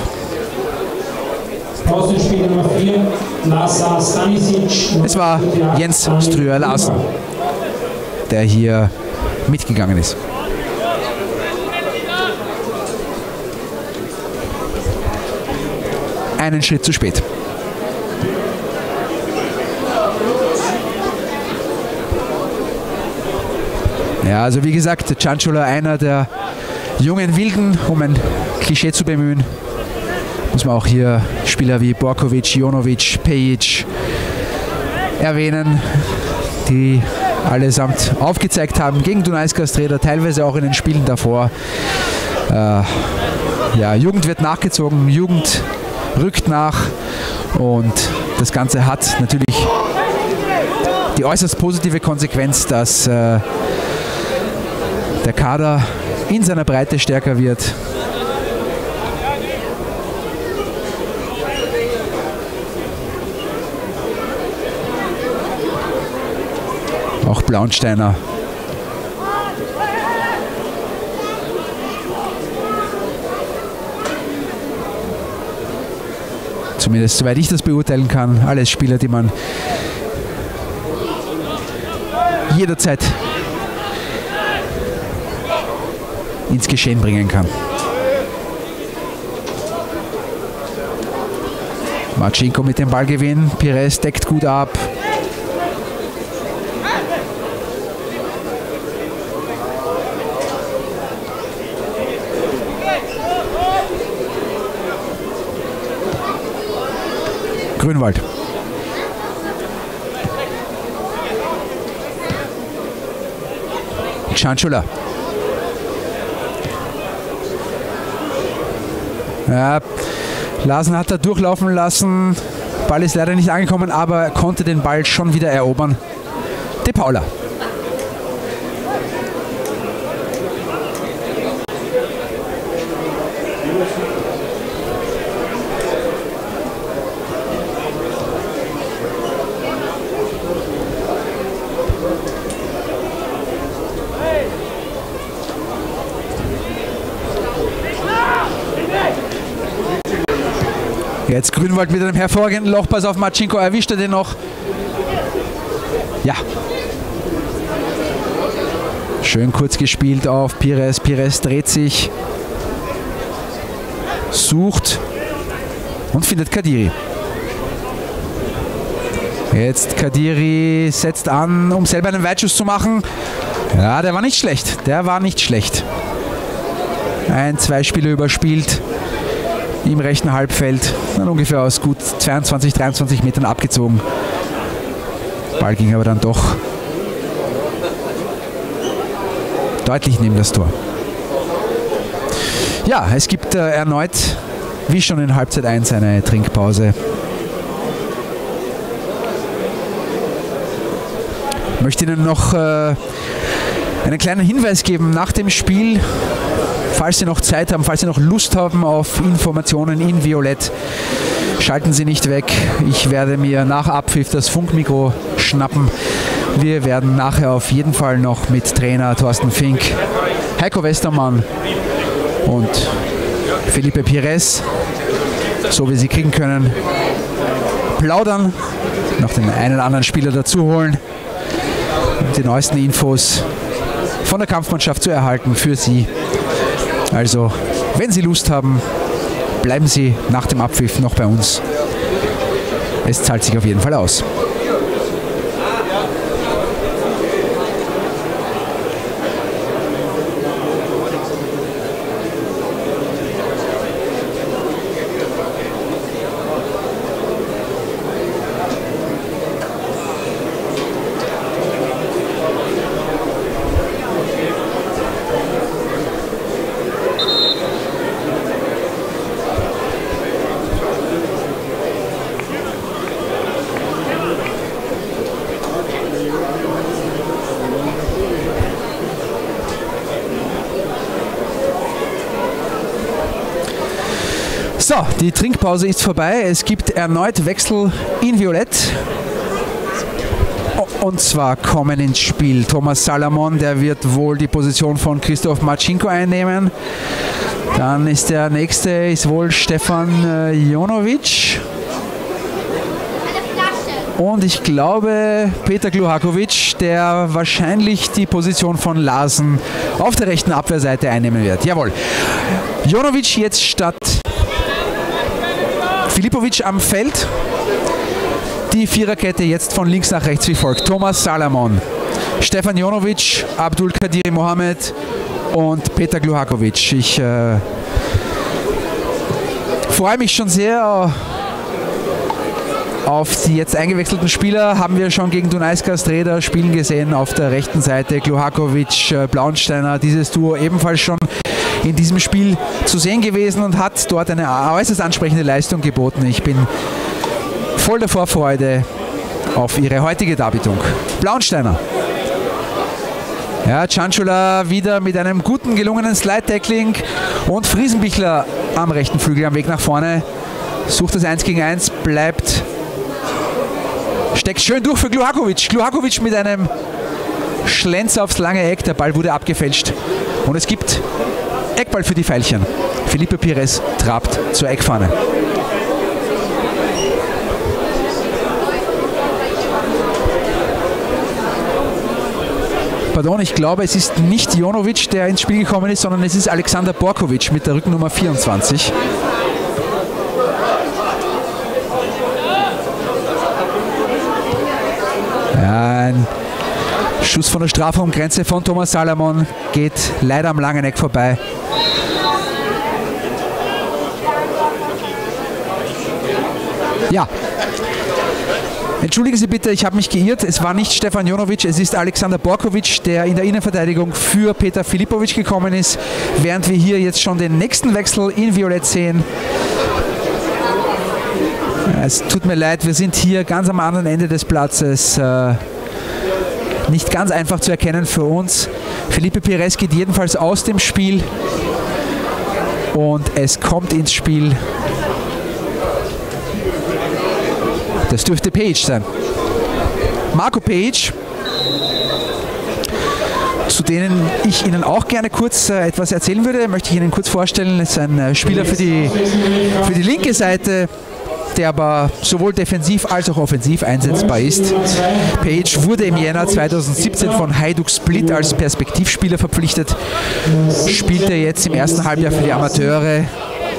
Es war Jens Stryger Larsen, der hier mitgegangen ist. Einen Schritt zu spät. Ja, also wie gesagt, Cianciola, einer der jungen Wilden, um ein Klischee zu bemühen, muss man auch hier Spieler wie Borković, Jonović, Page erwähnen, die allesamt aufgezeigt haben gegen Dunajská Streda, teilweise auch in den Spielen davor. Äh, ja, Jugend wird nachgezogen, Jugend rückt nach und das Ganze hat natürlich die äußerst positive Konsequenz, dass äh, der Kader in seiner Breite stärker wird. Auch Blauensteiner. Zumindest soweit ich das beurteilen kann, alles Spieler, die man jederzeit ins Geschehen bringen kann. Marcinko mit dem Ballgewinn, Pires deckt gut ab. Grünwald. Cianciola. Ja, Larsen hat da durchlaufen lassen. Ball ist leider nicht angekommen, aber konnte den Ball schon wieder erobern. De Paula. Jetzt Grünwald mit einem hervorragenden Lochpass auf Marcinko, erwischt er den noch. Ja. Schön kurz gespielt auf Pires. Pires dreht sich, sucht und findet Kadiri. Jetzt Kadiri setzt an, um selber einen Weitschuss zu machen. Ja, der war nicht schlecht. Der war nicht schlecht. Ein, zwei Spieler überspielt. Im rechten Halbfeld, dann ungefähr aus gut zweiundzwanzig, dreiundzwanzig Metern abgezogen. Ball ging aber dann doch deutlich neben das Tor. Ja, es gibt äh, erneut, wie schon in Halbzeit eins, eine Trinkpause. Ich möchte Ihnen noch äh, einen kleinen Hinweis geben nach dem Spiel. Falls Sie noch Zeit haben, falls Sie noch Lust haben auf Informationen in Violett, schalten Sie nicht weg. Ich werde mir nach Abpfiff das Funkmikro schnappen. Wir werden nachher auf jeden Fall noch mit Trainer Thorsten Fink, Heiko Westermann und Felipe Pires, so wie Sie kriegen können, plaudern, noch den einen oder anderen Spieler dazu holen, um die neuesten Infos von der Kampfmannschaft zu erhalten für Sie. Also, wenn Sie Lust haben, bleiben Sie nach dem Abpfiff noch bei uns. Es zahlt sich auf jeden Fall aus. So, die Trinkpause ist vorbei. Es gibt erneut Wechsel in Violett. Und zwar kommen ins Spiel Thomas Salamon, der wird wohl die Position von Christoph Marcinko einnehmen. Dann ist der nächste, ist wohl Stefan äh, Jonović. Und ich glaube, Peter Gluhaković, der wahrscheinlich die Position von Larsen auf der rechten Abwehrseite einnehmen wird. Jawohl. Jonović jetzt statt Filipović am Feld. Die Viererkette jetzt von links nach rechts wie folgt. Thomas Salamon, Stefan Jonović, Abdul Kadiri Mohamed und Petar Gluhaković. Ich äh, freue mich schon sehr auf die jetzt eingewechselten Spieler. Haben wir schon gegen Dunajská Streda spielen gesehen. Auf der rechten Seite Gluhaković, Blauensteiner. Dieses Duo ebenfalls schon in diesem Spiel zu sehen gewesen und hat dort eine äußerst ansprechende Leistung geboten. Ich bin voll der Vorfreude auf ihre heutige Darbietung. Blauensteiner. Ja, Cianciola wieder mit einem guten, gelungenen Slide-Tackling und Friesenbichler am rechten Flügel am Weg nach vorne. Sucht das eins gegen eins, bleibt, steckt schön durch für Gluhaković. Gluhaković mit einem Schlenzer aufs lange Eck, der Ball wurde abgefälscht und es gibt Eckball für die Veilchen. Felipe Pires trabt zur Eckfahne. Pardon, ich glaube, es ist nicht Jonović, der ins Spiel gekommen ist, sondern es ist Alexander Borković mit der Rückennummer vierundzwanzig. Ein Schuss von der Strafraumgrenze von Thomas Salamon geht leider am langen Eck vorbei. Ja. Entschuldigen Sie bitte, ich habe mich geirrt. Es war nicht Stefan Jonović, es ist Alexander Borković, der in der Innenverteidigung für Petar Filipović gekommen ist, während wir hier jetzt schon den nächsten Wechsel in Violett sehen. Es tut mir leid, wir sind hier ganz am anderen Ende des Platzes. Äh, nicht ganz einfach zu erkennen für uns. Felipe Pires geht jedenfalls aus dem Spiel und es kommt ins Spiel. Das dürfte Page sein. Marco Page, zu denen ich Ihnen auch gerne kurz äh, etwas erzählen würde, möchte ich Ihnen kurz vorstellen. Es ist ein äh, Spieler für die, für die linke Seite, der aber sowohl defensiv als auch offensiv einsetzbar ist. Page wurde im Jänner zweitausendsiebzehn von Hajduk Split als Perspektivspieler verpflichtet, spielt er jetzt im ersten Halbjahr für die Amateure,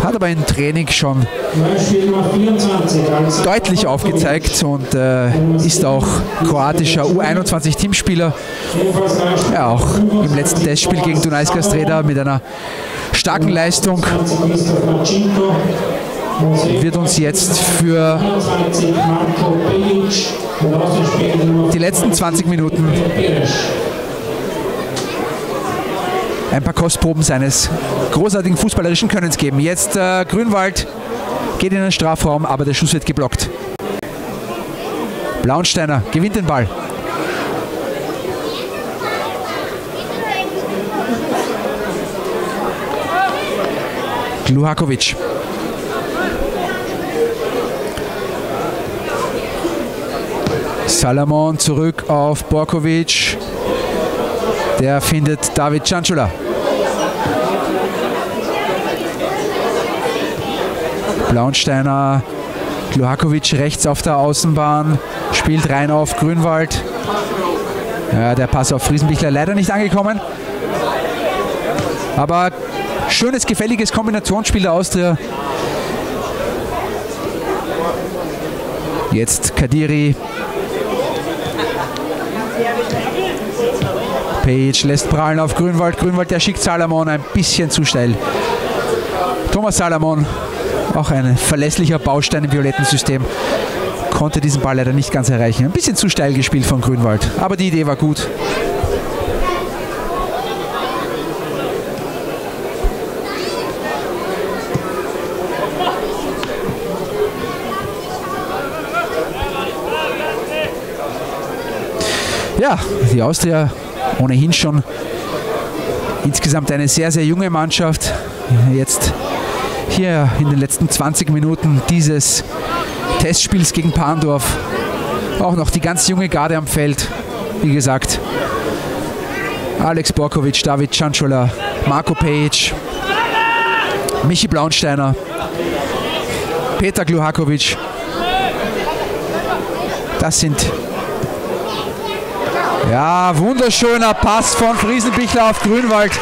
hat aber im Training schon deutlich aufgezeigt und äh, ist auch kroatischer U einundzwanzig-Teamspieler. Ja, auch im letzten Testspiel gegen Dunajská Streda mit einer starken Leistung. Wird uns jetzt für die letzten zwanzig Minuten ein paar Kostproben seines großartigen fußballerischen Könnens geben. Jetzt äh, Grünwald geht in den Strafraum, aber der Schuss wird geblockt. Blauensteiner gewinnt den Ball. Gluhaković. Salamon zurück auf Borković. Der findet David Cianciola. Blauensteiner, Gluhaković rechts auf der Außenbahn, spielt rein auf Grünwald. Ja, der Pass auf Friesenbichler leider nicht angekommen. Aber schönes, gefälliges Kombinationsspiel der Austria. Jetzt Kadiri. Page lässt prallen auf Grünwald. Grünwald, der schickt Salamon ein bisschen zu schnell. Thomas Salamon, auch ein verlässlicher Baustein im violetten System, konnte diesen Ball leider nicht ganz erreichen. Ein bisschen zu steil gespielt von Grünwald, aber die Idee war gut. Ja, die Austria ohnehin schon insgesamt eine sehr, sehr junge Mannschaft. Jetzt hier in den letzten zwanzig Minuten dieses Testspiels gegen Parndorf. Auch noch die ganz junge Garde am Feld. Wie gesagt, Alex Borković, David Cianciola, Marco Page, Michi Blauensteiner, Petar Gluhaković. Das sind... Ja, wunderschöner Pass von Friesenbichler auf Grünwald.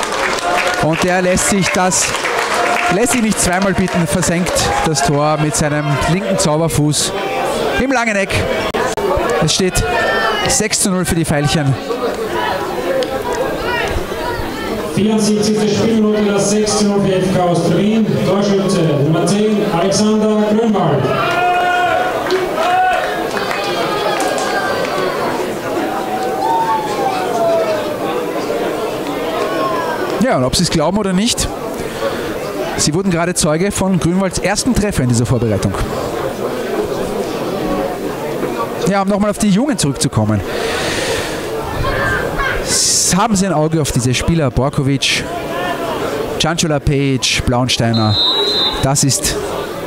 Und der lässt sich das... Lässt sich nicht zweimal bitten, versenkt das Tor mit seinem linken Zauberfuß im langen Eck. Es steht sechs zu null für die Veilchen. vierundsiebzigste Spielminute, das sechs zu null für F K Austria Wien. Torschütze Nummer zehn, Alexander Grünwald. Ja, und ob Sie es glauben oder nicht, Sie wurden gerade Zeuge von Grünwalds ersten Treffer in dieser Vorbereitung. Ja, um nochmal auf die Jungen zurückzukommen. Haben Sie ein Auge auf diese Spieler? Borković, Cianciola, Page, Blauensteiner. Das ist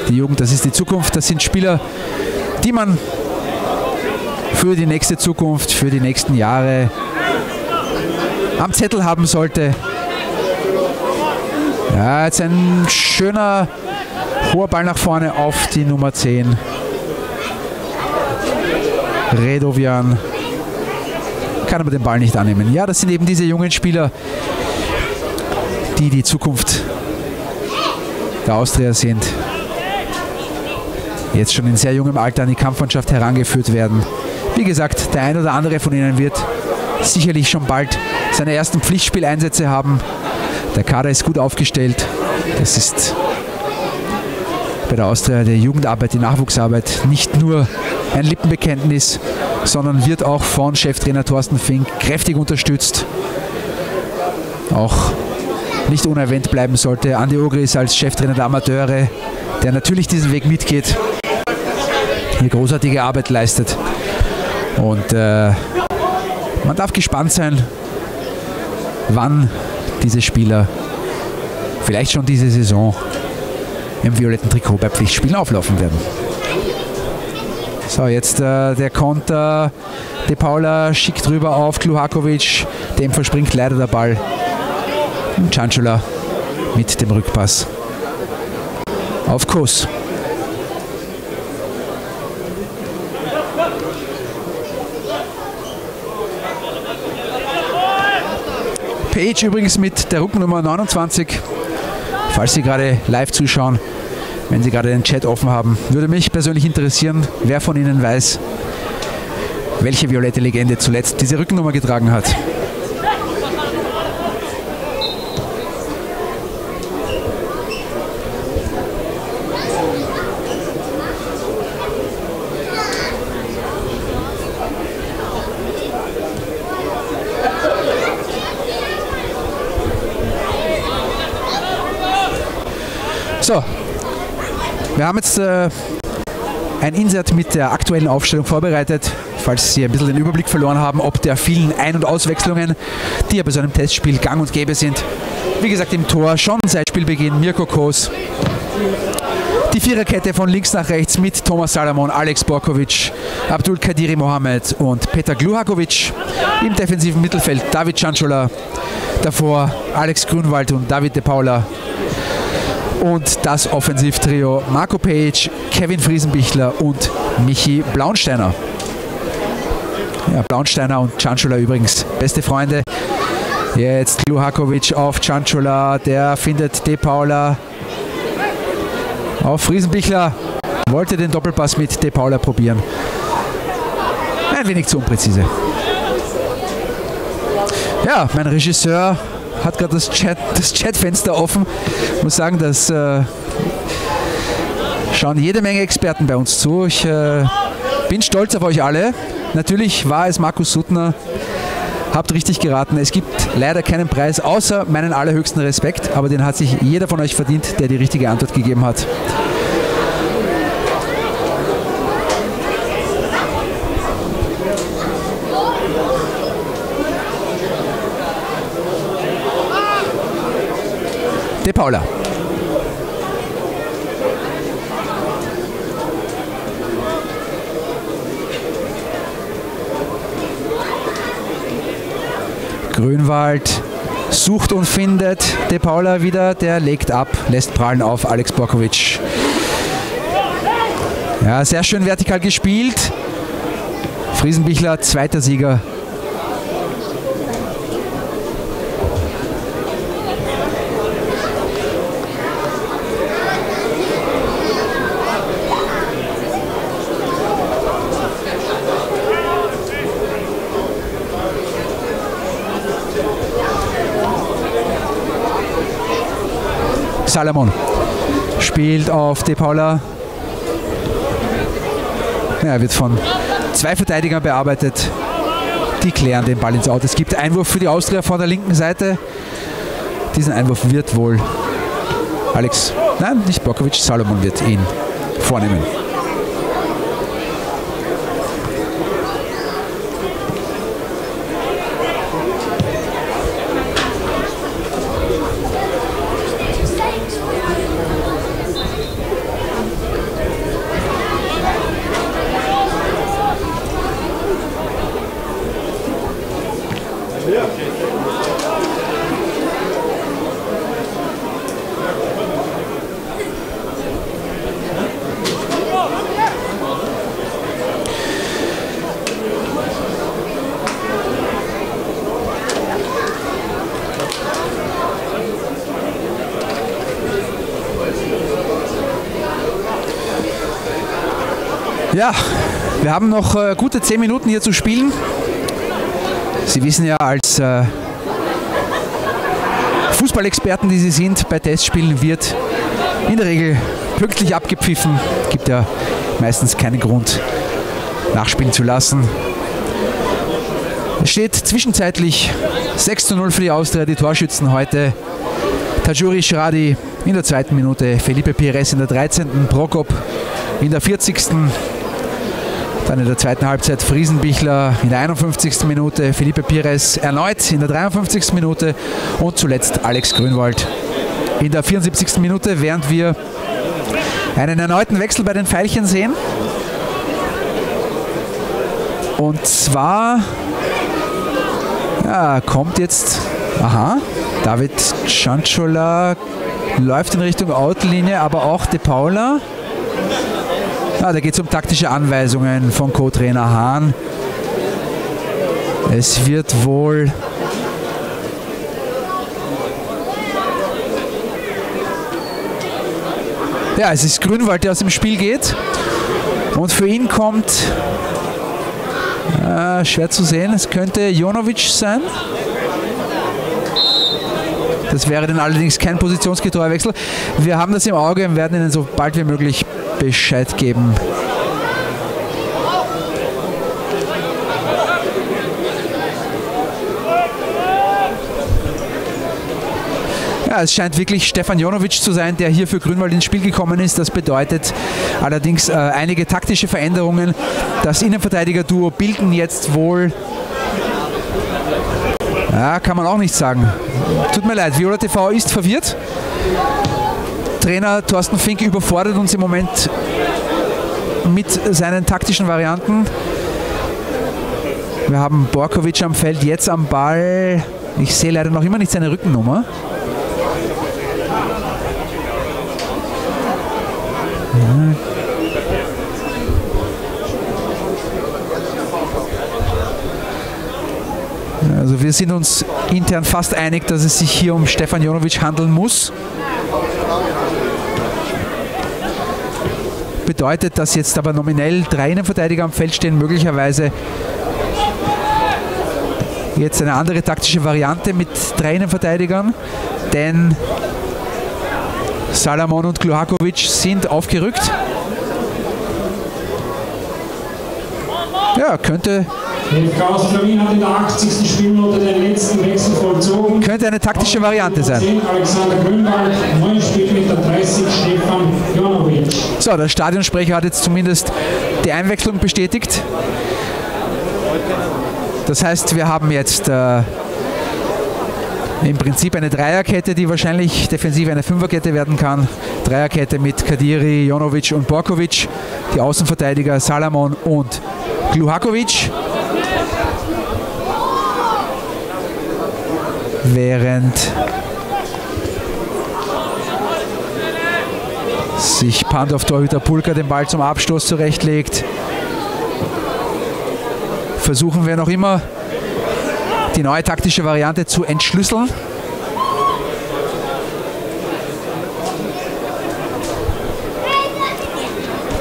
die Jugend, das ist die Zukunft. Das sind Spieler, die man für die nächste Zukunft, für die nächsten Jahre am Zettel haben sollte. Ja, jetzt ein schöner, hoher Ball nach vorne auf die Nummer zehn. Redovian kann aber den Ball nicht annehmen. Ja, das sind eben diese jungen Spieler, die die Zukunft der Austria sind. Jetzt schon in sehr jungem Alter an die Kampfmannschaft herangeführt werden. Wie gesagt, der ein oder andere von ihnen wird sicherlich schon bald seine ersten Pflichtspieleinsätze haben. Der Kader ist gut aufgestellt. Das ist bei der Austria der Jugendarbeit, die Nachwuchsarbeit, nicht nur ein Lippenbekenntnis, sondern wird auch von Cheftrainer Thorsten Fink kräftig unterstützt. Auch nicht unerwähnt bleiben sollte Andi Ogris als Cheftrainer der Amateure, der natürlich diesen Weg mitgeht, hier großartige Arbeit leistet. Und äh, man darf gespannt sein, wann diese Spieler vielleicht schon diese Saison im violetten Trikot bei Pflichtspielen auflaufen werden. So, jetzt äh, der Konter. De Paula schickt rüber auf Gluhaković. Dem verspringt leider der Ball. Und Cianciola mit dem Rückpass auf Kos. Page übrigens mit der Rückennummer neunundzwanzig, falls Sie gerade live zuschauen, wenn Sie gerade den Chat offen haben. Würde mich persönlich interessieren, wer von Ihnen weiß, welche violette Legende zuletzt diese Rückennummer getragen hat. So, wir haben jetzt äh, ein Insert mit der aktuellen Aufstellung vorbereitet, falls Sie ein bisschen den Überblick verloren haben, ob der vielen Ein- und Auswechslungen, die ja bei so einem Testspiel gang und gäbe sind. Wie gesagt, im Tor schon seit Spielbeginn Mirko Kos. Die Viererkette von links nach rechts mit Thomas Salamon, Alex Borković, Abdul Kadiri Mohamed und Peter Gluhaković. Im defensiven Mittelfeld David Cianciola, davor Alex Grünwald und David de Paula. Und das Offensivtrio Marco Page, Kevin Friesenbichler und Michi Blauensteiner. Ja, Blauensteiner und Cianciola übrigens beste Freunde. Jetzt Gluhaković auf Cianciola, der findet De Paula auf Friesenbichler. Wollte den Doppelpass mit De Paula probieren. Ein wenig zu unpräzise. Ja, mein Regisseur hat gerade das, Chat, das Chatfenster offen. Ich muss sagen, das äh, schauen jede Menge Experten bei uns zu. Ich äh, bin stolz auf euch alle. Natürlich war es Markus Suttner. Habt richtig geraten. Es gibt leider keinen Preis, außer meinen allerhöchsten Respekt. Aber den hat sich jeder von euch verdient, der die richtige Antwort gegeben hat. De Paula. Grünwald sucht und findet De Paula wieder. Der legt ab, lässt prallen auf Alex Borković. Ja, sehr schön vertikal gespielt. Friesenbichler, zweiter Sieger. Salamon spielt auf de Paula. Ja, er wird von zwei Verteidigern bearbeitet. Die klären den Ball ins Out. Es gibt Einwurf für die Austria von der linken Seite. Diesen Einwurf wird wohl Alex, nein, nicht Borković, Salamon wird ihn vornehmen. Ja, wir haben noch äh, gute zehn Minuten hier zu spielen. Sie wissen ja, als äh, Fußballexperten, die Sie sind, bei Testspielen wird in der Regel pünktlich abgepfiffen. Gibt ja meistens keinen Grund, nachspielen zu lassen. Es steht zwischenzeitlich sechs zu null für die Austria. Die Torschützen heute: Tajouri Shradi in der zweiten Minute, Felipe Pires in der dreizehnten, Prokop in der vierzigsten. Dann in der zweiten Halbzeit Friesenbichler in der einundfünfzigsten. Minute, Felipe Pires erneut in der dreiundfünfzigsten. Minute und zuletzt Alex Grünwald in der vierundsiebzigsten. Minute, während wir einen erneuten Wechsel bei den Veilchen sehen. Und zwar ja, kommt jetzt, aha, David Cianciola läuft in Richtung Outlinie, aber auch de Paula. Ah, da geht es um taktische Anweisungen von Co-Trainer Hahn. Es wird wohl ja, es ist Grünwald, der aus dem Spiel geht. Und für ihn kommt äh, schwer zu sehen, es könnte Jonović sein. Das wäre dann allerdings kein positionsgetreuer Wechsel. Wir haben das im Auge und werden Ihnen so bald wie möglich Bescheid geben. Ja, es scheint wirklich Stefan Jonović zu sein, der hier für Grünwald ins Spiel gekommen ist. Das bedeutet allerdings äh, einige taktische Veränderungen. Das Innenverteidiger-Duo bilden jetzt wohl... Ja, kann man auch nicht sagen. Tut mir leid, Viola T V ist verwirrt. Trainer Thorsten Fink überfordert uns im Moment mit seinen taktischen Varianten. Wir haben Borković am Feld, jetzt am Ball. Ich sehe leider noch immer nicht seine Rückennummer. Ja. Also wir sind uns intern fast einig, dass es sich hier um Stefan Jonović handeln muss. Bedeutet, dass jetzt aber nominell drei Innenverteidiger am Feld stehen, möglicherweise jetzt eine andere taktische Variante mit drei Innenverteidigern, denn Salamon und Gluhaković sind aufgerückt. Ja, könnte... hat in der achtzigsten. Spielminute den letzten Wechsel vollzogen. Könnte eine taktische Variante sein. Alexander Grünwald, neun spielt mit der dreißig, Stefan Jonović. So, der Stadionsprecher hat jetzt zumindest die Einwechslung bestätigt. Das heißt, wir haben jetzt äh, im Prinzip eine Dreierkette, die wahrscheinlich defensiv eine Fünferkette werden kann. Dreierkette mit Kadiri, Jonović und Borković. Die Außenverteidiger Salamon und Gluhaković. Während sich Parndorf Torhüter Pulka den Ball zum Abstoß zurechtlegt. versuchen wir noch immer die neue taktische Variante zu entschlüsseln.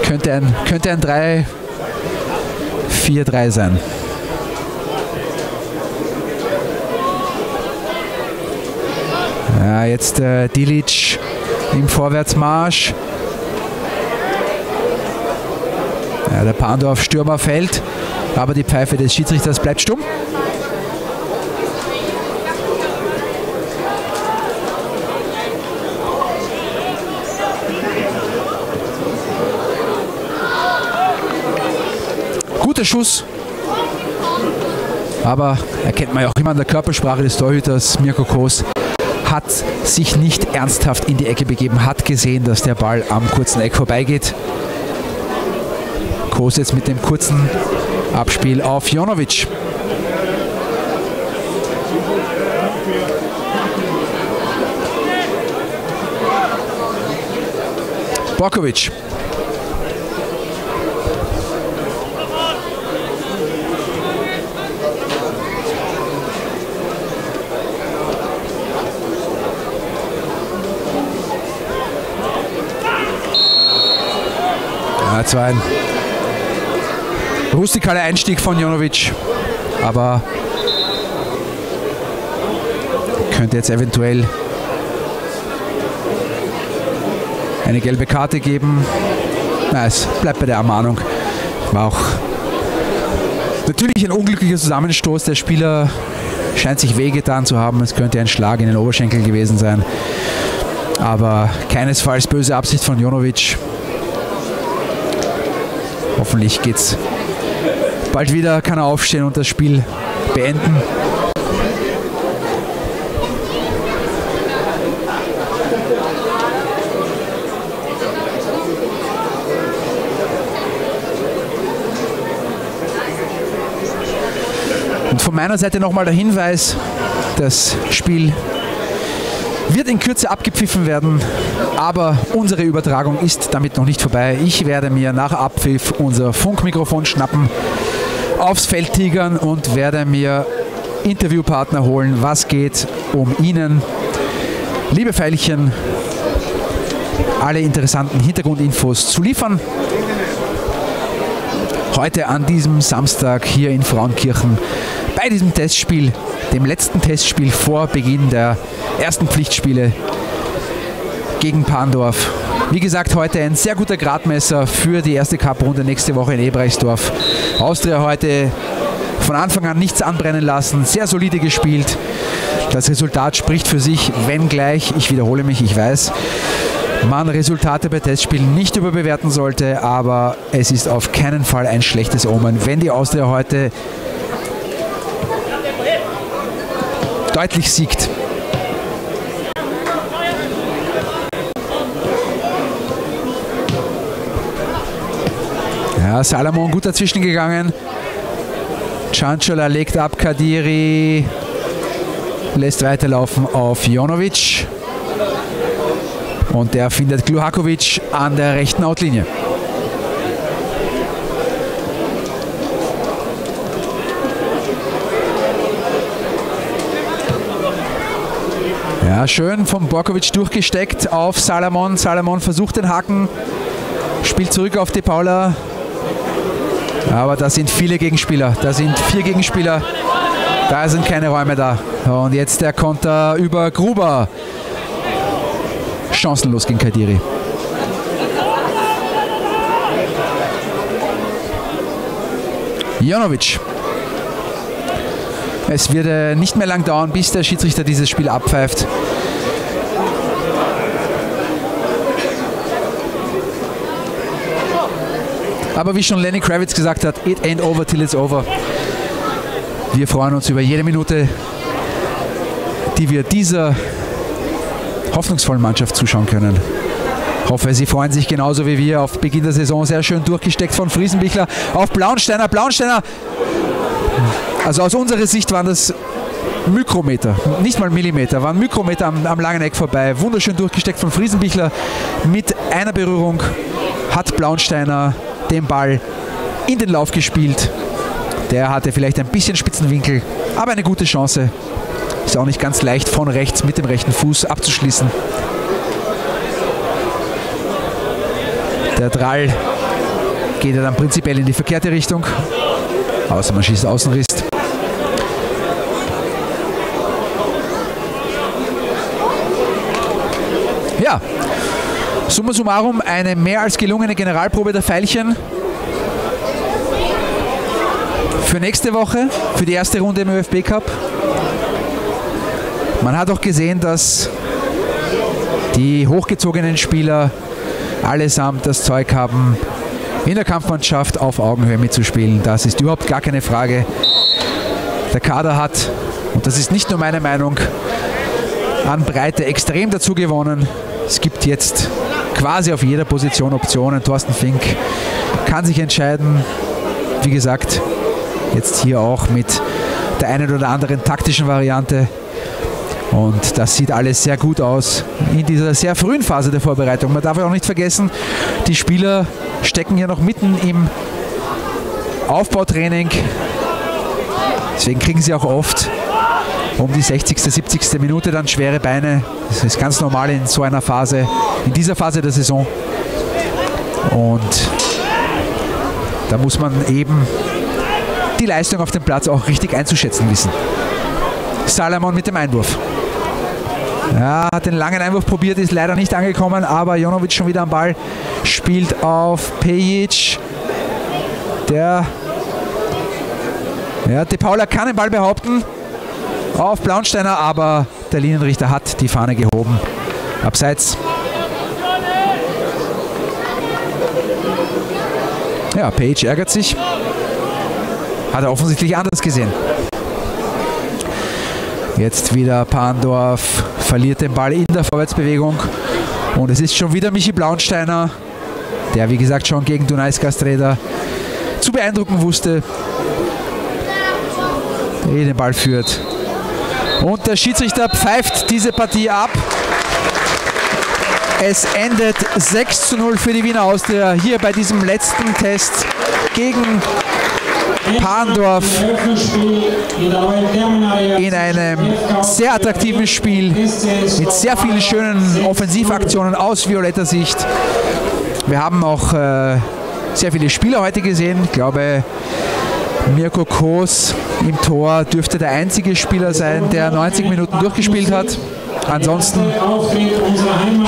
Könnte ein, könnte ein drei vier drei sein. Ja, jetzt äh, Dilic im Vorwärtsmarsch. Ja, der Parndorf Stürmer fällt, aber die Pfeife des Schiedsrichters bleibt stumm. Guter Schuss, aber erkennt man ja auch immer an der Körpersprache des Torhüters. Mirko Kos hat sich nicht ernsthaft in die Ecke begeben, hat gesehen, dass der Ball am kurzen Eck vorbeigeht. Kos jetzt mit dem kurzen Abspiel auf Jonović. Borković. Das war ein rustikaler Einstieg von Jonović, aber könnte jetzt eventuell eine gelbe Karte geben. Na, es bleibt bei der Ermahnung. War auch natürlich ein unglücklicher Zusammenstoß. Der Spieler scheint sich wehgetan zu haben. Es könnte ein Schlag in den Oberschenkel gewesen sein, aber keinesfalls böse Absicht von Jonović. Hoffentlich geht's bald wieder, kann er aufstehen und das Spiel beenden. Und von meiner Seite nochmal der Hinweis, das Spiel wird in Kürze abgepfiffen werden, aber unsere Übertragung ist damit noch nicht vorbei. Ich werde mir nach Abpfiff unser Funkmikrofon schnappen, aufs Feld tigern und werde mir Interviewpartner holen. Was geht um Ihnen? Liebe Veilchen, alle interessanten Hintergrundinfos zu liefern. Heute an diesem Samstag hier in Frauenkirchen bei diesem Testspiel, dem letzten Testspiel vor Beginn der ersten Pflichtspiele gegen Parndorf. Wie gesagt, heute ein sehr guter Gradmesser für die erste Cup-Runde nächste Woche in Ebreichsdorf. Austria heute von Anfang an nichts anbrennen lassen, sehr solide gespielt. Das Resultat spricht für sich, wenngleich, ich wiederhole mich, ich weiß, man Resultate bei Testspielen nicht überbewerten sollte, aber es ist auf keinen Fall ein schlechtes Omen, wenn die Austria heute deutlich siegt. Ja, Salamon gut dazwischen gegangen. Cianciola legt ab, Kadiri lässt weiterlaufen auf Jonović. Und der findet Gluhaković an der rechten Outlinie. Ja, schön vom Borković durchgesteckt auf Salamon. Salamon versucht den Haken, spielt zurück auf de Paula. Aber da sind viele Gegenspieler, da sind vier Gegenspieler, da sind keine Räume da. Und jetzt der Konter über Gruber. Chancenlos gegen Kadiri. Jonović. Es wird äh, nicht mehr lang dauern, bis der Schiedsrichter dieses Spiel abpfeift. Aber wie schon Lenny Kravitz gesagt hat, it ain't over till it's over. Wir freuen uns über jede Minute, die wir dieser hoffnungsvollen Mannschaft zuschauen können. Ich hoffe, sie freuen sich genauso wie wir auf Beginn der Saison. Sehr schön durchgesteckt von Friesenbichler auf Blauensteiner. Blauensteiner, also aus unserer Sicht waren das Mikrometer, nicht mal Millimeter, waren Mikrometer am, am langen Eck vorbei. Wunderschön durchgesteckt von Friesenbichler. Mit einer Berührung hat Blauensteiner den Ball in den Lauf gespielt Der hatte vielleicht ein bisschen spitzen Winkel, aber eine gute Chance. Ist auch nicht ganz leicht, von rechts mit dem rechten Fuß abzuschließen. Der Drall geht ja dann prinzipiell in die verkehrte Richtung. Außer man schießt Außenriss. Ja, summa summarum eine mehr als gelungene Generalprobe der Veilchen. Für nächste Woche, für die erste Runde im ÖFB Cup. Man hat auch gesehen, dass die hochgezogenen Spieler allesamt das Zeug haben, in der Kampfmannschaft auf Augenhöhe mitzuspielen. Das ist überhaupt gar keine Frage. Der Kader hat, und das ist nicht nur meine Meinung, an Breite extrem dazu gewonnen. Es gibt jetzt quasi auf jeder Position Optionen. Thorsten Fink kann sich entscheiden. Wie gesagt, jetzt hier auch mit der einen oder anderen taktischen Variante. Und das sieht alles sehr gut aus in dieser sehr frühen Phase der Vorbereitung. Man darf ja auch nicht vergessen, die Spieler stecken ja noch mitten im Aufbautraining. Deswegen kriegen sie auch oft um die sechzigste, siebzigste Minute dann schwere Beine. Das ist ganz normal in so einer Phase, in dieser Phase der Saison. Und da muss man eben die Leistung auf dem Platz auch richtig einzuschätzen wissen. Salamon mit dem Einwurf. Ja, hat den langen Einwurf probiert, ist leider nicht angekommen, aber Jonović schon wieder am Ball, spielt auf Pejic. Der ja, De Paula kann den Ball behaupten auf Blauensteiner, aber der Linienrichter hat die Fahne gehoben. Abseits. Ja, Pejic ärgert sich. Hat er offensichtlich anders gesehen. Jetzt wieder Parndorf, verliert den Ball in der Vorwärtsbewegung. Und es ist schon wieder Michi Blauensteiner, der wie gesagt schon gegen Dunajská Streda zu beeindrucken wusste. Der den Ball führt. Und der Schiedsrichter pfeift diese Partie ab. Es endet sechs zu null für die Wiener Austria hier bei diesem letzten Test gegen Parndorf in einem sehr attraktiven Spiel mit sehr vielen schönen Offensivaktionen aus violetter Sicht. Wir haben auch äh, sehr viele Spieler heute gesehen. Ich glaube, Mirko Kos im Tor dürfte der einzige Spieler sein, der neunzig Minuten durchgespielt hat. Ansonsten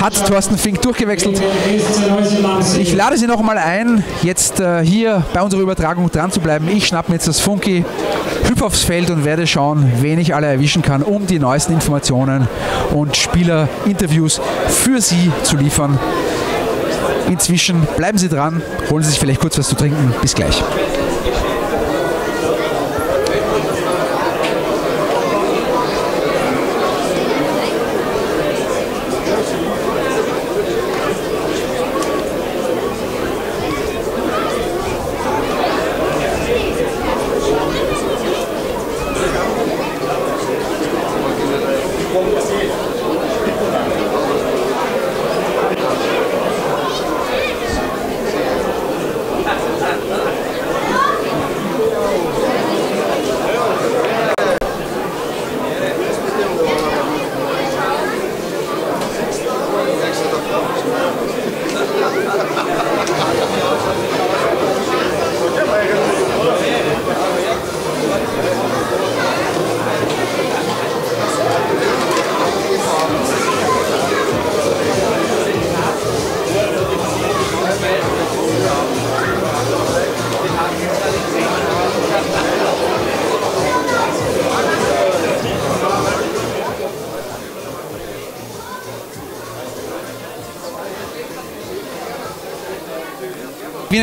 hat Thorsten Fink durchgewechselt. Ich lade Sie noch mal ein, jetzt äh, hier bei unserer Übertragung dran zu bleiben. Ich schnappe mir jetzt das Funky, hüpfe aufs Feld und werde schauen, wen ich alle erwischen kann, um die neuesten Informationen und Spielerinterviews für Sie zu liefern. Inzwischen bleiben Sie dran, holen Sie sich vielleicht kurz was zu trinken. Bis gleich.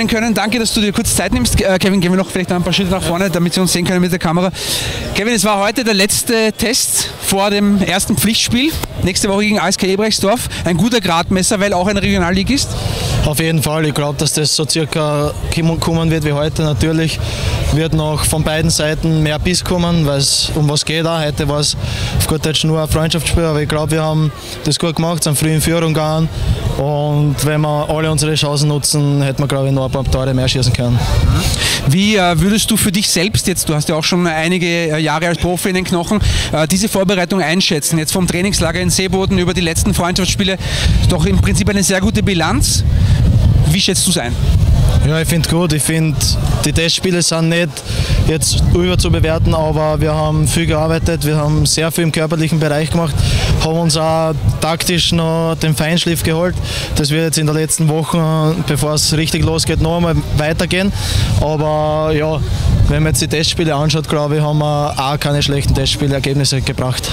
Können. Danke, dass du dir kurz Zeit nimmst. Äh, Kevin, gehen wir noch vielleicht ein paar Schritte nach vorne, damit Sie uns sehen können mit der Kamera. Kevin, es war heute der letzte Test vor dem ersten Pflichtspiel. Nächste Woche gegen A S K Ebreichsdorf. Ein guter Gradmesser, weil auch ein Regionalligist ist. Auf jeden Fall, ich glaube, dass das so circa kommen wird wie heute. Natürlich wird noch von beiden Seiten mehr Biss kommen, weil es um was geht auch. Heute war es auf gut Deutsch nur ein Freundschaftsspiel, aber ich glaube, wir haben das gut gemacht, sind früh in Führung gegangen und wenn wir alle unsere Chancen nutzen, hätten wir, glaube ich, noch ein paar Tore mehr schießen können. Wie äh, würdest du für dich selbst jetzt, du hast ja auch schon einige Jahre als Profi in den Knochen, äh, diese Vorbereitung einschätzen? Jetzt vom Trainingslager in Seeboden über die letzten Freundschaftsspiele, doch im Prinzip eine sehr gute Bilanz. Wie schätzt du es ein? Ja, ich finde gut. Ich finde, die Testspiele sind nicht jetzt überzubewerten, aber wir haben viel gearbeitet, wir haben sehr viel im körperlichen Bereich gemacht, haben uns auch taktisch noch den Feinschliff geholt. Das wird jetzt in der letzten Woche, bevor es richtig losgeht, noch einmal weitergehen. Aber ja, wenn man jetzt die Testspiele anschaut, glaube ich, haben wir auch keine schlechten Testspielergebnisse gebracht.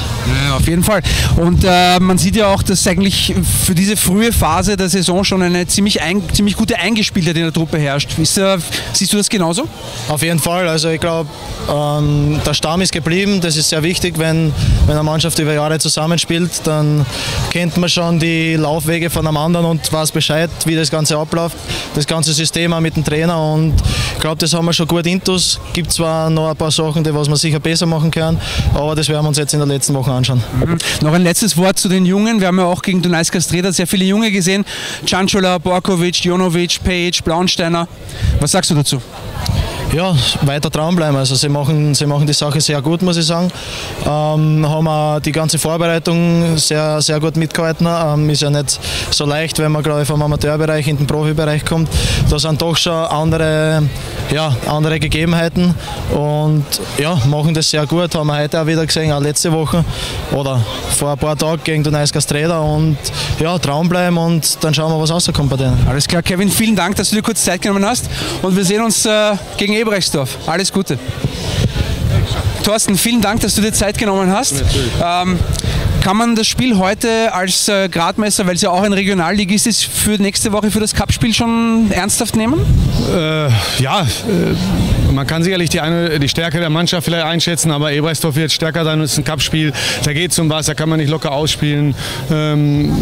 Ja, auf jeden Fall. Und äh, man sieht ja auch, dass eigentlich für diese frühe Phase der Saison schon eine ziemlich, ein, ziemlich gute Eingespieltheit in der Truppe herrscht. Ist, äh, siehst du das genauso? Auf jeden Fall. Also ich glaube, ähm, der Stamm ist geblieben. Das ist sehr wichtig, wenn, wenn eine Mannschaft über Jahre zusammenspielt, dann kennt man schon die Laufwege von einem anderen und weiß Bescheid, wie das Ganze abläuft. Das ganze System auch mit dem Trainer, und ich glaube, das haben wir schon gut intus. Es gibt zwar noch ein paar Sachen, die was man sicher besser machen kann, aber das werden wir uns jetzt in der letzten Woche anschauen. Mhm. Noch ein letztes Wort zu den Jungen. Wir haben ja auch gegen Dunajská Streda sehr viele Junge gesehen. Cianciola, Borković, Jonović, Page, Blauensteiner. Was sagst du dazu? Ja, weiter dranbleiben. Also sie machen, sie machen die Sache sehr gut, muss ich sagen. Ähm, haben auch die ganze Vorbereitung sehr, sehr gut mitgehalten. Ähm, ist ja nicht so leicht, wenn man, glaube ich, vom Amateurbereich in den Profibereich kommt. Da sind doch schon andere, ja, andere Gegebenheiten. Und ja, machen das sehr gut. Haben wir heute auch wieder gesehen, auch letzte Woche oder vor ein paar Tagen gegen Dunajská Streda. Und ja, dranbleiben und dann schauen wir, was rauskommt bei denen. Alles klar, Kevin, vielen Dank, dass du dir kurz Zeit genommen hast. Und wir sehen uns äh, gegen Ebreichsdorf. Alles Gute. Thorsten, vielen Dank, dass du dir Zeit genommen hast. Ähm, kann man das Spiel heute als äh, Gradmesser, weil es ja auch ein Regionalligist ist, für nächste Woche für das Cup-Spiel schon ernsthaft nehmen? Äh, ja, äh, man kann sicherlich die, eine, die Stärke der Mannschaft vielleicht einschätzen, aber Ebreichsdorf wird stärker sein, das ist ein Cup-Spiel, da geht es um was, da kann man nicht locker ausspielen. Ähm,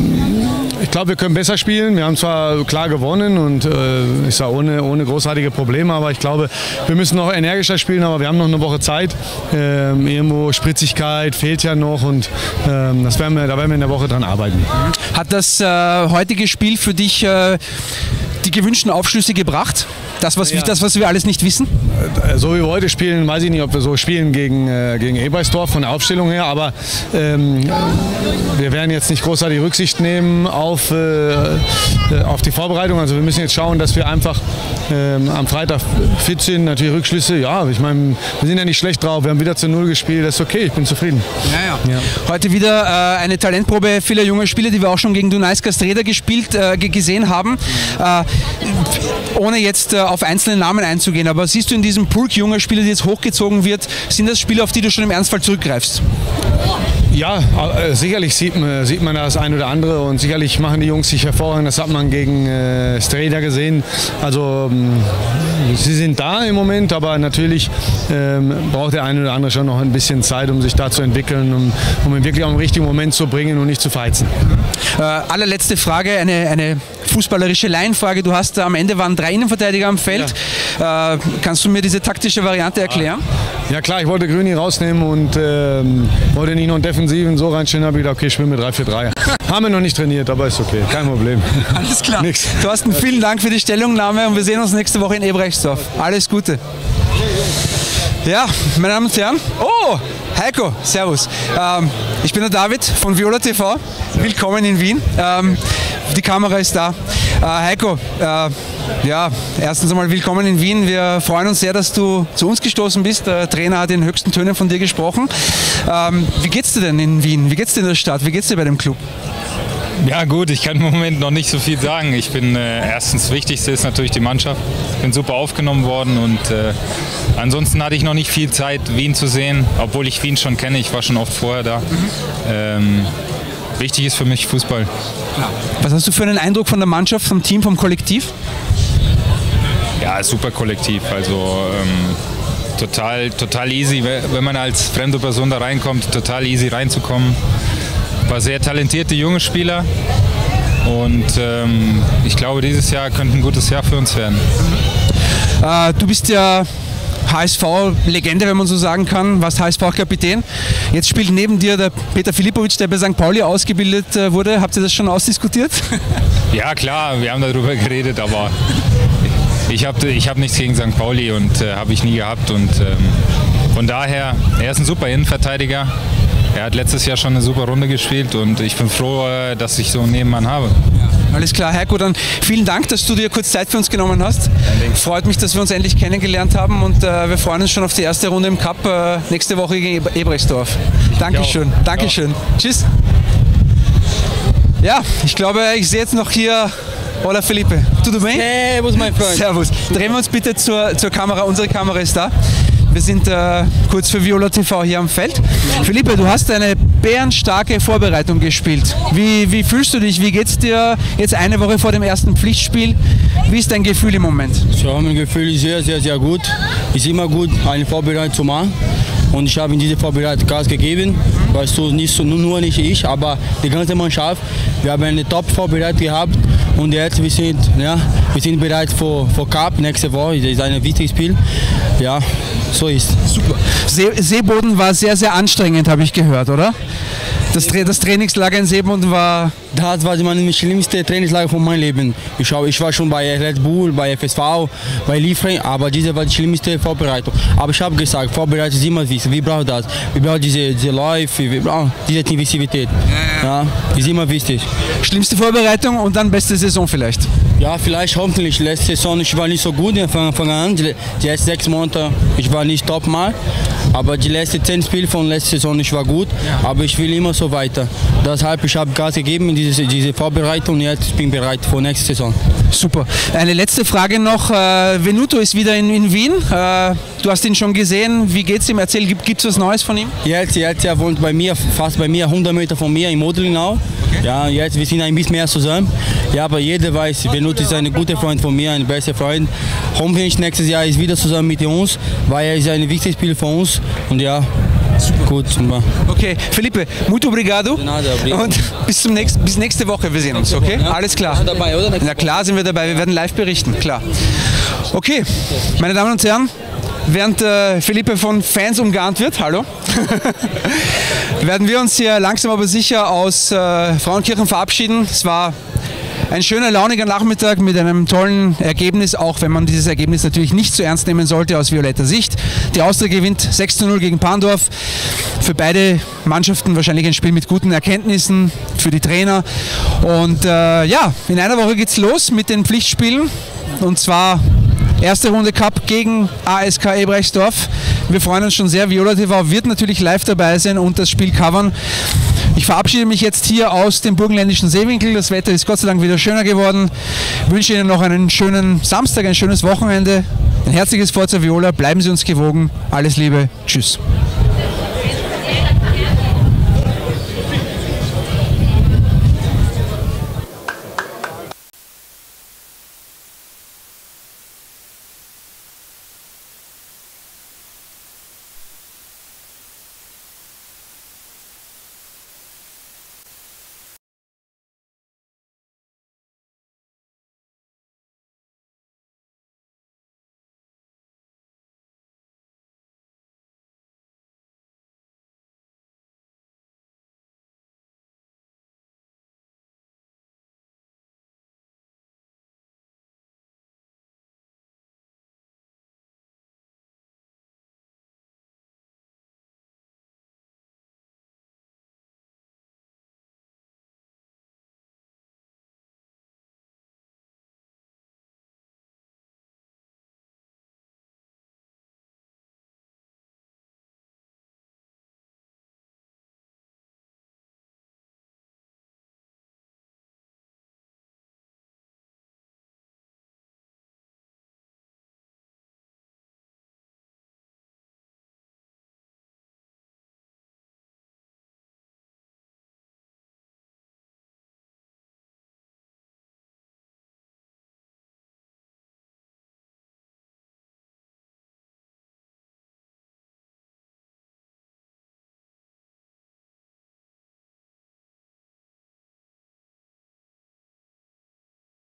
ich glaube, wir können besser spielen, wir haben zwar klar gewonnen und äh, ich sag, ohne, ohne großartige Probleme, aber ich glaube, wir müssen noch energischer spielen, aber wir haben noch eine Woche Zeit. Ähm, irgendwo Spritzigkeit fehlt ja noch und ähm, das werden wir, da werden wir in der Woche dran arbeiten. Hat das äh, heutige Spiel für dich äh, die gewünschten Aufschlüsse gebracht? Das was, ja. das, was wir alles nicht wissen? So wie wir heute spielen, weiß ich nicht, ob wir so spielen gegen, äh, gegen Ebreichsdorf von der Aufstellung her, aber ähm, wir werden jetzt nicht großartig Rücksicht nehmen auf, äh, auf die Vorbereitung. Also wir müssen jetzt schauen, dass wir einfach ähm, am Freitag fit sind. Natürlich Rückschlüsse, ja, ich meine, wir sind ja nicht schlecht drauf, wir haben wieder zu Null gespielt, das ist okay, ich bin zufrieden. Ja, ja. Ja. Heute wieder äh, eine Talentprobe vieler junger Spieler, die wir auch schon gegen Dunajská Streda gespielt, äh, gesehen haben. Äh, ohne jetzt äh, auf einzelne Namen einzugehen, aber siehst du in diesem Pulk junger Spieler, die jetzt hochgezogen wird, sind das Spieler, auf die du schon im Ernstfall zurückgreifst? Ja, äh, sicherlich sieht man, sieht man das ein oder andere und sicherlich machen die Jungs sich hervorragend, das hat man gegen äh, Streda gesehen. Also ähm, sie sind da im Moment, aber natürlich ähm, braucht der eine oder andere schon noch ein bisschen Zeit, um sich da zu entwickeln, um, um ihn wirklich auch im richtigen Moment zu bringen und nicht zu verheizen. Äh, allerletzte Frage, eine, eine fußballerische Laienfrage. Du hast äh, am Ende waren drei Innenverteidiger am Feld. Ja. Äh, kannst du mir diese taktische Variante erklären? Ja, ja klar, ich wollte Grüni rausnehmen und ähm, wollte nicht noch einen Defensiv so reinstellen, habe ich gedacht, okay, ich schwimme mit drei vier drei. Haben wir noch nicht trainiert, aber ist okay, kein Problem. Alles klar. Nix. Thorsten, vielen Dank für die Stellungnahme und wir sehen uns nächste Woche in Ebreichsdorf. Alles Gute. Ja, meine Damen und Herren. Oh, Heiko, servus. Ähm, ich bin der David von Viola T V. Willkommen in Wien. Ähm, die Kamera ist da. Äh, Heiko, äh, ja, erstens einmal willkommen in Wien. Wir freuen uns sehr, dass du zu uns gestoßen bist. Der Trainer hat in höchsten Tönen von dir gesprochen. Ähm, wie geht's dir denn in Wien? Wie geht's dir in der Stadt? Wie geht's dir bei dem Club? Ja gut, ich kann im Moment noch nicht so viel sagen. Ich bin äh, erstens, das Wichtigste ist natürlich die Mannschaft. Ich bin super aufgenommen worden und äh, ansonsten hatte ich noch nicht viel Zeit, Wien zu sehen, obwohl ich Wien schon kenne. Ich war schon oft vorher da. Mhm. Ähm, wichtig ist für mich Fußball. Ja. Was hast du für einen Eindruck von der Mannschaft, vom Team, vom Kollektiv? Ja, super Kollektiv. Also ähm, total, total easy, wenn man als fremde Person da reinkommt, total easy reinzukommen. War sehr talentierte junge Spieler, Und ähm, ich glaube, dieses Jahr könnte ein gutes Jahr für uns werden. Äh, du bist ja H S V-Legende, wenn man so sagen kann, warst H S V-Kapitän. Jetzt spielt neben dir der Petar Filipović, der bei Sankt Pauli ausgebildet wurde. Habt ihr das schon ausdiskutiert? Ja, klar, wir haben darüber geredet, aber ich habe ich hab nichts gegen Sankt Pauli und äh, habe ich nie gehabt. Und ähm, von daher, er ist ein super Innenverteidiger. Er hat letztes Jahr schon eine super Runde gespielt und ich bin froh, dass ich so einen Nebenmann habe. Alles klar, Heiko, dann vielen Dank, dass du dir kurz Zeit für uns genommen hast. Freut mich, dass wir uns endlich kennengelernt haben und äh, wir freuen uns schon auf die erste Runde im Cup äh, nächste Woche gegen Ebreichsdorf. Dankeschön, Dankeschön. Tschüss. Ja, ich glaube, ich sehe jetzt noch hier... Hola Felipe, tudo bem? Servus, mein Freund. Servus. Drehen wir uns bitte zur, zur Kamera, unsere Kamera ist da. Wir sind äh, kurz für Viola T V hier am Feld. Felipe, du hast eine bärenstarke Vorbereitung gespielt. Wie, wie fühlst du dich? Wie geht es dir jetzt eine Woche vor dem ersten Pflichtspiel? Wie ist dein Gefühl im Moment? So, mein Gefühl ist sehr, sehr, sehr gut. Ist immer gut, eine Vorbereitung zu machen. Und ich habe in diese Vorbereitung Gas gegeben. Weißt du, nicht so, nur nicht ich, aber die ganze Mannschaft. Wir haben eine Top-Vorbereitung gehabt. Und jetzt, wir sind, ja, wir sind bereit für, für Cup nächste Woche. Das ist ein wichtiges Spiel. Ja, so ist. Super. See, Seeboden war sehr, sehr anstrengend, habe ich gehört, oder? Das, das Trainingslager in Seeboden war... Das war das schlimmste Trainingslager von meinem Leben. Ich, ich war schon bei Red Bull, bei F S V, bei Liefering, aber diese war die schlimmste Vorbereitung. Aber ich habe gesagt, Vorbereitung ist immer wichtig. Wir brauchen das. Wir brauchen diese, diese Läufe, wir brauchen diese Intensivität. Ja, ist immer wichtig. Schlimmste Vorbereitung und dann beste Saison vielleicht? Ja, vielleicht, hoffentlich. Letzte Saison, ich war nicht so gut von Anfang an. Die ersten sechs Monate, ich war nicht top mal. Aber die letzten zehn Spiele von letzter Saison, ich war gut. Ja. Aber ich will immer so weiter. Deshalb, ich habe Gas gegeben in diese, diese Vorbereitung. Jetzt bin ich bereit für nächste Saison. Super. Eine letzte Frage noch. Venuto ist wieder in, in Wien. Du hast ihn schon gesehen. Wie geht's ihm? Erzähl, gibt es was Neues von ihm? Jetzt, jetzt, er wohnt bei mir, fast bei mir, hundert Meter von mir, in Modlinau. Okay. Ja, jetzt, wir sind ein bisschen mehr zusammen. Ja, aber jeder weiß, Venuto ist ein guter Freund von mir, ein bester Freund. Hoffentlich nächstes Jahr ist wieder zusammen mit uns, weil er ist ein wichtiges Spiel für uns. Und ja, super. Gut. Okay, Felipe, muito obrigado. Und bis, zum nächsten, bis nächste Woche, wir sehen uns, okay? Alles klar. Na klar sind wir dabei, wir werden live berichten, klar. Okay, meine Damen und Herren, während äh, Felipe von Fans umgarnt wird, hallo, werden wir uns hier langsam aber sicher aus äh, Frauenkirchen verabschieden. Es war ein schöner, launiger Nachmittag mit einem tollen Ergebnis, auch wenn man dieses Ergebnis natürlich nicht zu ernst nehmen sollte aus violetter Sicht. Die Austria gewinnt sechs zu null gegen Parndorf. Für beide Mannschaften wahrscheinlich ein Spiel mit guten Erkenntnissen, für die Trainer. Und äh, ja, in einer Woche geht's los mit den Pflichtspielen. Und zwar erste Runde Cup gegen A S K Ebreichsdorf. Wir freuen uns schon sehr. Viola T V wird natürlich live dabei sein und das Spiel covern. Ich verabschiede mich jetzt hier aus dem burgenländischen Seewinkel. Das Wetter ist Gott sei Dank wieder schöner geworden. Ich wünsche Ihnen noch einen schönen Samstag, ein schönes Wochenende. Ein herzliches Forza Viola. Bleiben Sie uns gewogen. Alles Liebe. Tschüss.